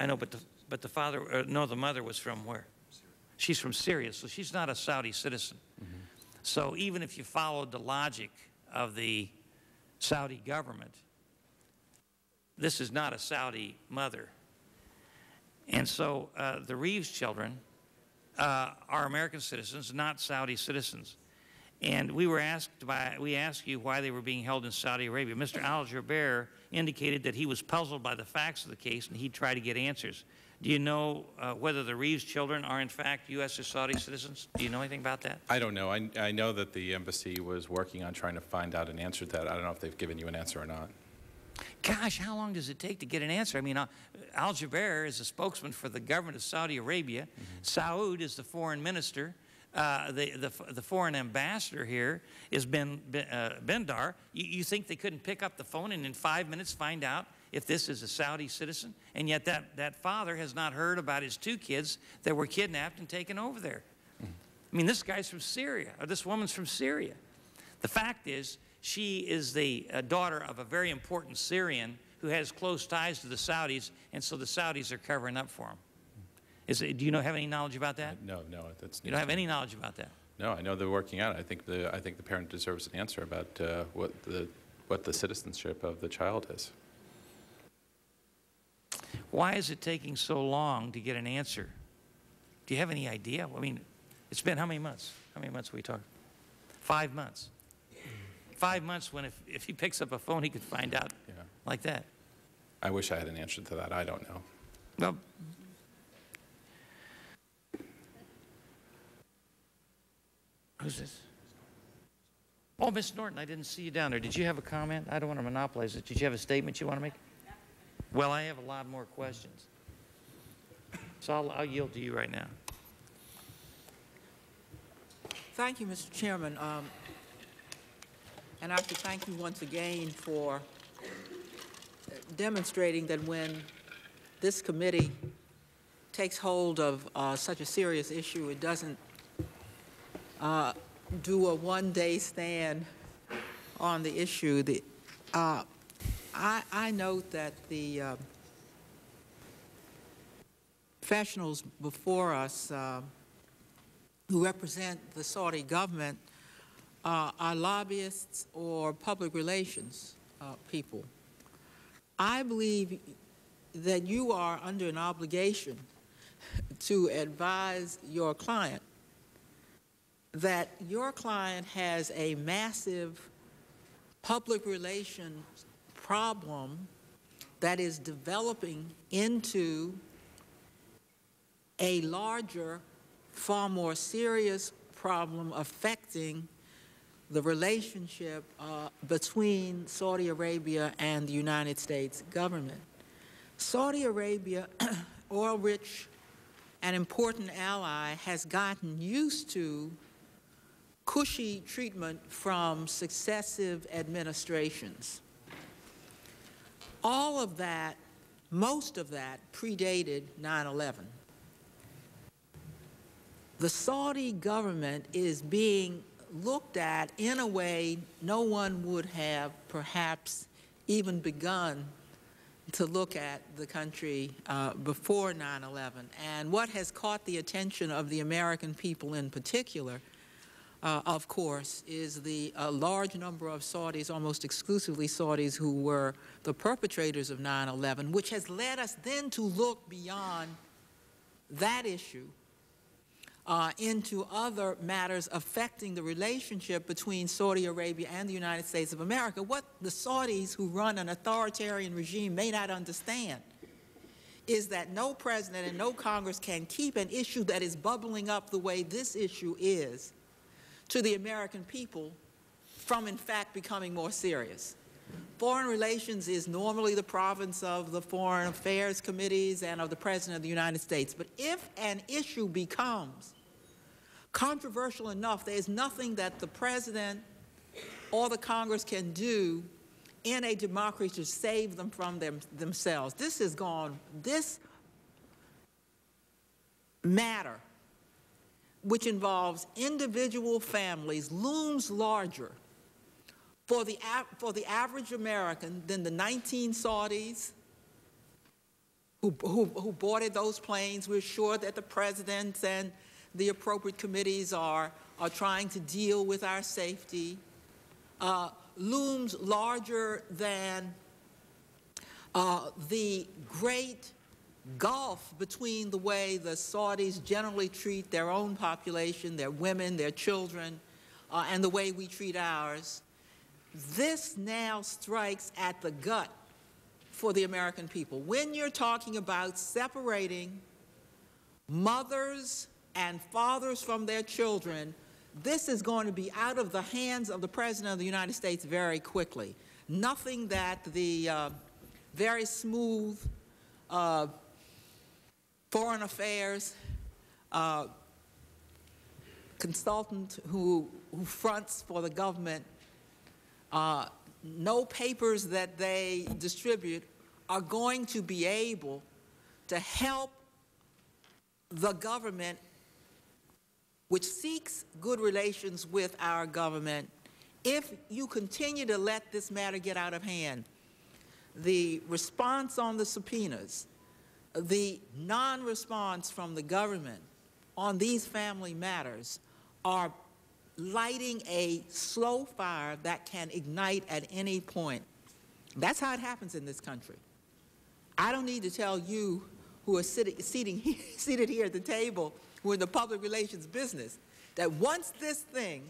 I know, but the, but the father, uh, no, the mother was from where? She's from Syria, so she's not a Saudi citizen. Mm-hmm. So even if you followed the logic of the Saudi government, this is not a Saudi mother. And so uh, the Reeves children uh, are American citizens, not Saudi citizens. And we were asked by, we asked you why they were being held in Saudi Arabia. Mister Al-Jubeir indicated that he was puzzled by the facts of the case and he'd try to get answers. Do you know uh, whether the Reeves children are, in fact, U S or Saudi citizens? Do you know anything about that? I don't know. I, I know that the embassy was working on trying to find out an answer to that. I don't know if they've given you an answer or not. Gosh, how long does it take to get an answer? I mean, Al-Jubeir is a spokesman for the government of Saudi Arabia. Mm-hmm. Saud is the foreign minister. Uh, the, the, the foreign ambassador here is Ben, Ben uh, Bandar. You, you think they couldn't pick up the phone and in five minutes find out if this is a Saudi citizen? And yet that, that father has not heard about his two kids that were kidnapped and taken over there. I mean, this guy's from Syria, or this woman's from Syria. The fact is, she is the uh, daughter of a very important Syrian who has close ties to the Saudis, and so the Saudis are covering up for him. Is it, do you know, have any knowledge about that? No, no. That's you don't have any knowledge about that? No, I know they're working out. I think the, I think the parent deserves an answer about uh, what, the, what the citizenship of the child is. Why is it taking so long to get an answer? Do you have any idea? I mean, it's been how many months? How many months are we talking? Five months. Five months when if, if he picks up a phone, he could find out yeah. like that. I wish I had an answer to that. I don't know. Well, who's this? Oh, Miz Norton, I didn't see you down there. Did you have a comment? I don't want to monopolize it. Did you have a statement you want to make? Well, I have a lot more questions, so I'll, I'll yield to you right now. Thank you, Mister Chairman. Um, And I have to thank you once again for demonstrating that when this committee takes hold of uh, such a serious issue, it doesn't uh, do a one-day stand on the issue. The, uh, I, I note that the uh, professionals before us uh, who represent the Saudi government uh, are lobbyists or public relations uh, people. I believe that you are under an obligation to advise your client that your client has a massive public relations problem that is developing into a larger, far more serious problem affecting the relationship uh, between Saudi Arabia and the United States government. Saudi Arabia, oil-rich and important ally, has gotten used to cushy treatment from successive administrations. All of that, most of that, predated nine eleven. The Saudi government is being looked at in a way no one would have perhaps even begun to look at the country uh, before nine eleven. And what has caught the attention of the American people in particular, Uh, of course, is the uh, large number of Saudis, almost exclusively Saudis, who were the perpetrators of nine eleven, which has led us then to look beyond that issue uh, into other matters affecting the relationship between Saudi Arabia and the United States of America. What the Saudis who run an authoritarian regime may not understand is that no president and no Congress can keep an issue that is bubbling up the way this issue is to the American people from, in fact, becoming more serious. Foreign relations is normally the province of the Foreign Affairs Committees and of the President of the United States. But if an issue becomes controversial enough, there's nothing that the President or the Congress can do in a democracy to save them from them, themselves. This has gone, this matter, which involves individual families, looms larger for the, for the average American than the nineteen Saudis who, who, who boarded those planes. We're sure that the presidents and the appropriate committees are, are trying to deal with our safety, uh, looms larger than uh, the great gulf between the way the Saudis generally treat their own population, their women, their children, uh, and the way we treat ours. This now strikes at the gut for the American people. When you're talking about separating mothers and fathers from their children, this is going to be out of the hands of the President of the United States very quickly. Nothing that the uh, very smooth uh, Foreign Affairs uh, consultant who, who fronts for the government, uh, no papers that they distribute are going to be able to help the government, which seeks good relations with our government, if you continue to let this matter get out of hand. The response on the subpoenas, the non-response from the government on these family matters are lighting a slow fire that can ignite at any point. That's how it happens in this country. I don't need to tell you who are sit seating here, seated here at the table, who are in the public relations business, that once this thing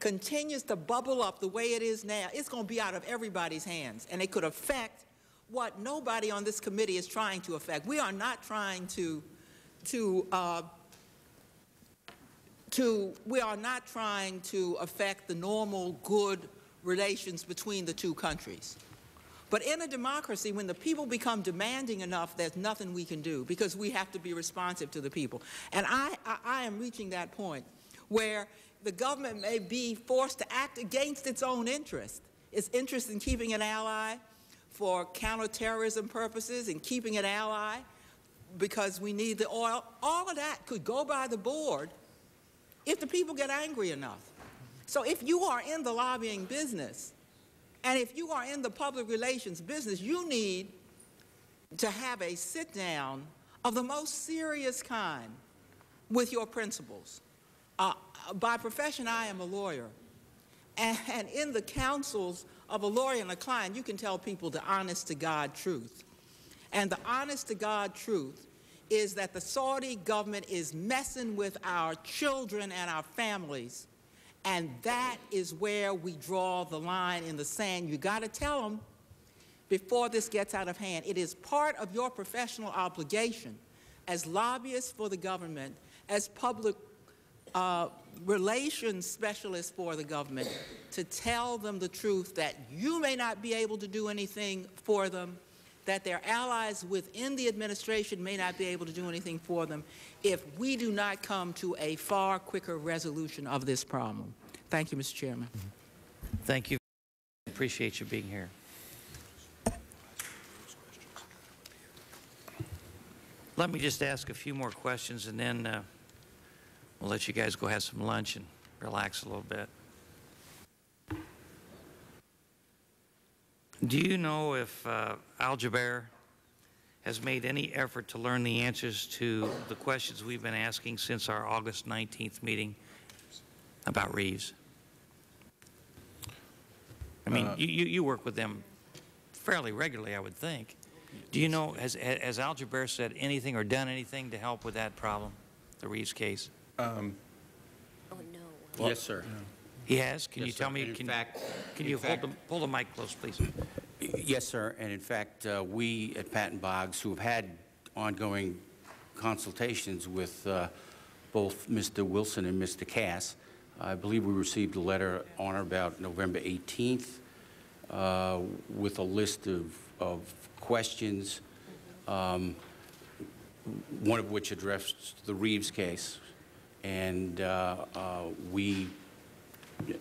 continues to bubble up the way it is now, it's going to be out of everybody's hands, and it could affect what nobody on this committee is trying to affect. We are not trying to, to, uh, to, we are not trying to affect the normal good relations between the two countries. But in a democracy, when the people become demanding enough, there's nothing we can do because we have to be responsive to the people. And I, I, I am reaching that point where the government may be forced to act against its own interest, its interest in keeping an ally for counterterrorism purposes and keeping an ally because we need the oil. All of that could go by the board if the people get angry enough. So if you are in the lobbying business, and if you are in the public relations business, you need to have a sit-down of the most serious kind with your principals. Uh, by profession, I am a lawyer. And, and in the counsels of a lawyer and a client, you can tell people the honest-to-God truth. And the honest-to-God truth is that the Saudi government is messing with our children and our families. And that is where we draw the line in the sand. You got to tell them before this gets out of hand. It is part of your professional obligation as lobbyists for the government, as public uh, relations specialists for the government, to tell them the truth that you may not be able to do anything for them, that their allies within the administration may not be able to do anything for them if we do not come to a far quicker resolution of this problem. Thank you, Mister Chairman. Thank you. I appreciate you being here. Let me just ask a few more questions, and then uh, we'll let you guys go have some lunch and relax a little bit. Do you know if uh, Al-Jubeir has made any effort to learn the answers to the questions we've been asking since our August nineteenth meeting about Reeves? I mean, uh, you, you, you work with them fairly regularly, I would think. Do you know, has, has Al-Jubeir said anything or done anything to help with that problem, the Reeves case? Um, oh, no. Well, yes, sir. Yeah. He has. Can yes, you tell sir. me? In can, fact, can in you fact, hold the, pull the mic close, please? Yes, sir. And in fact, uh, we at Patton Boggs, who have had ongoing consultations with uh, both Mister Wilson and Mister Cass, I believe we received a letter on or about November eighteenth uh, with a list of, of questions, um, one of which addressed the Reeves case, and uh, uh, we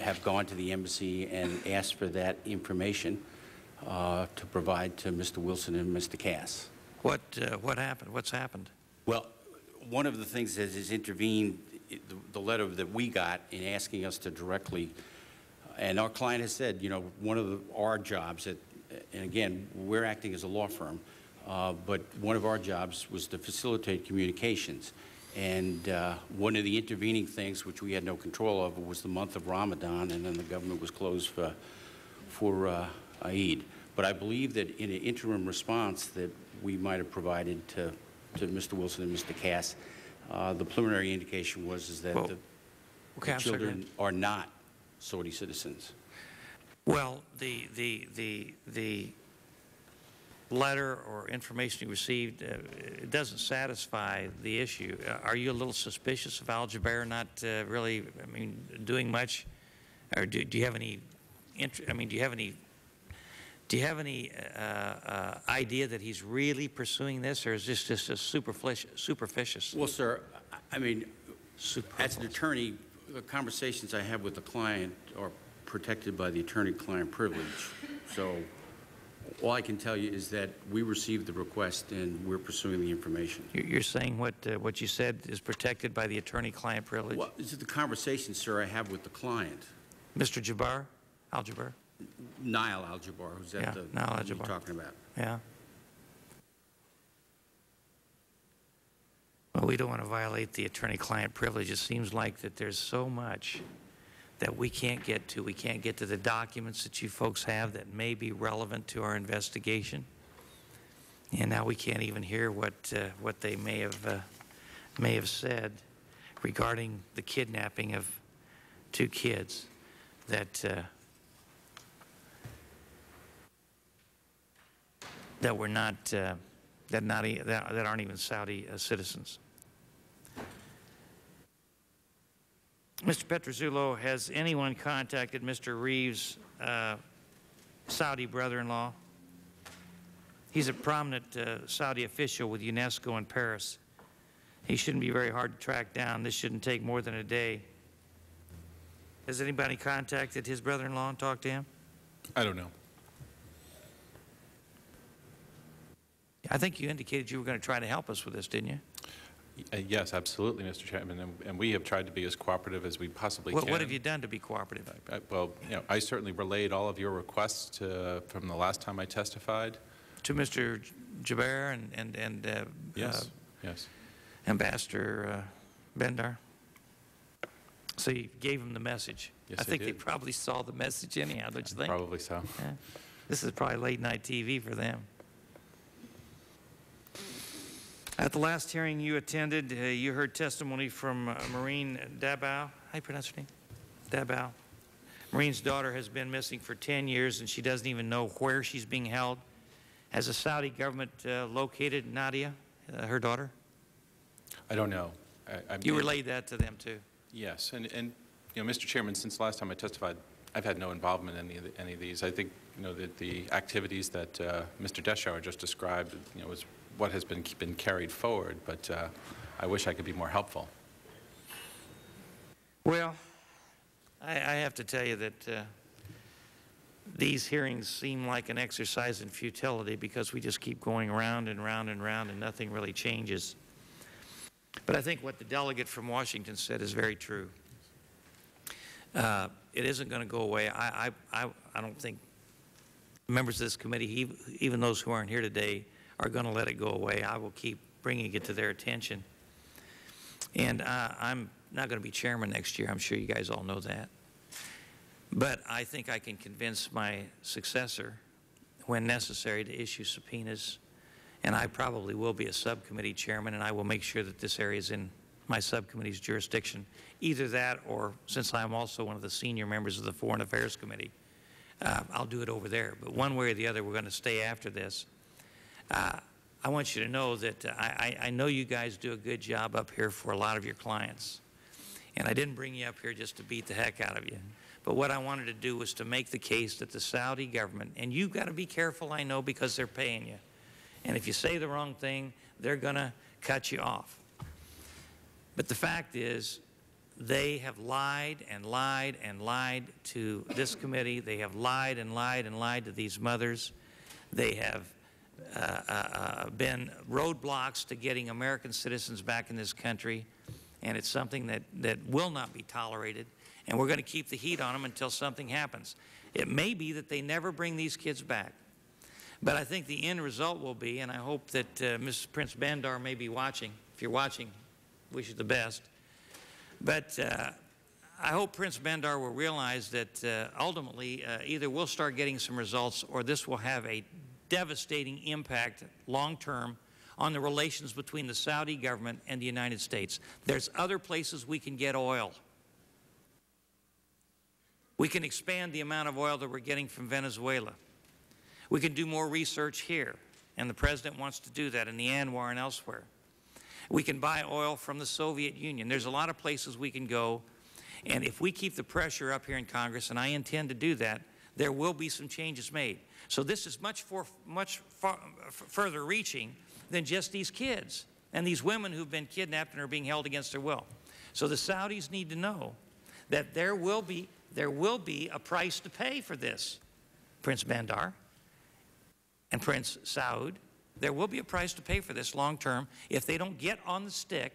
have gone to the embassy and asked for that information uh, to provide to Mister Wilson and Mister Cass. What, uh, what happened? What's happened? Well, one of the things that has intervened, the, the letter that we got in asking us to directly, and our client has said, you know, one of the, our jobs, at, and again, we're acting as a law firm, uh, but one of our jobs was to facilitate communications. And uh, one of the intervening things, which we had no control of, was the month of Ramadan, and then the government was closed for, for uh, Eid. But I believe that in an interim response that we might have provided to, to Mister Wilson and Mister Cass, uh, the preliminary indication was is that well, the, okay, the children are not Saudi citizens. Well, the, the, the, the letter or information you received, uh, it doesn't satisfy the issue. Uh, are you a little suspicious of Al-Jubeir not uh, really, I mean, doing much, or do, do you have any? I mean, do you have any? Do you have any uh, uh, idea that he's really pursuing this, or is this just a superficial? Superficial. Well, sir, I mean, as an attorney, the conversations I have with the client are protected by the attorney-client privilege, so. All I can tell you is that we received the request and we're pursuing the information. You're saying what uh, what you said is protected by the attorney-client privilege? Well, this is the conversation, sir, I have with the client. Mister Jubeir? Al-Jubeir? Niall Al-Jubeir, who's that yeah, the Niall Al-Jubeir you're talking about? Yeah. Well, we don't want to violate the attorney-client privilege. It seems like that there's so much that we can't get to. We can't get to the documents that you folks have that may be relevant to our investigation. And now we can't even hear what uh, what they may have uh, may have said regarding the kidnapping of two kids that uh, that were not uh, that not e that, that aren't even Saudi uh, citizens. Mister Petruzzello, has anyone contacted Mister Reeves' uh, Saudi brother-in-law? He's a prominent uh, Saudi official with UNESCO in Paris. He shouldn't be very hard to track down. This shouldn't take more than a day. Has anybody contacted his brother-in-law and talked to him? I don't know. I think you indicated you were going to try to help us with this, didn't you? Uh, yes, absolutely, Mister Chairman, and, and we have tried to be as cooperative as we possibly what, can. What have you done to be cooperative? I, I, well, you know, I certainly relayed all of your requests to, from the last time I testified. To Mister Jubeir and, and, and uh, yes. Uh, yes. Ambassador uh, Bandar. So you gave him the message. Yes, I think I did. They probably saw the message anyhow, don't you think? Probably so. Yeah. This is probably late-night T V for them. At the last hearing you attended, uh, you heard testimony from uh, Maureen Dahbi. How do you pronounce her name? Dahbi. Maureen's daughter has been missing for ten years, and she doesn't even know where she's being held. Has the Saudi government uh, located Nadia, uh, her daughter? I don't know. I, I, you relayed that to them, too? Yes. And, and, you know, Mister Chairman, since last time I testified, I've had no involvement in any of, the, any of these. I think, you know, that the activities that uh, Mister Deschauer just described, you know, was what has been been carried forward, but uh, I wish I could be more helpful. Well, I, I have to tell you that uh, these hearings seem like an exercise in futility because we just keep going round and round and round and nothing really changes. But I think what the delegate from Washington said is very true. Uh, it isn't going to go away. I, I, I don't think members of this committee, even those who aren't here today, are going to let it go away. I will keep bringing it to their attention. And uh, I'm not going to be chairman next year. I'm sure you guys all know that. But I think I can convince my successor, when necessary, to issue subpoenas. And I probably will be a subcommittee chairman, and I will make sure that this area is in my subcommittee's jurisdiction. Either that or, since I'm also one of the senior members of the Foreign Affairs Committee, uh, I'll do it over there. But one way or the other, we're going to stay after this. Uh, I want you to know that uh, I, I know you guys do a good job up here for a lot of your clients. And I didn't bring you up here just to beat the heck out of you. But what I wanted to do was to make the case that the Saudi government, and you've got to be careful, I know, because they're paying you. And if you say the wrong thing, they're going to cut you off. But the fact is, they have lied and lied and lied to this committee. They have lied and lied and lied to these mothers. They have Uh, uh, uh, been roadblocks to getting American citizens back in this country, and it's something that, that will not be tolerated, and we're going to keep the heat on them until something happens. It may be that they never bring these kids back, but I think the end result will be, and I hope that uh, Missus Prince Bandar may be watching. If you're watching, wish you the best. But uh, I hope Prince Bandar will realize that uh, ultimately uh, either we'll start getting some results or this will have a devastating impact long-term on the relations between the Saudi government and the United States. There's other places we can get oil. We can expand the amount of oil that we're getting from Venezuela. We can do more research here, and the President wants to do that in the Anwar and elsewhere. We can buy oil from the Soviet Union. There's a lot of places we can go, and if we keep the pressure up here in Congress, and I intend to do that, there will be some changes made. So this is much, for, much far, further reaching than just these kids and these women who've been kidnapped and are being held against their will. So the Saudis need to know that there will be, there will be a price to pay for this. Prince Bandar and Prince Saud, there will be a price to pay for this long term if they don't get on the stick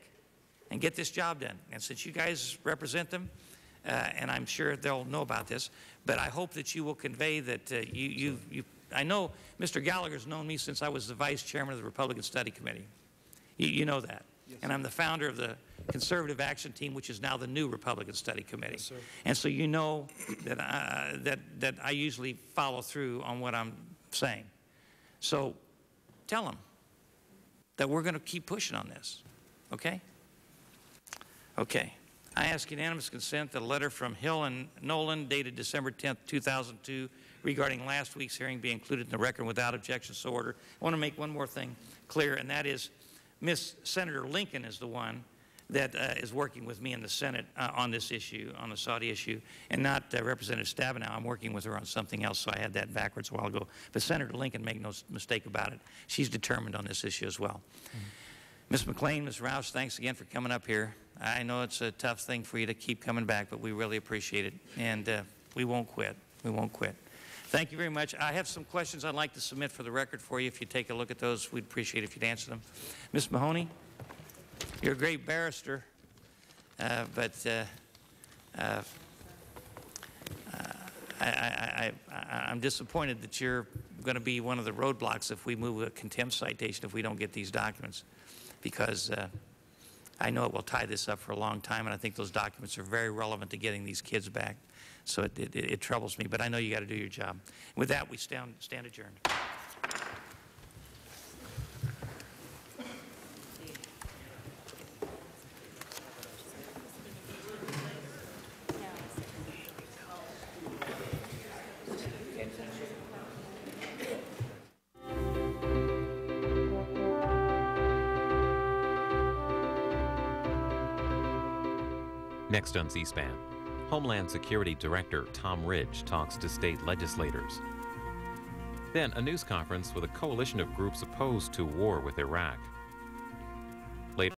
and get this job done. And since you guys represent them, Uh, and I'm sure they'll know about this, but I hope that you will convey that uh, you, you, you, I know Mister Gallagher's known me since I was the Vice Chairman of the Republican Study Committee. You, you know that. Yes, and I'm the founder of the Conservative Action Team, which is now the new Republican Study Committee. Yes, and so you know that I, that, that I usually follow through on what I'm saying. So tell them that we're going to keep pushing on this, okay? Okay. I ask unanimous consent that a letter from Hill and Nolan dated December tenth, two thousand two regarding last week's hearing be included in the record without objection, so ordered. I want to make one more thing clear, and that is Miz Senator Lincoln is the one that uh, is working with me in the Senate uh, on this issue, on the Saudi issue, and not uh, Representative Stabenow. I'm working with her on something else, so I had that backwards a while ago. But Senator Lincoln, make no mistake about it, she's determined on this issue as well. Mm-hmm. Miz McLean, Miz Roush, thanks again for coming up here. I know it's a tough thing for you to keep coming back, but we really appreciate it. And uh, we won't quit. We won't quit. Thank you very much. I have some questions I'd like to submit for the record for you. If you take a look at those, we'd appreciate it if you'd answer them. Miz Mahoney, you're a great barrister, uh, but uh, uh, I, I, I, I'm disappointed that you're going to be one of the roadblocks if we move a contempt citation if we don't get these documents, because uh, I know it will tie this up for a long time, and I think those documents are very relevant to getting these kids back. So it, it, it troubles me, but I know you got to do your job. With that, we stand, stand adjourned. Next on C-SPAN, Homeland Security Director Tom Ridge talks to state legislators. Then a news conference with a coalition of groups opposed to war with Iraq.